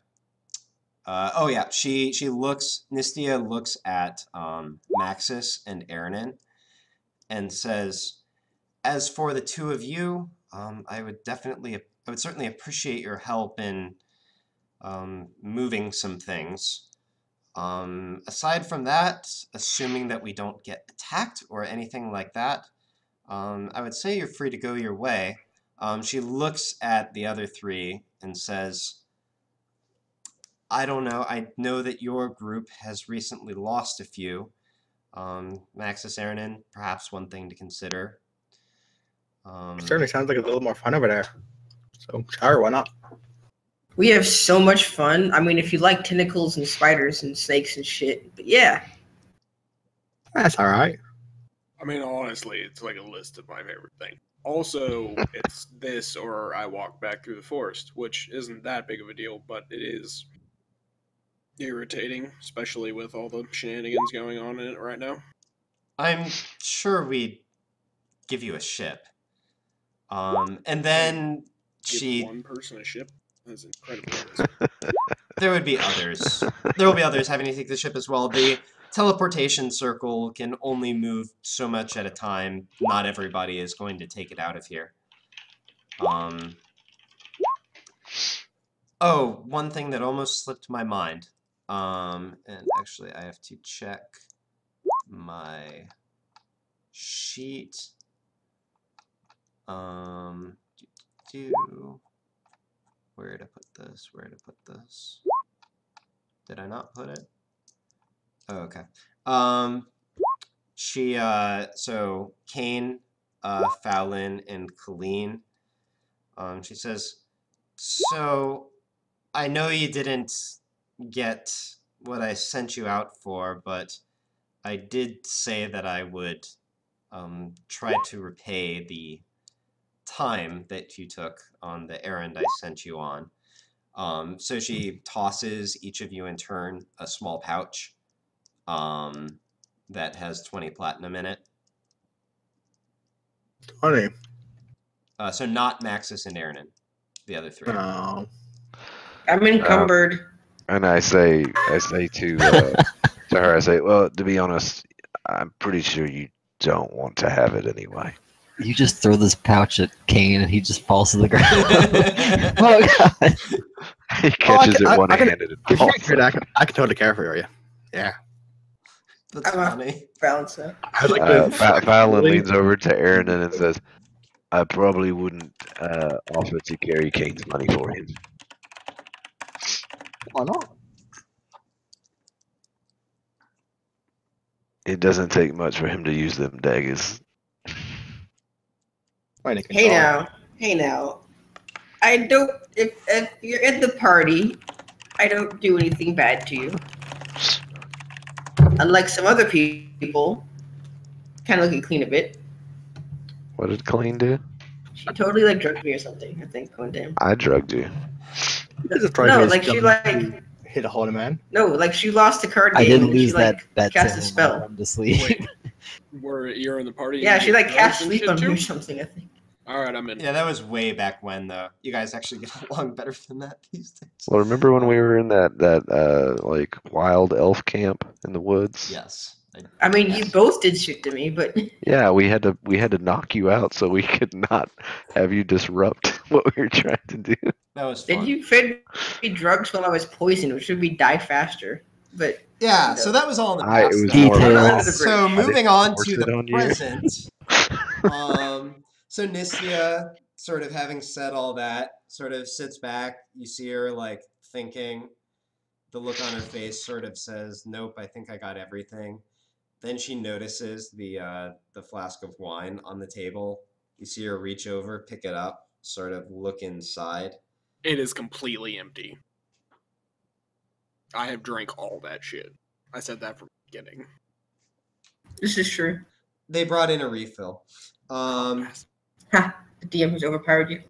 Uh, oh yeah, she she looks, Nistia looks at um, Maxis and Aranen and says, as for the two of you, um, I would definitely, I would certainly appreciate your help in um, moving some things. Um, aside from that, assuming that we don't get attacked or anything like that, um, I would say you're free to go your way. Um, she looks at the other three and says, I don't know, I know that your group has recently lost a few. Um, Maxis, Aranen, perhaps one thing to consider. Um, certainly sounds like a little more fun over there. So, sure, why not? We have so much fun. I mean, if you like tentacles and spiders and snakes and shit, but yeah. That's all right. I mean, honestly, it's like a list of my favorite things. Also, it's this or I walk back through the forest, which isn't that big of a deal, but it is irritating, especially with all the shenanigans going on in it right now. I'm sure we'd give you a ship. Um, and then give she... one person a ship? That's incredible. There would be others. There will be others having to take the ship as well. The teleportation circle can only move so much at a time. Not everybody is going to take it out of here. Um... Oh, one thing that almost slipped my mind. Um, and actually I have to check my sheet. Um, do, do, where to put this? Where to put this? Did I not put it? Oh, okay. Um, she, uh, so Cain, uh, Fallon, and Colleen. Um, she says, so I know you didn't get what I sent you out for, but I did say that I would, um, try to repay the time that you took on the errand I sent you on. Um, so she tosses each of you in turn a small pouch um, that has twenty platinum in it. twenty. Uh, so not Maxis and Aranen, the other three. No. I'm encumbered. Um, and I say, I say to, uh, to her, I say, well, to be honest, I'm pretty sure you don't want to have it anyway. You just throw this pouch at Cain and he just falls to the ground. Oh, God. He catches oh, I, it one-handed and falls. I can, I can totally care for you. Yeah. That's funny. Balance it. Fallon leans over to Aranen and says, I probably wouldn't uh, offer to carry Cain's money for him. Why not? It doesn't take much for him to use them daggers. Hey now, hey now. I don't. If if you're at the party, I don't do anything bad to you. Unlike some other people, kind of looking clean a bit. What did Colleen do? She totally like drugged me or something. I think one day. I drugged you. No, like she like hit a hole in man. No, like she lost the card game. I didn't lose that. That cast a spell. I'm just sleeping. Where you're in the party? Yeah, she like cast sleep on me or something. I think. All right, I'm in. Yeah, that was way back when, though. You guys actually get along better than that these days. Well, remember when we were in that that uh, like wild elf camp in the woods? Yes. I, I mean, yes. You both did shit to me, but yeah, we had to we had to knock you out so we could not have you disrupt what we were trying to do. That was fun. Did you fed me drugs when I was poisoned, which should we die faster? But yeah, so that was all in the past. I, so moving on to the on present. um, so Nistia, sort of having said all that, sort of sits back. You see her like thinking. The look on her face sort of says, "Nope, I think I got everything." Then she notices the uh, the flask of wine on the table. You see her reach over, pick it up, sort of look inside. It is completely empty. I have drank all that shit. I said that from the beginning. This is true. They brought in a refill. Um, ha! The D M has overpowered you.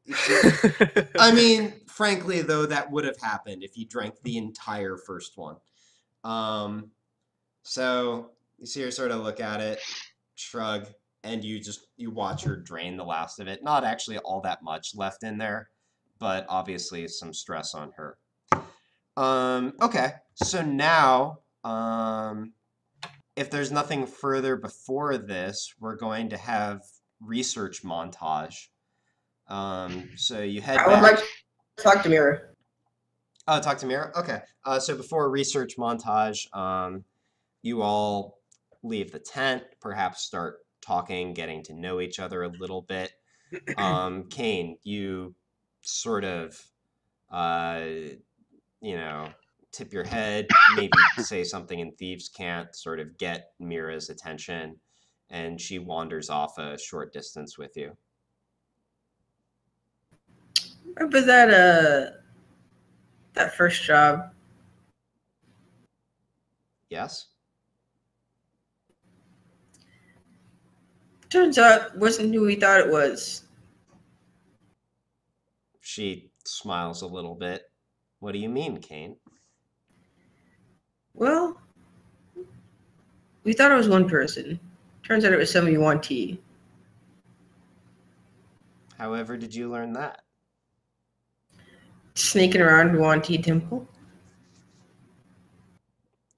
I mean, frankly, though, that would have happened if you drank the entire first one. Um, so you see her sort of look at it, shrug, and you just you watch her drain the last of it. Not actually all that much left in there. but obviously some stress on her. Um, okay, so now, um, if there's nothing further before this, we're going to have research montage. Um, so you head I would back. like to talk to Mira. Oh, talk to Mira? Okay. Uh, so before research montage, um, you all leave the tent, perhaps start talking, getting to know each other a little bit. Um, Cain, you sort of, uh, you know, tip your head, maybe say something in Thieves' Cant, sort of get Mira's attention, and she wanders off a short distance with you. Was that a... that first job? Yes. Turns out it wasn't who we thought it was. She smiles a little bit. What do you mean, Cain? Well, we thought it was one person. Turns out it was some Yuan-Ti. However did you learn that? Sneaking around Yuan-Ti Temple.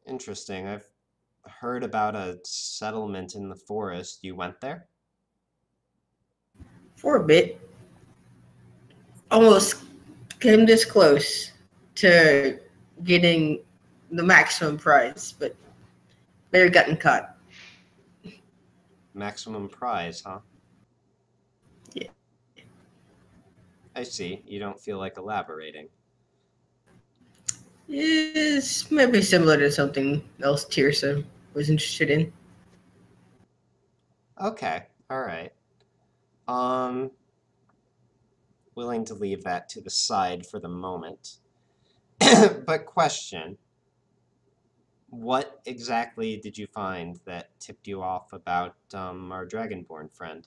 Interesting. I've heard about a settlement in the forest. You went there? For a bit. Almost came this close to getting the maximum prize, but they've gotten caught. Maximum prize, huh? I see. You don't feel like elaborating. Yes, maybe similar to something else Tirsa was interested in. Okay. All right. Um, willing to leave that to the side for the moment. But question. What exactly did you find that tipped you off about um, our Dragonborn friend?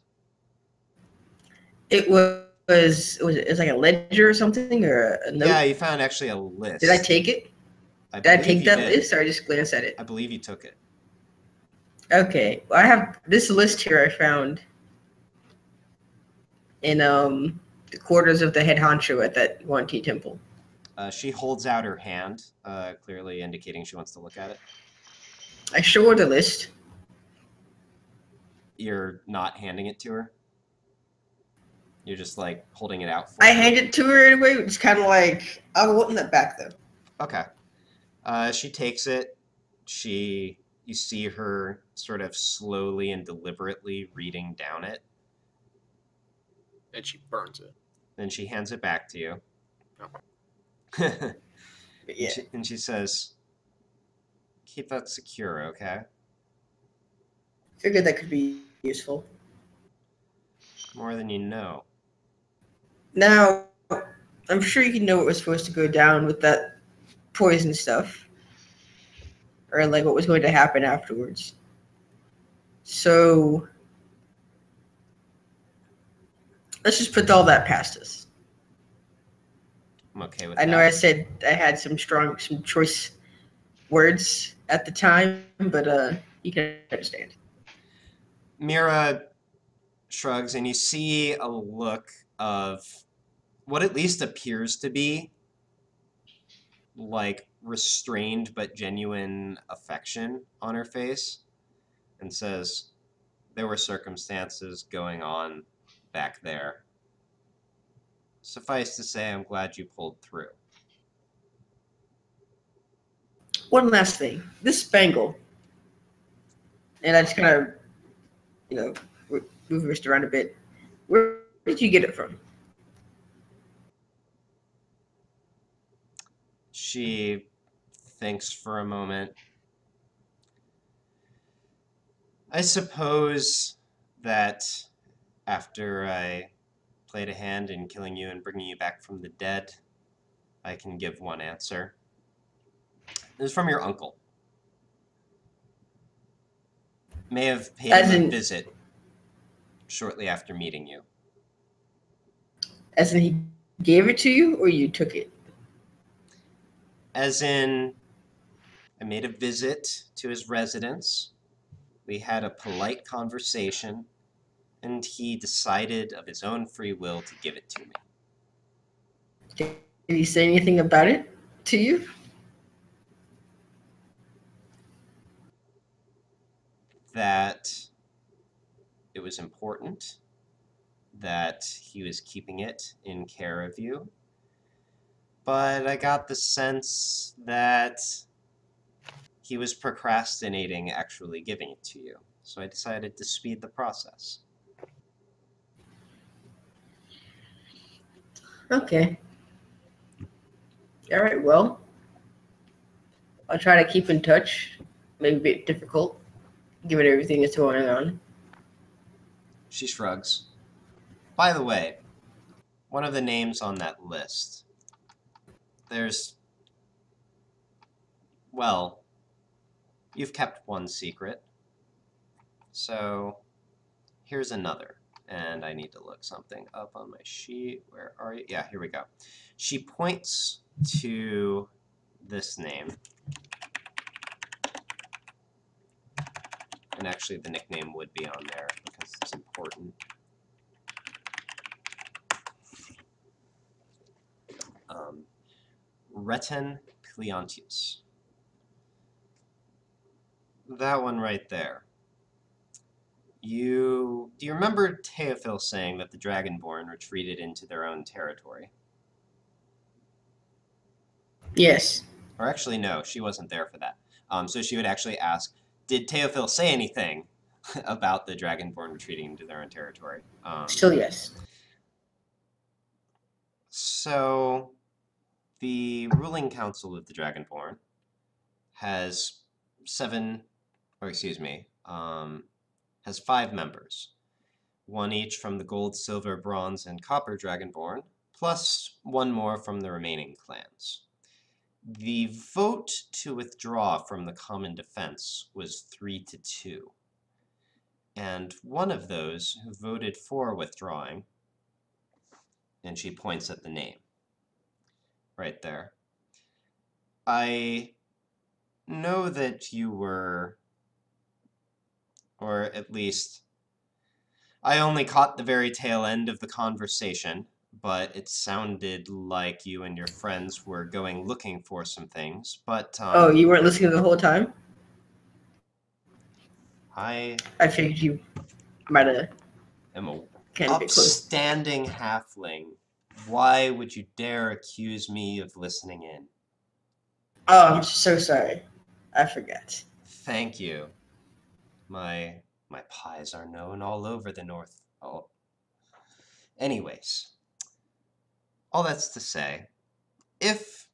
It was... Was, was it was like a ledger or something, or a note? Yeah, you found actually a list. Did I take it? I did I take that did. list, or I just glanced at it? I believe you took it. Okay, well, I have this list here I found in um, the quarters of the head honcho at that Yuan-Ti temple. Uh, she holds out her hand, uh, clearly indicating she wants to look at it. I show her the list. You're not handing it to her? You're just, like, holding it out for I her. Hand it to her anyway, which is kind of like, I'll open that back, though. Okay. Uh, she takes it. She, you see her sort of slowly and deliberately reading down it. And she burns it. Then she hands it back to you. Okay. Yeah. and, she, and she says, keep that secure, okay? Figured that could be useful. More than you know. Now, I'm sure you know what was supposed to go down with that poison stuff. Or, like, what was going to happen afterwards. So, let's just put all that past us. I'm okay with that. I know I said I had some strong, some choice words at the time, but uh, you can understand. Mira shrugs, and you see a look of what at least appears to be like restrained but genuine affection on her face, and says, there were circumstances going on back there. Suffice to say, I'm glad you pulled through. One last thing. This bangle. And I just kind of, you know, move wrist around a bit. Where did you get it from? She thinks for a moment. I suppose that after I played a hand in killing you and bringing you back from the dead, I can give one answer. It was from your uncle. May have paid him a visit shortly after meeting you. As in he gave it to you, or you took it? As in, I made a visit to his residence, we had a polite conversation, and he decided of his own free will to give it to me. Did he say anything about it to you? That it was important, that he was keeping it in care of you. But I got the sense that he was procrastinating actually giving it to you. So I decided to speed the process. Okay. All right, well, I'll try to keep in touch. Maybe a bit difficult, given everything that's going on. She shrugs. By the way, one of the names on that list, there's, well, you've kept one secret, so here's another. And I need to look something up on my sheet. Where are you? Yeah, here we go. She points to this name. And actually the nickname would be on there because it's important. Um, Retin Cleontius. That one right there. You, do you remember Teofil saying that the Dragonborn retreated into their own territory? Yes. Or actually, no, she wasn't there for that. Um, so she would actually ask, did Teofil say anything about the Dragonborn retreating into their own territory? Um, Still yes. So the ruling council of the Dragonborn has seven, or excuse me, um... has five members, one each from the gold, silver, bronze, and copper Dragonborn, plus one more from the remaining clans. The vote to withdraw from the common defense was three to two, and one of those who voted for withdrawing, and she points at the name, right there. I know that you were... or at least, I only caught the very tail end of the conversation, but it sounded like you and your friends were going looking for some things, but... Um, oh, you weren't listening the whole time? I... I figured you might have... I'm a upstanding halfling. Why would you dare accuse me of listening in? Oh, I'm so sorry. I forgot. Thank you. My my pies are known all over the north. Oh. Anyways, all that's to say, if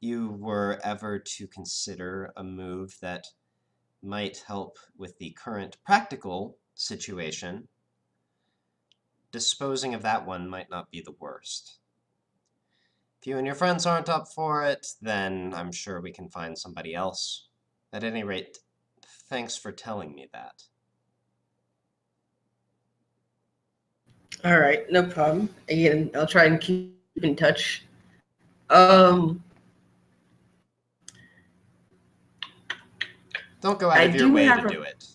you were ever to consider a move that might help with the current practical situation, disposing of that one might not be the worst. If you and your friends aren't up for it, then I'm sure we can find somebody else. At any rate, thanks for telling me that. All right, no problem. Again, I'll try and keep in touch. Um, Don't go out I of your way to a... do it,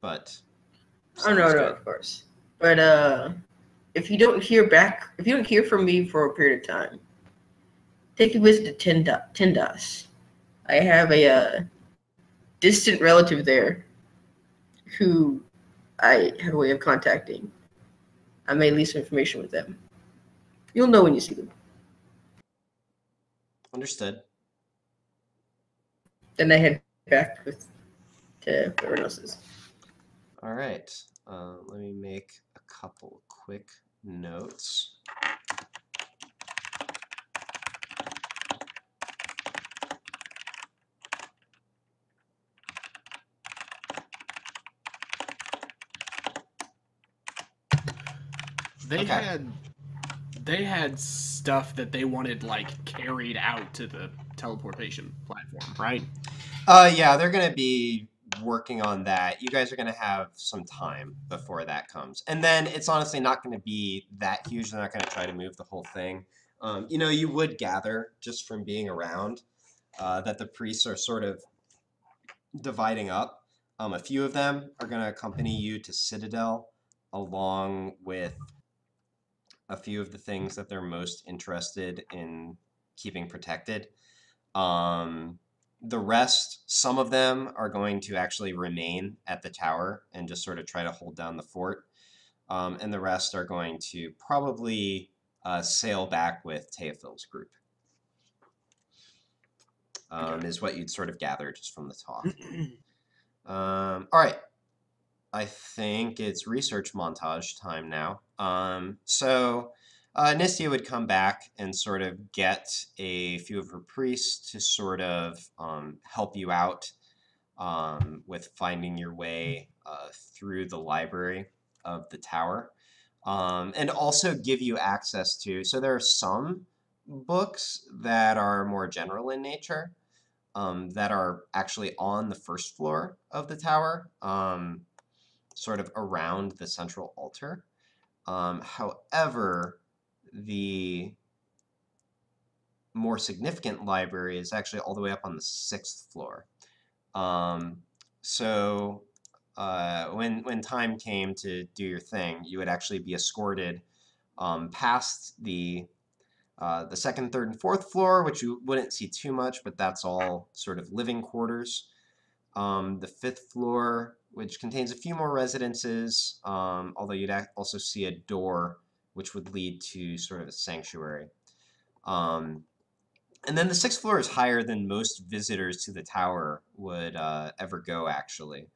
but... Oh, no, good. no, of course. But uh, if you don't hear back, if you don't hear from me for a period of time, take a visit to Tendas. I have a... Uh, distant relative there who I have a way of contacting. I may leave some information with them. You'll know when you see them. Understood. Then I head back with to everyone else's. All right. Uh, let me make a couple quick notes. They okay. had they had stuff that they wanted like carried out to the teleportation platform, right? Uh yeah, they're gonna be working on that. You guys are gonna have some time before that comes. And then it's honestly not gonna be that huge. They're not gonna try to move the whole thing. Um, you know, you would gather just from being around uh, that the priests are sort of dividing up. Um, a few of them are gonna accompany you to Citadel along with a few of the things that they're most interested in keeping protected. Um, the rest, some of them are going to actually remain at the tower and just sort of try to hold down the fort. Um, and the rest are going to probably uh, sail back with Teofil's group, um, okay. is what you'd sort of gather just from the talk. um, all right. I think it's research montage time now. Um, so uh, Nistia would come back and sort of get a few of her priests to sort of um, help you out um, with finding your way uh, through the library of the tower, um, and also give you access to, so there are some books that are more general in nature um, that are actually on the first floor of the tower, um, sort of around the central altar. Um, however, the more significant library is actually all the way up on the sixth floor. Um, so Uh, when, when time came to do your thing, you would actually be escorted um, past the, uh, the second, third, and fourth floor, which you wouldn't see too much, but that's all sort of living quarters. Um, the fifth floor, which contains a few more residences, um, although you'd also see a door, which would lead to sort of a sanctuary. Um, and then the sixth floor is higher than most visitors to the tower would uh, ever go, actually.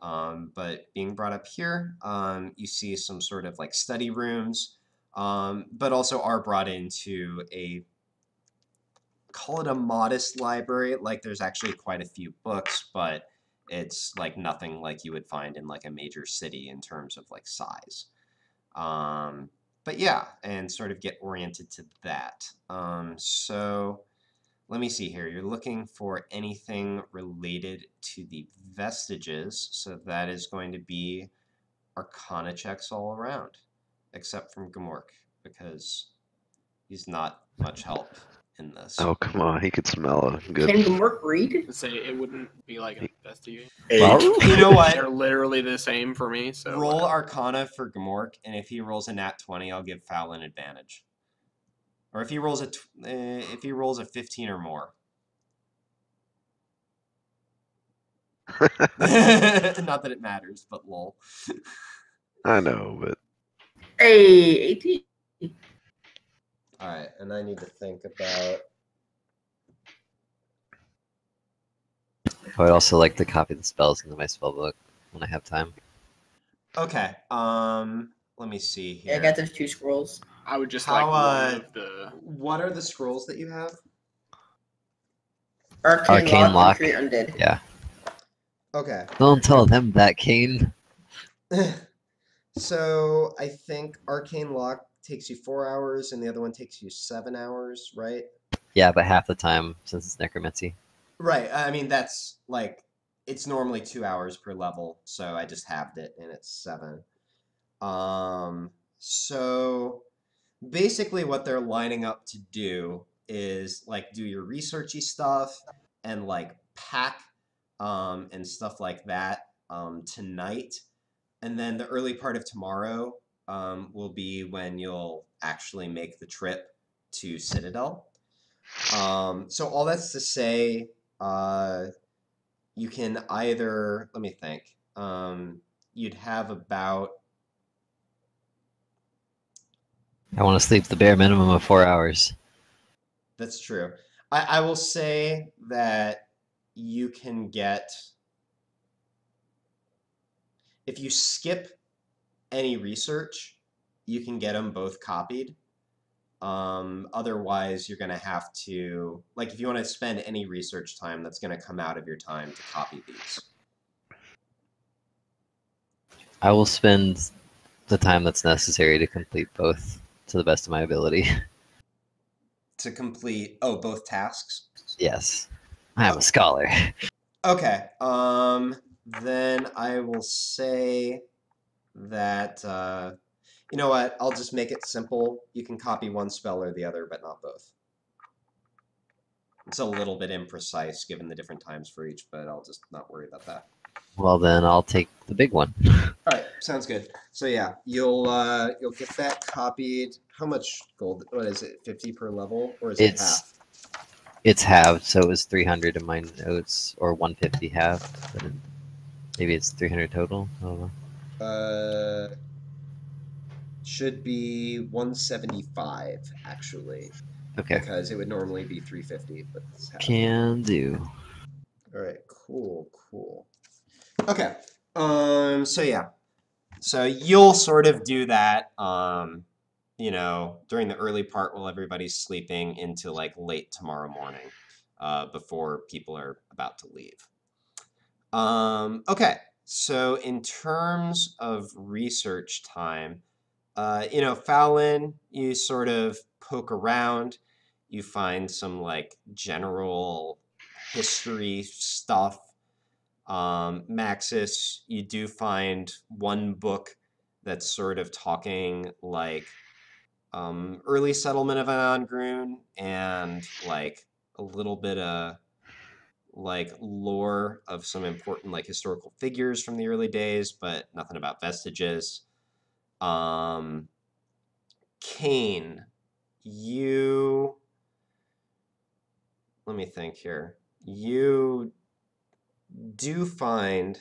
Um, but being brought up here, um, you see some sort of like study rooms, um, but also are brought into a, call it a modest library. Like there's actually quite a few books, but it's like nothing like you would find in like a major city in terms of like size. Um, but yeah, and sort of get oriented to that. Um, so let me see here. You're looking for anything related to the vestiges, so that is going to be Arcana checks all around, except from Gmork, because he's not much help in this. Oh, come on. He could smell it. Good. Can Gmork read? Say it wouldn't be like an investigation. Well, you know what? They're literally the same for me. So roll Arcana for Gmork, and if he rolls a nat twenty, I'll give Fallon advantage. Or if he rolls a uh, if he rolls a fifteen or more. Not that it matters, but lol. I know, but hey, eighteen. All right, and I need to think about. I would also like to copy the spells into my spell book when I have time. Okay. Um. Let me see here. Yeah, I got those two scrolls. I would just How, like one uh, of the... What are the scrolls that you have? Arcane, Arcane Lock. Lock. Yeah. Okay. Don't tell them that, Cain. So, I think Arcane Lock takes you four hours, and the other one takes you seven hours, right? Yeah, but half the time, since it's Necromancy. Right. I mean, that's, like, it's normally two hours per level, so I just halved it, and it's seven. Um, so basically what they're lining up to do is like do your researchy stuff and like pack, um, and stuff like that, um, tonight. And then the early part of tomorrow, um, will be when you'll actually make the trip to Citadel. Um, so all that's to say, uh, you can either, let me think, um, you'd have about, I want to sleep the bare minimum of four hours. That's true. I, I will say that you can get... If you skip any research, you can get them both copied. Um, otherwise, you're going to have to... Like, if you want to spend any research time, that's going to come out of your time to copy these. I will spend the time that's necessary to complete both. To the best of my ability. To complete, oh, both tasks? Yes. I am a scholar. Okay. Um, then I will say that, uh, you know what, I'll just make it simple. You can copy one spell or the other, but not both. It's a little bit imprecise given the different times for each, but I'll just not worry about that. Well, then I'll take the big one. All right, sounds good. So yeah, you'll uh, you'll get that copied. How much gold? What is it? fifty per level, or is it's, it half? It's halved, so it was three hundred in my notes, or one fifty halved. Maybe it's three hundred total. I don't know. Uh, should be one seventy five actually. Okay. Because it would normally be three fifty, but it's halved. Can do. All right. Cool. Cool. Okay. Um. So yeah. So you'll sort of do that, um, you know, during the early part while everybody's sleeping into like late tomorrow morning, uh, before people are about to leave. Um, okay, so in terms of research time, uh, you know, Fallon, you sort of poke around, you find some like general history stuff. Um, Maxis, you do find one book that's sort of talking like um, early settlement of Einangrun and like a little bit of like lore of some important like historical figures from the early days, but nothing about vestiges. Um, Cain, you, let me think here, you do find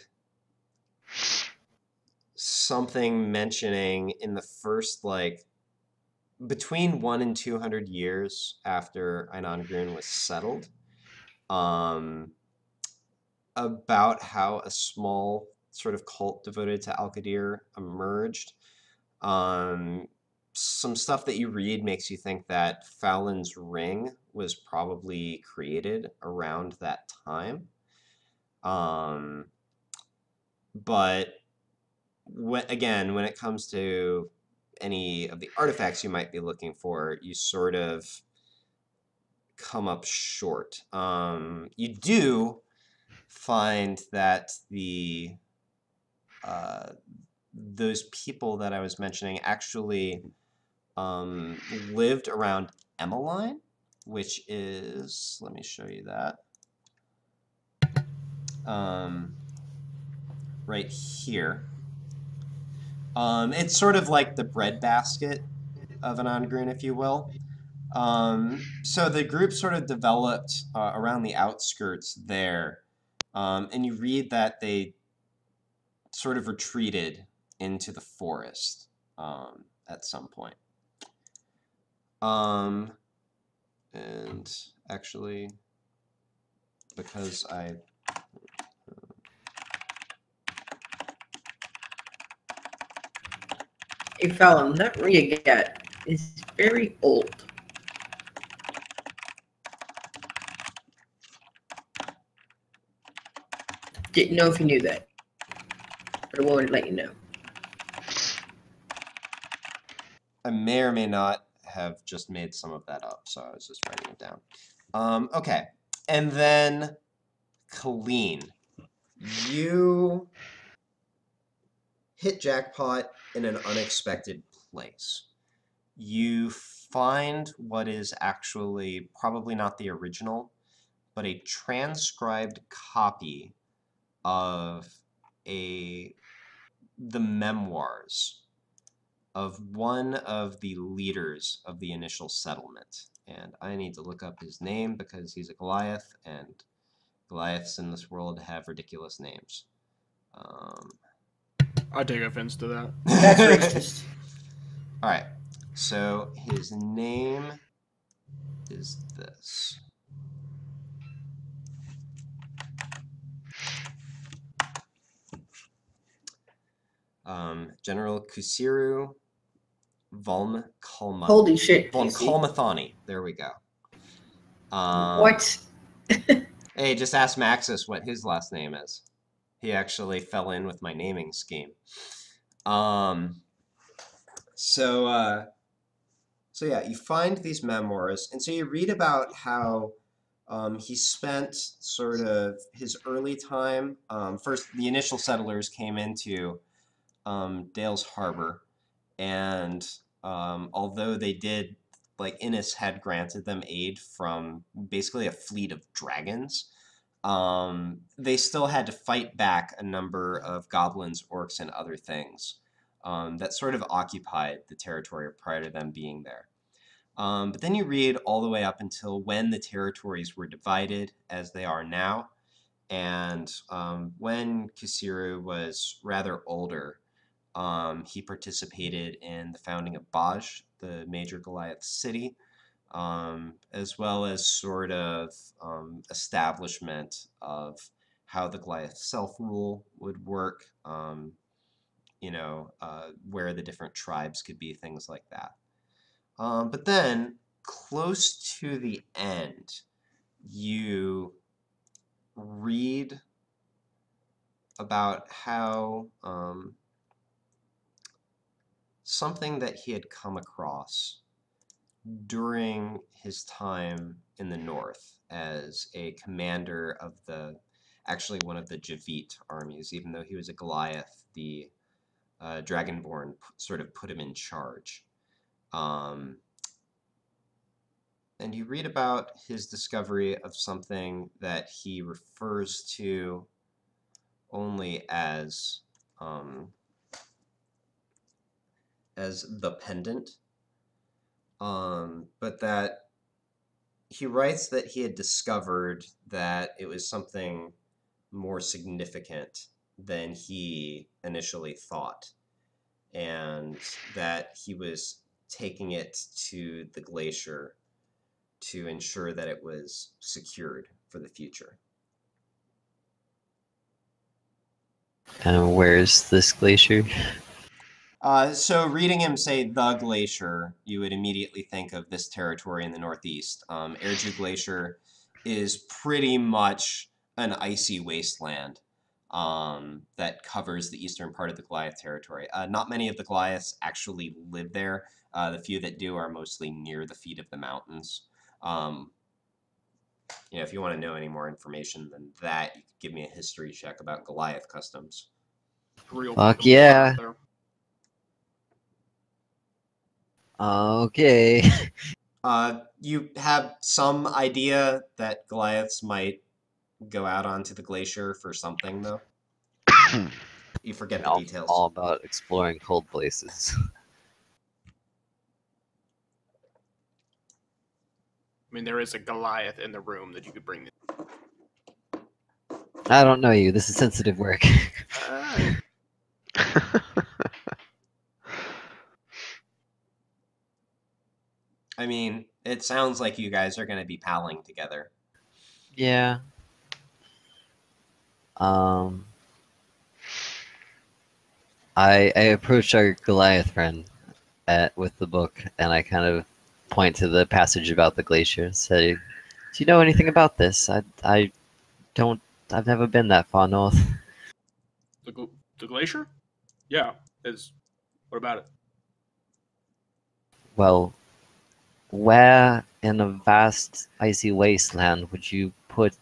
something mentioning in the first, like, between one and two hundred years after Einangrun was settled, um, about how a small sort of cult devoted to Al-Qadir emerged. Um, some stuff that you read makes you think that Fallon's ring was probably created around that time. Um, but when, again, when it comes to any of the artifacts you might be looking for, you sort of come up short. Um, you do find that the, uh, those people that I was mentioning actually, um, lived around Emmeline, which is, let me show you that. Um, right here. Um, it's sort of like the breadbasket of Einangrun, if you will. Um, so the group sort of developed uh, around the outskirts there, um, and you read that they sort of retreated into the forest um, at some point. Um, and actually, because I... Hey, Fallon, that ring you get is very old. Didn't know if you knew that, but I wanted to let you know. I may or may not have just made some of that up, so I was just writing it down. Um, okay, and then Colleen, you hit jackpot in an unexpected place. You find what is actually probably not the original, but a transcribed copy of a the memoirs of one of the leaders of the initial settlement. And I need to look up his name because he's a Goliath, and Goliaths in this world have ridiculous names. Um... I take offense to that. That's racist. All right. So his name is this. Um, General Kusiru von Kalmathani. Holy shit. Von Kalmathani. There we go. Um, what? Hey, just ask Maxis what his last name is. He actually fell in with my naming scheme. Um, so, uh, so yeah, you find these memoirs, and so you read about how um, he spent sort of his early time. Um, first, the initial settlers came into um, Dale's Harbor, and um, although they did, like, Innis had granted them aid from basically a fleet of dragons, Um, they still had to fight back a number of goblins, orcs, and other things um, that sort of occupied the territory prior to them being there. Um, but then you read all the way up until when the territories were divided, as they are now, and um, when Kisiru was rather older, um, he participated in the founding of Baj, the major Goliath city, um, as well as sort of um, establishment of how the Goliath self-rule would work, um, you know, uh, where the different tribes could be, things like that. Um, but then, close to the end, you read about how um, something that he had come across during his time in the north as a commander of the, actually one of the Javit armies, even though he was a Goliath, the uh, Dragonborn sort of put him in charge. Um, and you read about his discovery of something that he refers to only as um, as the pendant, um, but that he writes that he had discovered that it was something more significant than he initially thought, and that he was taking it to the glacier to ensure that it was secured for the future. And where is this glacier? Uh, so reading him say the glacier, you would immediately think of this territory in the northeast. Um, Erju Glacier is pretty much an icy wasteland um, that covers the eastern part of the Goliath territory. Uh, not many of the Goliaths actually live there. Uh, the few that do are mostly near the feet of the mountains. Um, you know, if you want to know any more information than that, you could give me a history check about Goliath customs. Real Fuck yeah. Okay. uh, you have some idea that Goliaths might go out onto the glacier for something, though? You forget the details. All about exploring cold places. I mean, there is a Goliath in the room that you could bring. I don't know you. This is sensitive work. uh. I mean, it sounds like you guys are going to be palling together. Yeah. Um. I I approached our Goliath friend at, with the book, and I kind of point to the passage about the glacier and say, do you know anything about this? I, I don't, I've never been that far north. The, gl the glacier? Yeah. It's, what about it? Well, where in a vast icy wasteland would you put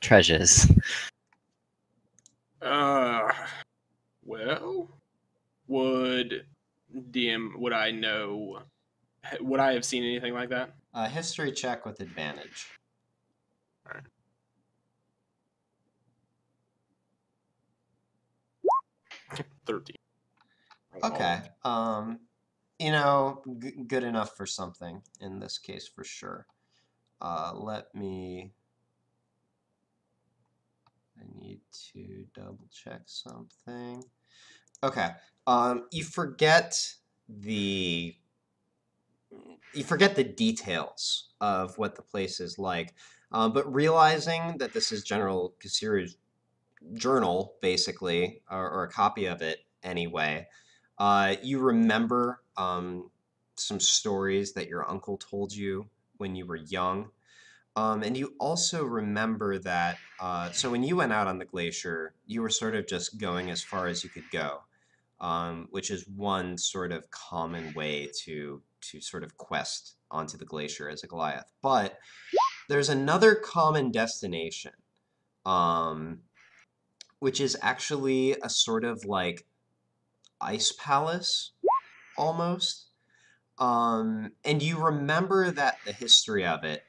treasures? Uh, well, would, D M, would I know... Would I have seen anything like that? Uh, history check with advantage. All right. thirteen. Okay. Um, you know, g good enough for something in this case for sure. Uh, let me... I need to double check something. Okay. Um, you forget the... You forget the details of what the place is like, uh, but realizing that this is General Kisiru's journal, basically, or, or a copy of it anyway, uh, you remember um, some stories that your uncle told you when you were young, um, and you also remember that, uh, so when you went out on the glacier, you were sort of just going as far as you could go, um, which is one sort of common way to to sort of quest onto the glacier as a Goliath. But there's another common destination, um, which is actually a sort of like ice palace, almost. Um, and you remember that the history of it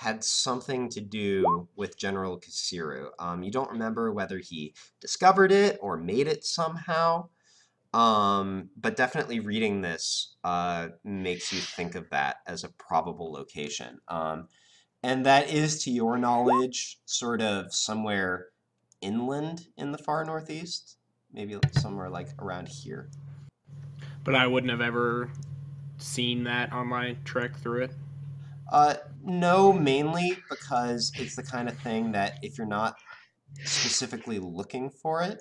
had something to do with General Kasiru. Um, you don't remember whether he discovered it or made it somehow, um, but definitely reading this uh, makes you think of that as a probable location. Um, and that is, to your knowledge, sort of somewhere inland in the far northeast, maybe somewhere like around here. But I wouldn't have ever seen that on my trek through it? Uh, no, mainly because it's the kind of thing that if you're not specifically looking for it,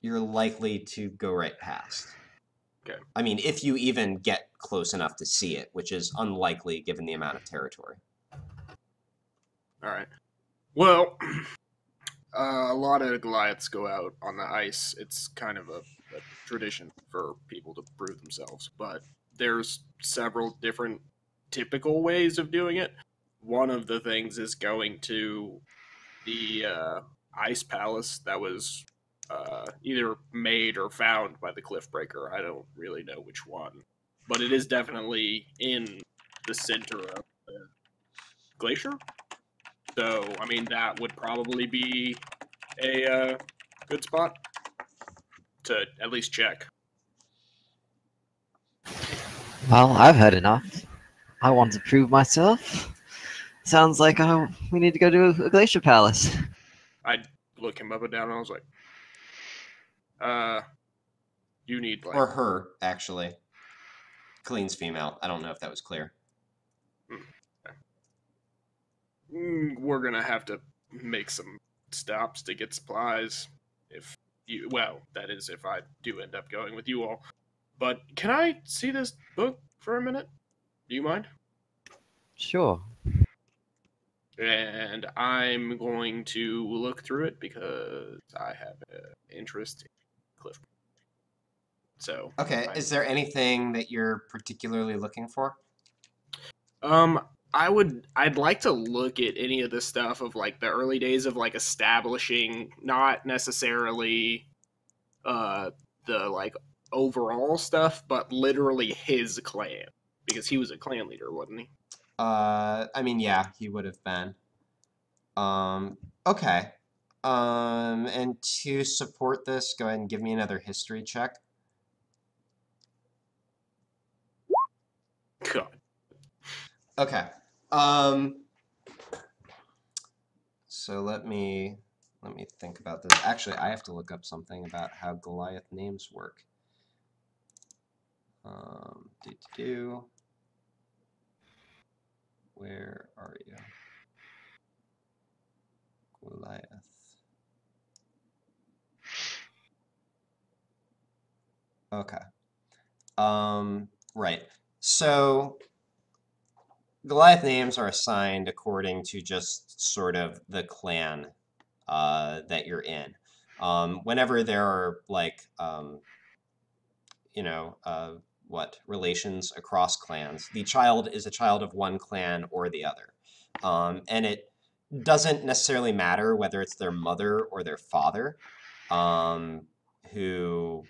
you're likely to go right past. Okay. I mean, if you even get close enough to see it, which is unlikely given the amount of territory. All right. Well, uh, a lot of Goliaths go out on the ice. It's kind of a, a tradition for people to brew themselves, but there's several different typical ways of doing it. One of the things is going to the uh, ice palace that was uh, either made or found by the Cliffbreaker. I don't really know which one, but it is definitely in the center of the glacier. So, I mean, that would probably be a uh, good spot to at least check. Well, I've heard enough. I want to prove myself. Sounds like I, we need to go to a glacier palace. I'd look him up and down and I was like, uh, you need like... Or her, actually. Colleen's female. I don't know if that was clear. Hmm. We're gonna have to make some stops to get supplies. If you, well, that is if I do end up going with you all. But can I see this book for a minute? Do you mind? Sure. And I'm going to look through it because I have an interest in Cliff. So. Okay. I... Is there anything that you're particularly looking for? Um, I would. I'd like to look at any of the stuff of like the early days of like establishing, not necessarily, uh, the like. overall stuff, but literally his clan, because he was a clan leader, wasn't he? Uh, I mean, yeah, he would have been. Um, okay. Um, and to support this, go ahead and give me another history check. God. Okay. Um, so let me, let me think about this. Actually, I have to look up something about how Goliath names work. Um, do, do, do. Where are you? Goliath. Okay. Um, right. So, Goliath names are assigned according to just sort of the clan uh, that you're in. Um, whenever there are, like, um, you know, uh, what relations across clans. The child is a child of one clan or the other. Um, and it doesn't necessarily matter whether it's their mother or their father, um, who,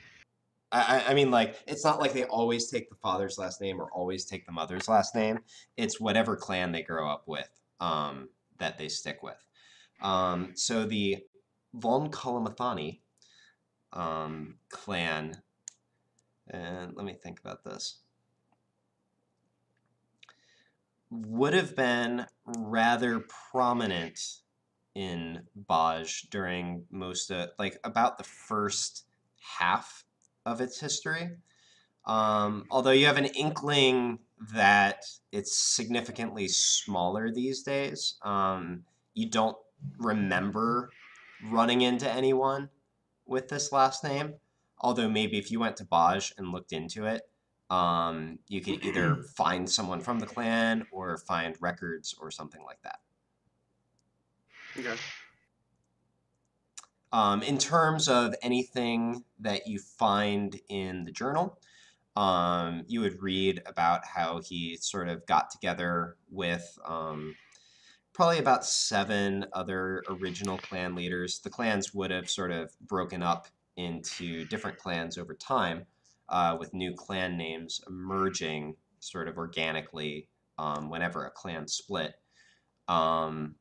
I, I mean, like, it's not like they always take the father's last name or always take the mother's last name. It's whatever clan they grow up with um, that they stick with. Um, so the Von Kalamathani um, clan, and let me think about this, would have been rather prominent in Baj during most of, like, about the first half of its history. Um, although you have an inkling that it's significantly smaller these days. Um, you don't remember running into anyone with this last name. Although maybe if you went to Baj and looked into it, um, you could either find someone from the clan or find records or something like that. Okay. Um, in terms of anything that you find in the journal, um, you would read about how he sort of got together with um, probably about seven other original clan leaders. The clans would have sort of broken up into different clans over time, uh, with new clan names emerging sort of organically um, whenever a clan split. Um,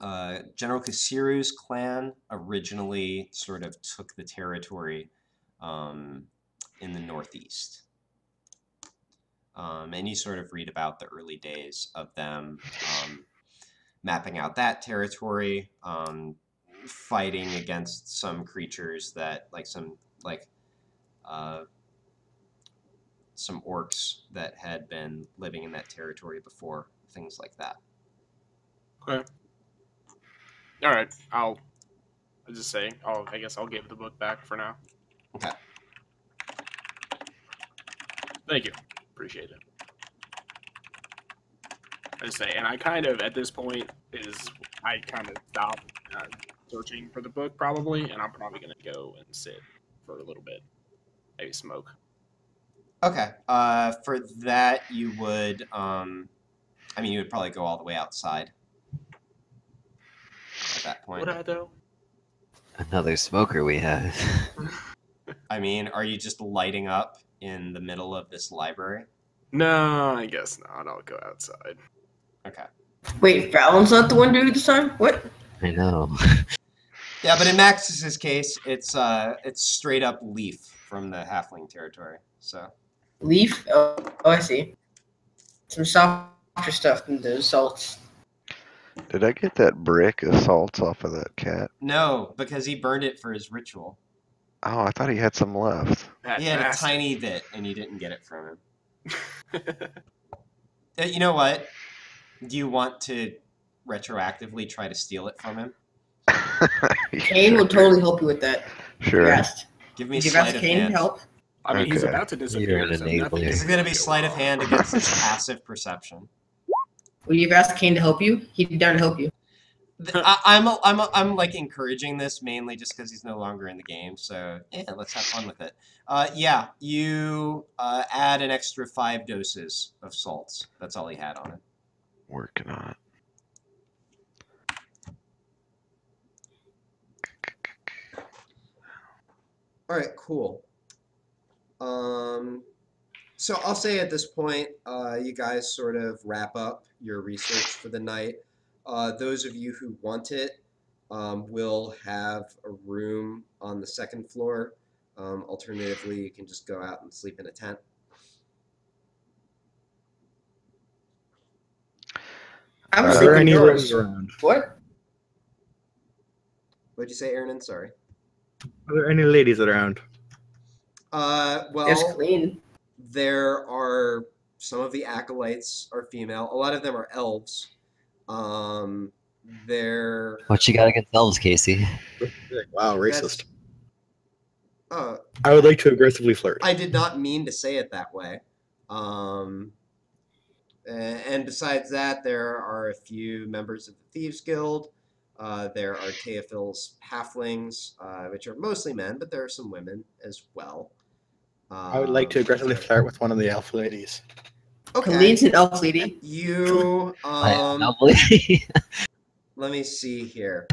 uh, General Kasiru's clan originally sort of took the territory um, in the northeast. Um, and you sort of read about the early days of them um, mapping out that territory, um, fighting against some creatures that, like some, like, uh, some orcs that had been living in that territory before, things like that. Okay. All right. I'll, I'll just say, I'll, I guess I'll give the book back for now. Okay. Thank you. Appreciate it. I just say, and I kind of, at this point, is I kind of stop uh, searching for the book, probably, and I'm probably going to go and sit for a little bit. Maybe smoke. Okay. Uh, for that, you would, um, I mean, you would probably go all the way outside at that point. Would I, though? Another smoker we have. I mean, are you just lighting up in the middle of this library? No, I guess not. I'll go outside. Okay. Wait, Fallon's not the one doing this time? What? I know. Yeah, but in Maxis's case, it's uh, it's straight up Leaf from the Halfling territory. So. Leaf? Oh, oh I see. Some softer stuff than those salts. Did I get that brick of salts off of that cat? No, because he burned it for his ritual. Oh, I thought he had some left. That he had nasty. A tiny bit, and you didn't get it from him. You know what? Do you want to retroactively try to steal it from him? Cain sure. will totally help you with that. Sure. Rest. Give me sleight of hand. Help? I mean, okay. He's about to disappear. So it's going to be sleight of hand against his passive perception. Would you have asked Cain to help you? He didn't help you. I, I'm a, I'm a, I'm like encouraging this mainly just because he's no longer in the game. So yeah, let's have fun with it. Uh, yeah, you uh, add an extra five doses of salts. That's all he had on it. Working on it. All right, cool. Um, so I'll say at this point, uh, you guys sort of wrap up your research for the night. Uh, those of you who want it um, will have a room on the second floor. Um, alternatively, you can just go out and sleep in a tent. I was thinking any rooms around. What? What'd you say, Aranen? Sorry. Are there any ladies around? Uh, well, it's clean. There are some of the acolytes are female. A lot of them are elves. Um, they're... What you got against elves, Casey? Wow, racist. Uh, I would like to aggressively flirt. I did not mean to say it that way. Um, and besides that, there are a few members of the Thieves Guild. Uh, there are Teofil's halflings, uh, which are mostly men, but there are some women as well. Um, I would like to aggressively flirt with one of the elf ladies. Okay. Colleen's an elf lady. You, um... Let me see here.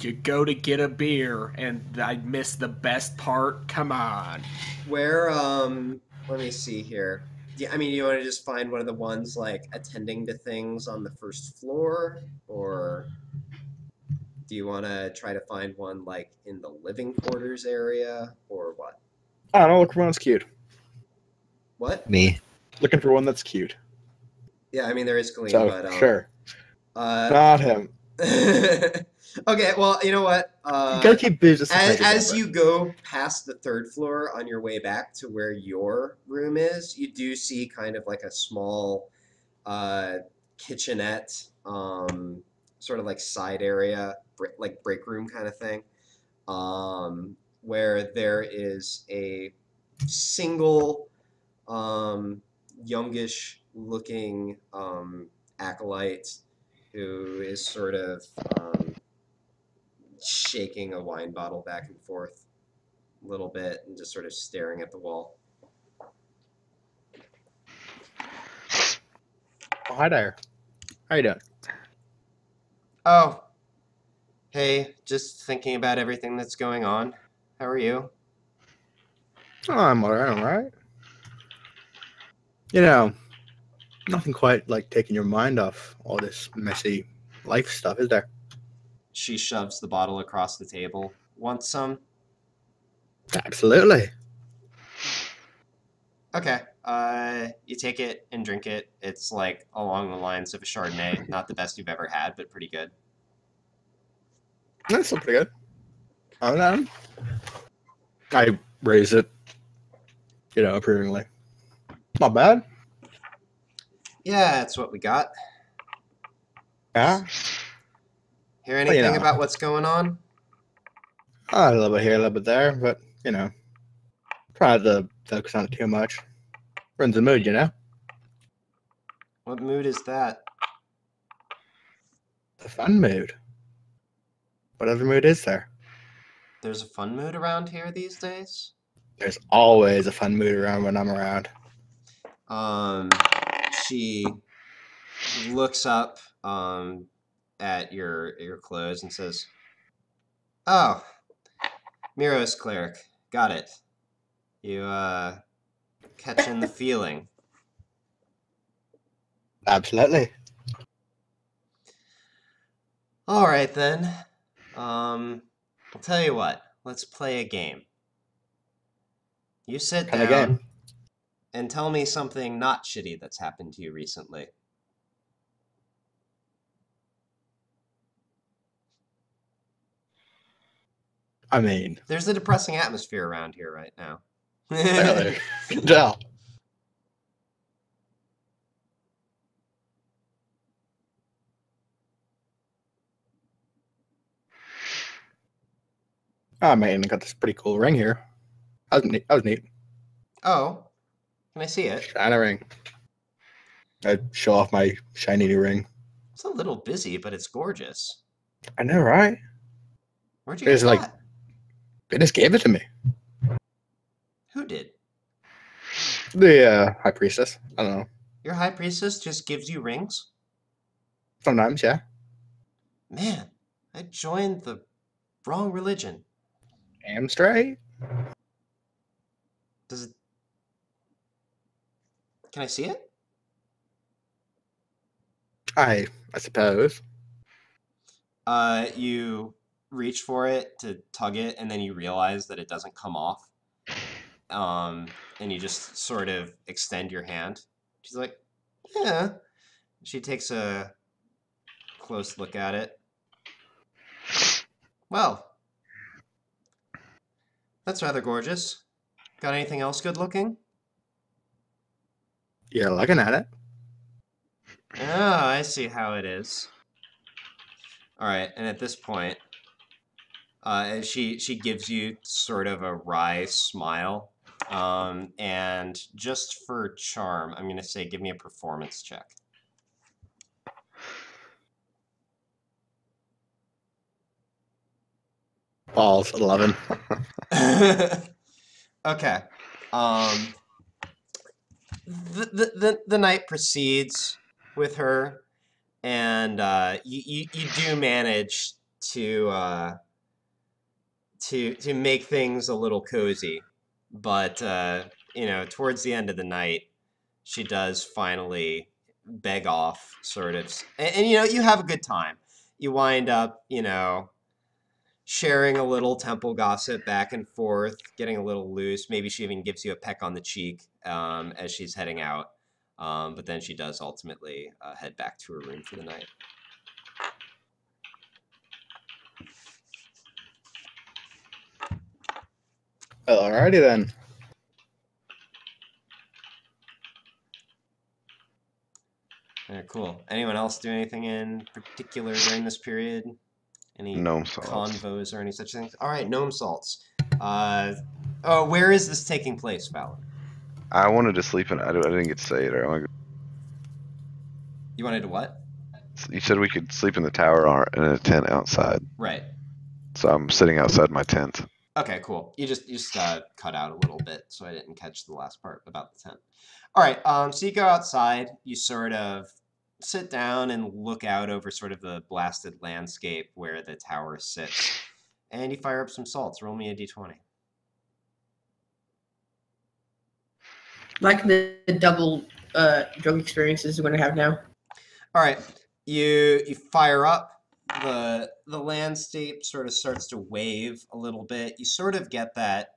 You go to get a beer, and I miss the best part. Come on. Where, um... Let me see here. Yeah, I mean, you want to just find one of the ones, like, attending to things on the first floor? Or do you want to try to find one, like, in the living quarters area? Or what? I don't know. Look for one's cute. What? Me. Looking for one that's cute. Yeah, I mean, there is Colleen, so, but... Um, sure. Uh, Not him. Okay, well, you know what? Uh, you gotta keep business. As, as you go past the third floor on your way back to where your room is, you do see kind of like a small uh, kitchenette, um, sort of like side area, like break room kind of thing, um, where there is a single... Um, youngish looking um, acolyte who is sort of um, shaking a wine bottle back and forth a little bit and just sort of staring at the wall. Oh, hi there. How you doing? Oh, hey, just thinking about everything that's going on. How are you? Oh, I'm all right, all right. You know, nothing quite like taking your mind off all this messy life stuff, is there? She shoves the bottle across the table. Want some? Absolutely. Okay. Uh, you take it and drink it. It's like along the lines of a Chardonnay. Not the best you've ever had, but pretty good. That's still pretty good. I'm down. I raise it, you know, approvingly. Not bad. Yeah, that's what we got. Yeah? Hear anything well, you know. about what's going on? Oh, a little bit here, a little bit there, but, you know, try to focus on it too much. Ruins the mood, you know? What mood is that? The fun mood. What other mood is there? There's a fun mood around here these days? There's always a fun mood around when I'm around. Um, she looks up um, at your, your clothes and says, "Oh, Miros cleric. Got it. You, uh, catching the feeling." Absolutely. All right, then. Um, I'll tell you what. Let's play a game. You sit Kinda down game. and tell me something not shitty that's happened to you recently. I mean, there's a depressing atmosphere around here right now. Really? Tell. I mean, I got this pretty cool ring here. That was neat. That was neat. Oh, can I see it? Shiny ring. I show off my shiny new ring. It's a little busy, but it's gorgeous. I know, right? Where'd you it get that? Like, they just gave it to me. Who did? The uh, high priestess. I don't know. Your high priestess just gives you rings? Sometimes, yeah. Man, I joined the wrong religion. Damn straight. Does it... Can I see it? I, I suppose. Uh, you reach for it to tug it, and then you realize that it doesn't come off. Um, and you just sort of extend your hand. She's like, yeah. She takes a close look at it. Well, that's rather gorgeous. Got anything else good looking? You're looking at it. Oh, I see how it is. All right, and at this point, uh, she she gives you sort of a wry smile, um, and just for charm, I'm gonna say, give me a performance check. Balls, eleven. Okay. Um, the, the, the, the night proceeds with her, and uh, you, you, you do manage to, uh, to, to make things a little cozy. But, uh, you know, towards the end of the night, she does finally beg off, sort of. And, and you know, you have a good time. You wind up, you know... sharing a little temple gossip back and forth, getting a little loose. Maybe she even gives you a peck on the cheek um, as she's heading out. Um, but then she does ultimately uh, head back to her room for the night. Alrighty then. Yeah, cool. Anyone else do anything in particular during this period? Any gnome convos or any such things? All right, gnome salts. Uh, oh, where is this taking place, Fallon? I wanted to sleep and I didn't get to say it. I wanted to... You wanted to what? You said we could sleep in the tower in a tent outside. Right. So I'm sitting outside my tent. Okay, cool. You just you just uh, cut out a little bit, so I didn't catch the last part about the tent. All right. Um. So you go outside. You sort of sit down and look out over sort of the blasted landscape where the tower sits. And you fire up some salts. Roll me a d twenty. Like the double uh, drug experiences we're going to have now. All right. You you fire up. The, the landscape sort of starts to wave a little bit. You sort of get that,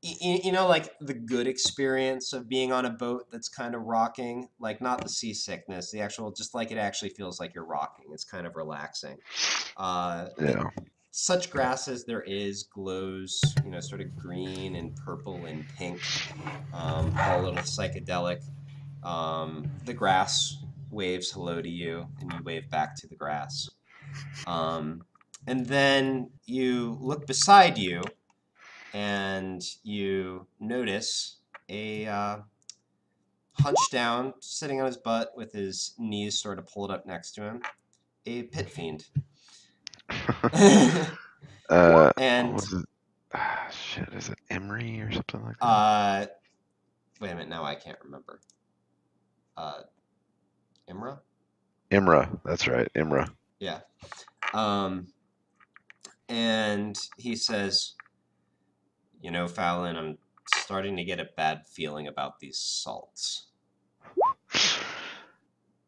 you, you know, like the good experience of being on a boat that's kind of rocking. Like, not the seasickness, the actual, just like it actually feels like you're rocking. It's kind of relaxing. Uh, yeah. Such grass as there is glows, you know, sort of green and purple and pink, um, all a little psychedelic. Um, the grass waves hello to you, and you wave back to the grass. Um, and then you look beside you, and you notice a uh, hunched down, sitting on his butt with his knees sort of pulled up next to him, a pit fiend. uh, and was it, ah, shit, is it Emery or something like that? Uh, wait a minute, now I can't remember. Uh, Imra? Imra, that's right, Imra. Yeah. Um, and he says, you know, Fallon, I'm starting to get a bad feeling about these salts.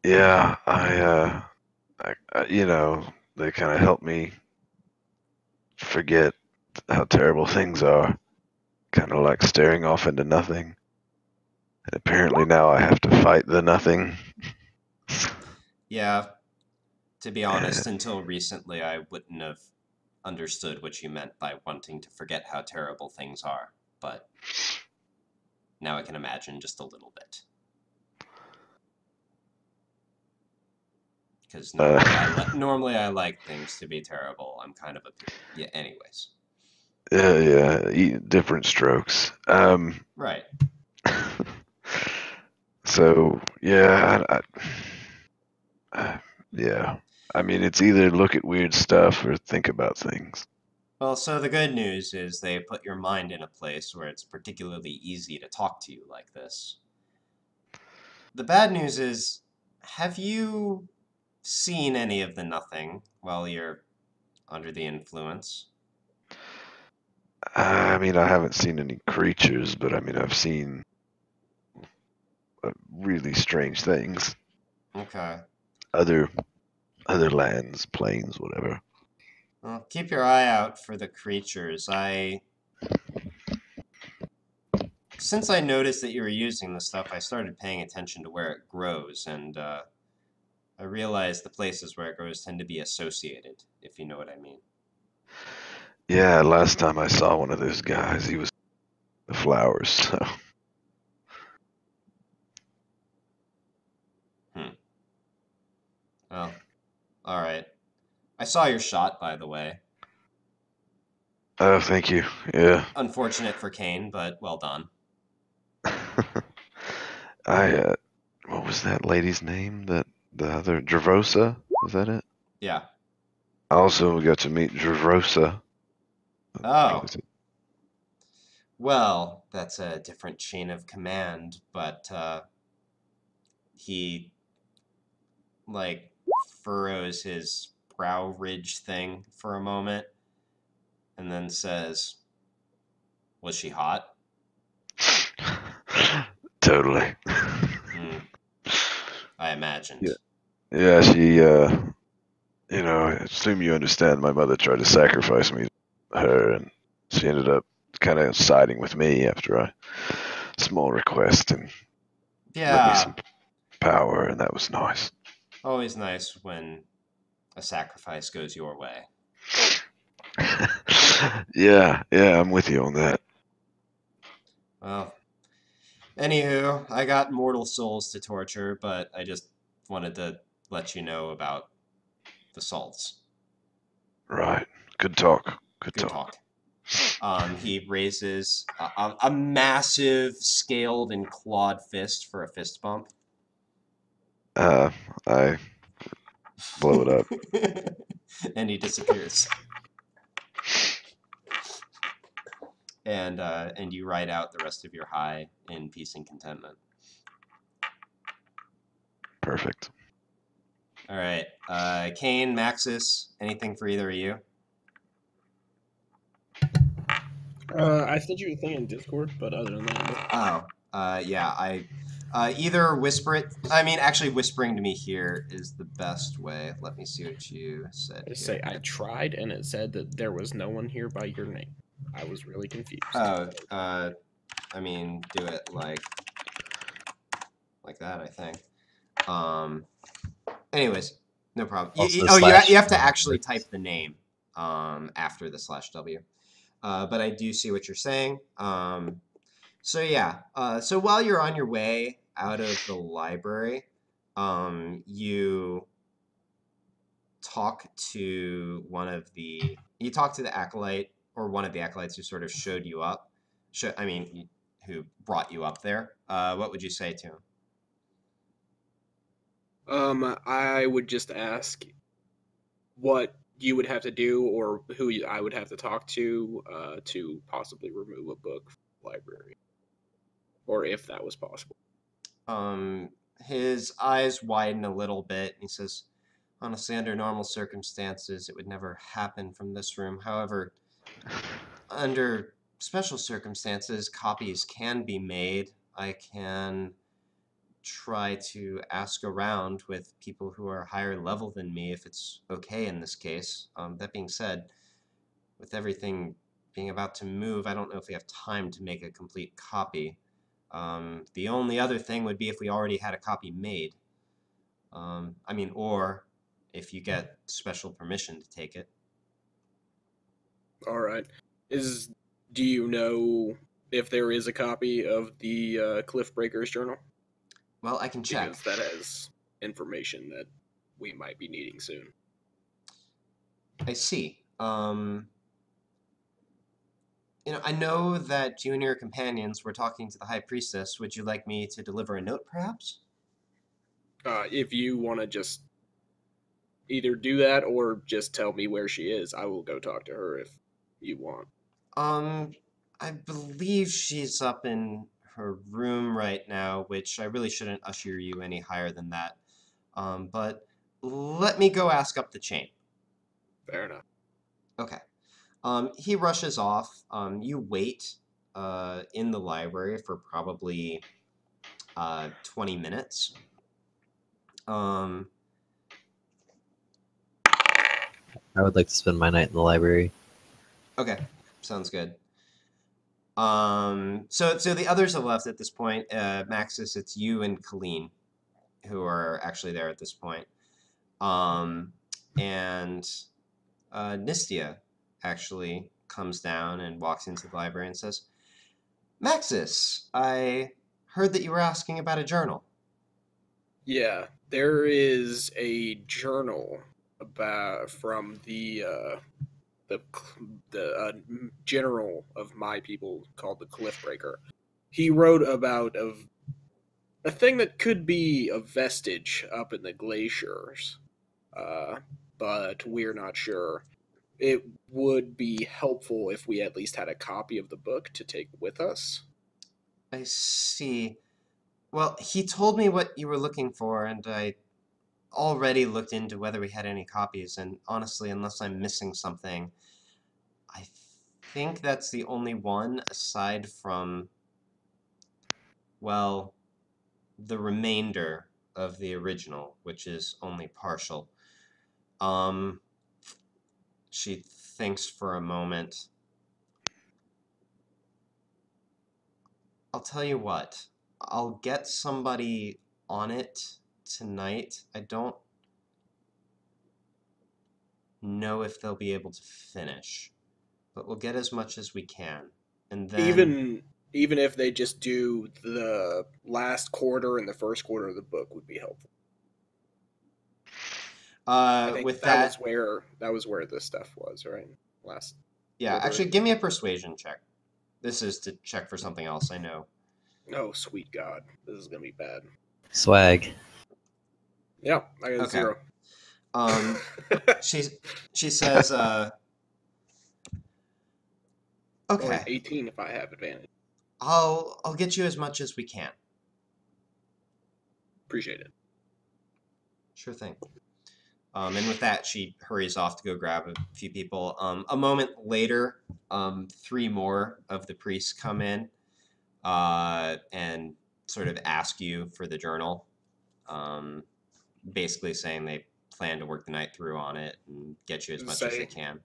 Yeah, I, uh, I, I you know, they kind of help me forget how terrible things are. Kind of like staring off into nothing. And apparently now I have to fight the nothing. Yeah. To be honest, until recently, I wouldn't have understood what you meant by wanting to forget how terrible things are, but now I can imagine just a little bit. Because normally, uh, li normally I like things to be terrible. I'm kind of a... Yeah, anyways. Uh, yeah, yeah. Different strokes. Um, right. So, yeah. I, I, uh, yeah. I mean, it's either look at weird stuff or think about things. Well, so the good news is they put your mind in a place where it's particularly easy to talk to you like this. The bad news is, have you seen any of the nothing while you're under the influence? I mean, I haven't seen any creatures, but I mean, I've seen really strange things. Okay. Other... Other lands, plains, whatever. Well, keep your eye out for the creatures. I... Since I noticed that you were using this stuff, I started paying attention to where it grows, and uh, I realized the places where it grows tend to be associated, if you know what I mean. Yeah, last time I saw one of those guys, he was the flowers, so... Hmm. Well... All right. I saw your shot, by the way. Oh, thank you. Yeah. Unfortunate for Cain, but well done. I, uh, what was that lady's name? That the other Dravosa? Was that it? Yeah. I also got to meet Dravosa. Oh. Well, that's a different chain of command, but uh, he, like. Furrows his brow ridge thing for a moment and then says, was she hot? Totally. Mm. I imagined. Yeah, yeah she, uh, you know, I assume you understand my mother tried to sacrifice me to her, and she ended up kind of siding with me after a small request and yeah. Let me some power, and that was nice. Always nice when a sacrifice goes your way. yeah, yeah, I'm with you on that. Well, anywho, I got mortal souls to torture, but I just wanted to let you know about the salts. Right. Good talk. Good, Good talk. talk. Um, he raises a, a, a massive scaled and clawed fist for a fist bump. Uh, I blow it up. And he disappears. And, uh, and you ride out the rest of your high in peace and contentment. Perfect. All right. Uh, Cain, Maxis, anything for either of you? Uh, I sent you a thing in Discord, but other than that... Oh, uh, yeah, I... Uh, either whisper it. I mean, actually, whispering to me here is the best way. Let me see what you said. Just say I tried, and it said that there was no one here by your name. I was really confused. Oh, uh, I mean, do it like like that. I think. Um. Anyways, no problem. You, you, oh, you, ha you have to actually type the name um after the slash W. Uh, but I do see what you're saying. Um. So yeah. Uh. So while you're on your way out of the library, um, you talk to one of the you talk to the acolyte or one of the acolytes who sort of showed you up. Show, I mean, who brought you up there? Uh, what would you say to him? Um, I would just ask what you would have to do, or who you, I would have to talk to, uh, to possibly remove a book from the library, or if that was possible. Um, his eyes widen a little bit, and he says, "Honestly, under normal circumstances, it would never happen from this room. However, under special circumstances, copies can be made. I can try to ask around with people who are higher level than me if it's okay in this case. Um, that being said, with everything being about to move, I don't know if we have time to make a complete copy. Um, the only other thing would be if we already had a copy made. Um, I mean, or if you get special permission to take it." All right. Is, do you know if there is a copy of the uh, Cliffbreakers Journal? Well, I can check. Because that has information that we might be needing soon. I see. Um, you know, I know that you and your companions were talking to the High Priestess. Would you like me to deliver a note, perhaps? Uh, if you want to just either do that or just tell me where she is, I will go talk to her if you want. Um, I believe she's up in her room right now, which I really shouldn't usher you any higher than that. Um, but let me go ask up the chain. Fair enough. Okay. Um, he rushes off. Um, you wait uh, in the library for probably uh, twenty minutes. Um, I would like to spend my night in the library. Okay, sounds good. Um, so, so the others have left at this point. Uh, Maxis, it's you and Colleen who are actually there at this point. Um, and uh, Nistia actually comes down and walks into the library and says, "Maxis, I heard that you were asking about a journal." Yeah, there is a journal about from the uh, the the uh, general of my people called the Cliffbreaker. He wrote about a, a thing that could be a vestige up in the glaciers, uh, but we're not sure. It would be helpful if we at least had a copy of the book to take with us. I see. Well, he told me what you were looking for, and I already looked into whether we had any copies, and honestly, unless I'm missing something, I think that's the only one aside from, well, the remainder of the original, which is only partial. Um, she thinks for a moment. I'll tell you what. I'll get somebody on it tonight. I don't know if they'll be able to finish, but we'll get as much as we can. And then even even if they just do the last quarter and the first quarter of the book would be helpful. Uh, I think with that, that was where that was where this stuff was, right? Last. Yeah, quarter. Actually, give me a persuasion check. This is to check for something else. I know. Oh, sweet God. This is going to be bad. Swag. Yeah, I got a okay. zero. Um, she, she says, uh... okay. Oh, eighteen if I have advantage. I'll, I'll get you as much as we can. Appreciate it. Sure thing. Um, and with that, she hurries off to go grab a few people. Um, a moment later, um, three more of the priests come in. Uh, and sort of ask you for the journal, um, basically saying they plan to work the night through on it and get you as much say, as they can.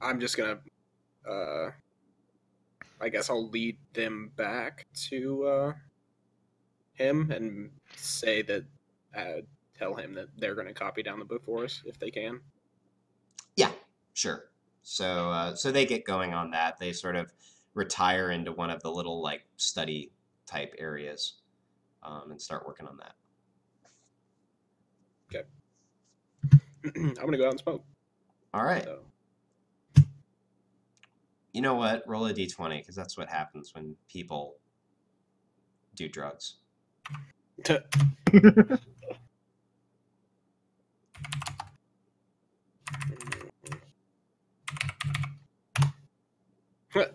I'm just gonna, uh, I guess I'll lead them back to uh, him and say that, uh, tell him that they're gonna copy down the book for us if they can. Yeah, sure. So, uh, so they get going on that. They sort of retire into one of the little like study type areas um, and start working on that. Okay. I'm gonna go out and smoke. All right. So. You know what? Roll a d twenty because that's what happens when people do drugs.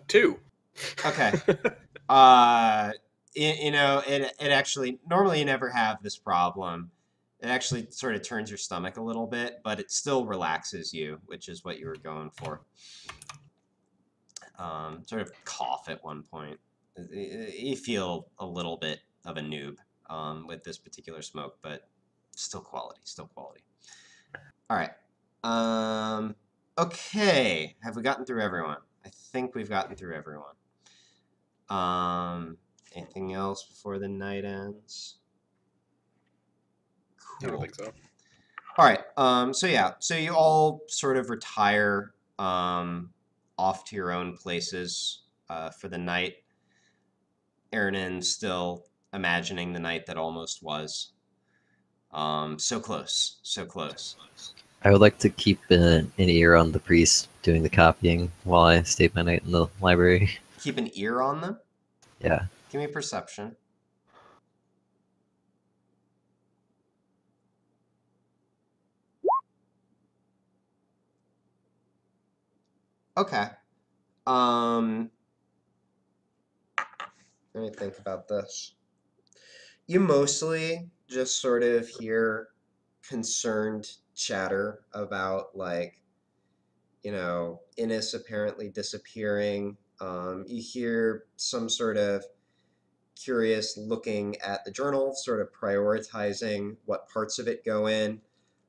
Two. Okay. uh, it, you know, it it actually normally you never have this problem. It actually sort of turns your stomach a little bit, but it still relaxes you, which is what you were going for. Um, sort of cough at one point. You feel a little bit of a noob um, with this particular smoke, but still quality, still quality. All right. Um, okay. Have we gotten through everyone? I think we've gotten through everyone. Um, anything else before the night ends? Cool. I don't think so. All right. Um, so yeah, so you all sort of retire um, off to your own places uh, for the night. Aranen still imagining the night that almost was. Um, so close, so close. I would like to keep an, an ear on the priest doing the copying while I stay my night in the library. Keep an ear on them? Yeah. Give me perception. Okay. Um, let me think about this. You mostly just sort of hear concerned chatter about, like, you know, Innis apparently disappearing. Um, you hear some sort of curious looking at the journal, sort of prioritizing what parts of it go in.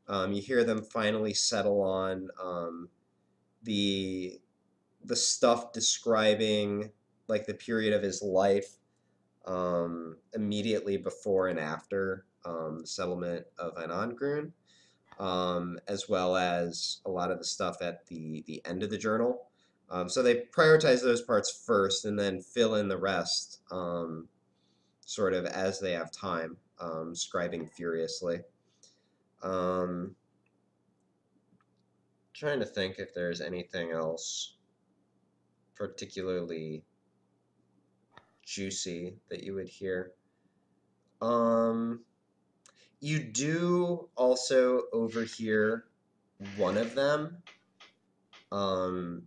Um, you hear them finally settle on um, the the stuff describing like the period of his life um, immediately before and after um, the settlement of Einangrun, um, as well as a lot of the stuff at the, the end of the journal. Um, so they prioritize those parts first and then fill in the rest um, sort of as they have time, um, scribing furiously. Um, trying to think if there's anything else particularly juicy that you would hear. Um, you do also overhear one of them um,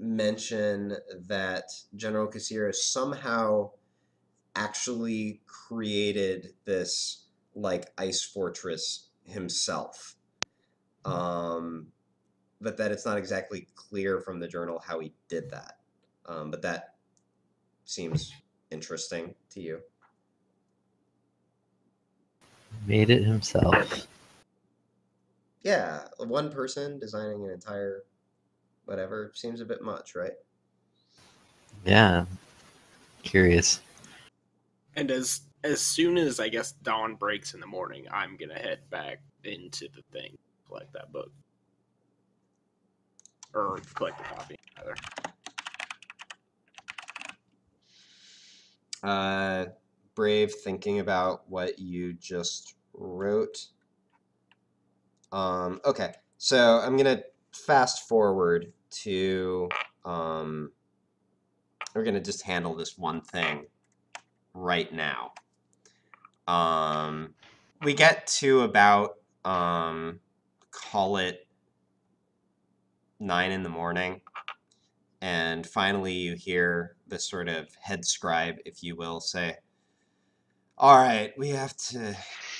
mention that General Casira somehow actually created this like ice fortress himself. Um, but that it's not exactly clear from the journal how he did that. Um, but that seems interesting to you. Made it himself. Yeah, one person designing an entire whatever seems a bit much, right? Yeah. Curious. And as as soon as I guess dawn breaks in the morning, I'm gonna head back into the thing. Collect that book. Or collect the copy, rather. Uh, Brave, thinking about what you just wrote. Um, okay, so I'm going to fast forward to... Um, we're going to just handle this one thing right now. Um, we get to about... Um, call it nine in the morning, and finally you hear the sort of head scribe, if you will, say, all right, we have to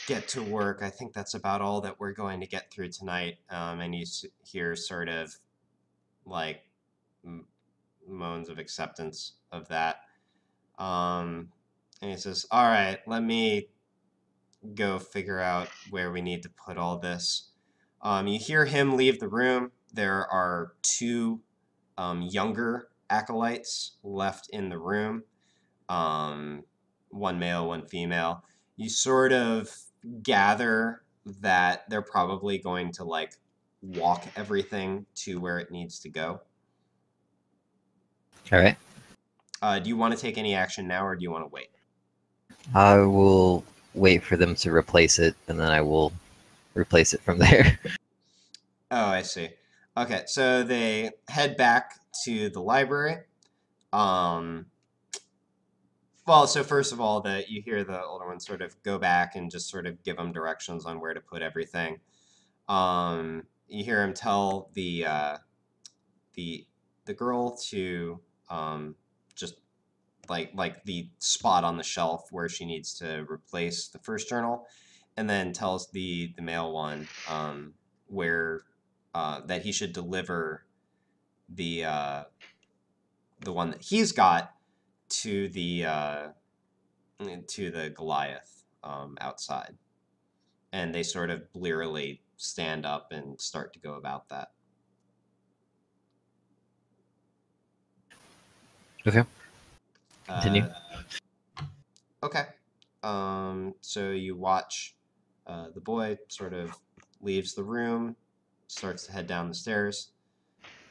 get to work. I think that's about all that we're going to get through tonight. Um, and you hear sort of like moans of acceptance of that. Um, and he says, all right, let me go figure out where we need to put all this. Um, you hear him leave the room. There are two um, younger acolytes left in the room, um, one male, one female. You sort of gather that they're probably going to like walk everything to where it needs to go. All right. Uh, do you want to take any action now, or do you want to wait? I will wait for them to replace it, and then I will replace it from there. Oh, I see. Okay, so they head back to the library. Um, well, so first of all, the, you hear the older one sort of go back and just sort of give them directions on where to put everything. Um, you hear him tell the uh, the the girl to um, just like like the spot on the shelf where she needs to replace the first journal, and then tells the the male one um, where uh, that he should deliver the uh, the one that he's got to the uh, to the Goliath um, outside, and they sort of blearily stand up and start to go about that. Okay. Continue. Uh, okay. Um, so you watch uh, the boy sort of leaves the room, starts to head down the stairs.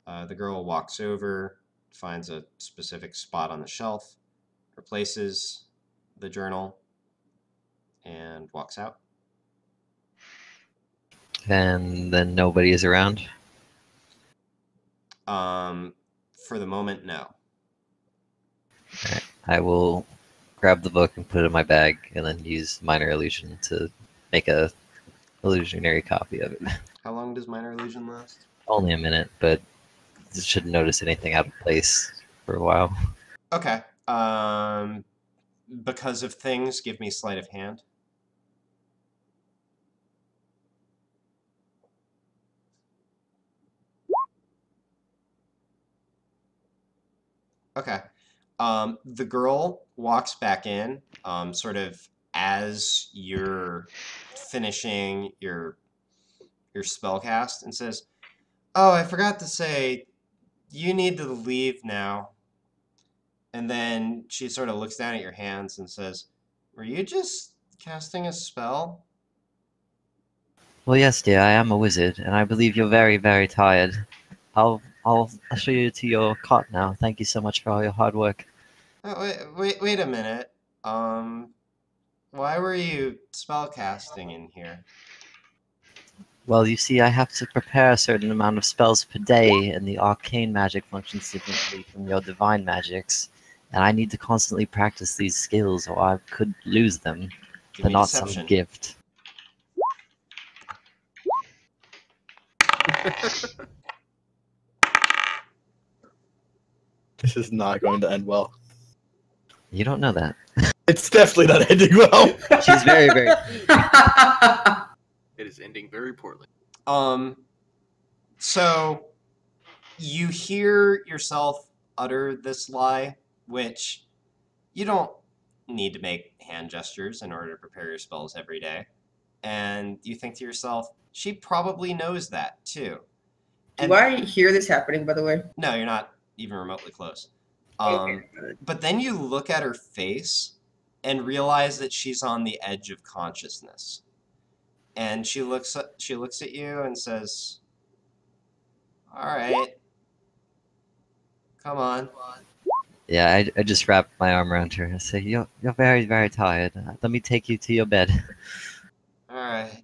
Uh, the girl walks over, finds a specific spot on the shelf, replaces the journal, and walks out. And then nobody is around? Um, for the moment, no. Alright, I will grab the book and put it in my bag, and then use Minor Illusion to make a illusionary copy of it. How long does Minor Illusion last? Only a minute, but you shouldn't notice anything out of place for a while. Okay. Um, because of things, give me sleight of hand. Okay. Um, the girl walks back in, um, sort of as you're finishing your your spellcast, and says, "Oh, I forgot to say, you need to leave now." And then she sort of looks down at your hands and says, "Were you just casting a spell?" "Well, yes, dear. I am a wizard, and I believe you're very, very tired. I'll I'll show you to your cot now. Thank you so much for all your hard work." Oh, wait, wait, wait a minute. Um, why were you spellcasting in here? Well, you see, I have to prepare a certain amount of spells per day, and the arcane magic functions differently from your divine magics, and I need to constantly practice these skills, or I could lose them. Give They're not deception. Some gift. This is not going to end well. You don't know that. It's definitely not ending well. She's very, very... It is ending very poorly. Um, so, you hear yourself utter this lie, which you don't need to make hand gestures in order to prepare your spells every day. And you think to yourself, she probably knows that, too. And do I hear this happening, by the way? No, you're not even remotely close. Um, but then you look at her face and realize that she's on the edge of consciousness. And she looks at, she looks at you and says, "All right, come on." Yeah, I, I just wrapped my arm around her. I say, "You're you're very very tired. Let me take you to your bed." All right.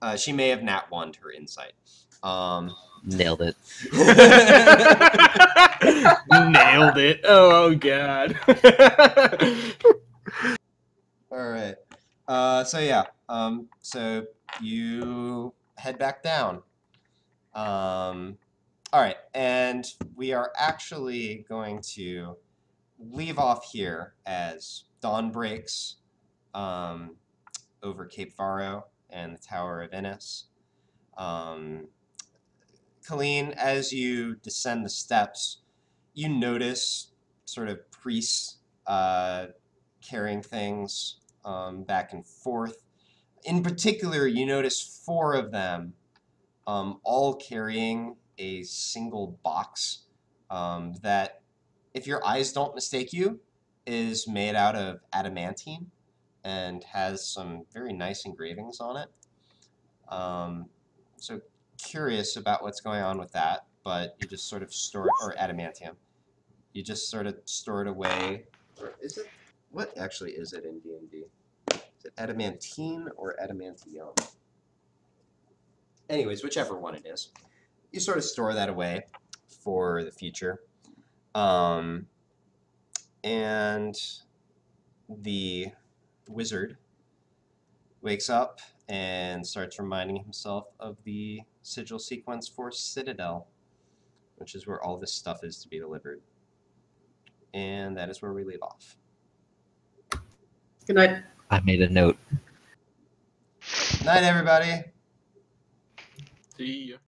Uh, she may have not won her insight. Um, Nailed it. Nailed it. Oh, oh God. All right. Uh, so, yeah. Um, so, you head back down. Um, all right. And we are actually going to leave off here as dawn breaks um, over Cape Varro and the Tower of Innis. Um... Colleen, as you descend the steps, you notice sort of priests uh, carrying things um, back and forth. In particular, you notice four of them um, all carrying a single box um, that, if your eyes don't mistake you, is made out of adamantine and has some very nice engravings on it. Um, so curious about what's going on with that, but you just sort of store it, or adamantium. You just sort of store it away. Or is it, what actually is it in D and D? Is it adamantine or adamantium? Anyways, whichever one it is. You sort of store that away for the future. Um, and the wizard wakes up and starts reminding himself of the sigil sequence for Citadel, which is where all this stuff is to be delivered. And that is where we leave off. Good night. I made a note. Night, everybody. See ya.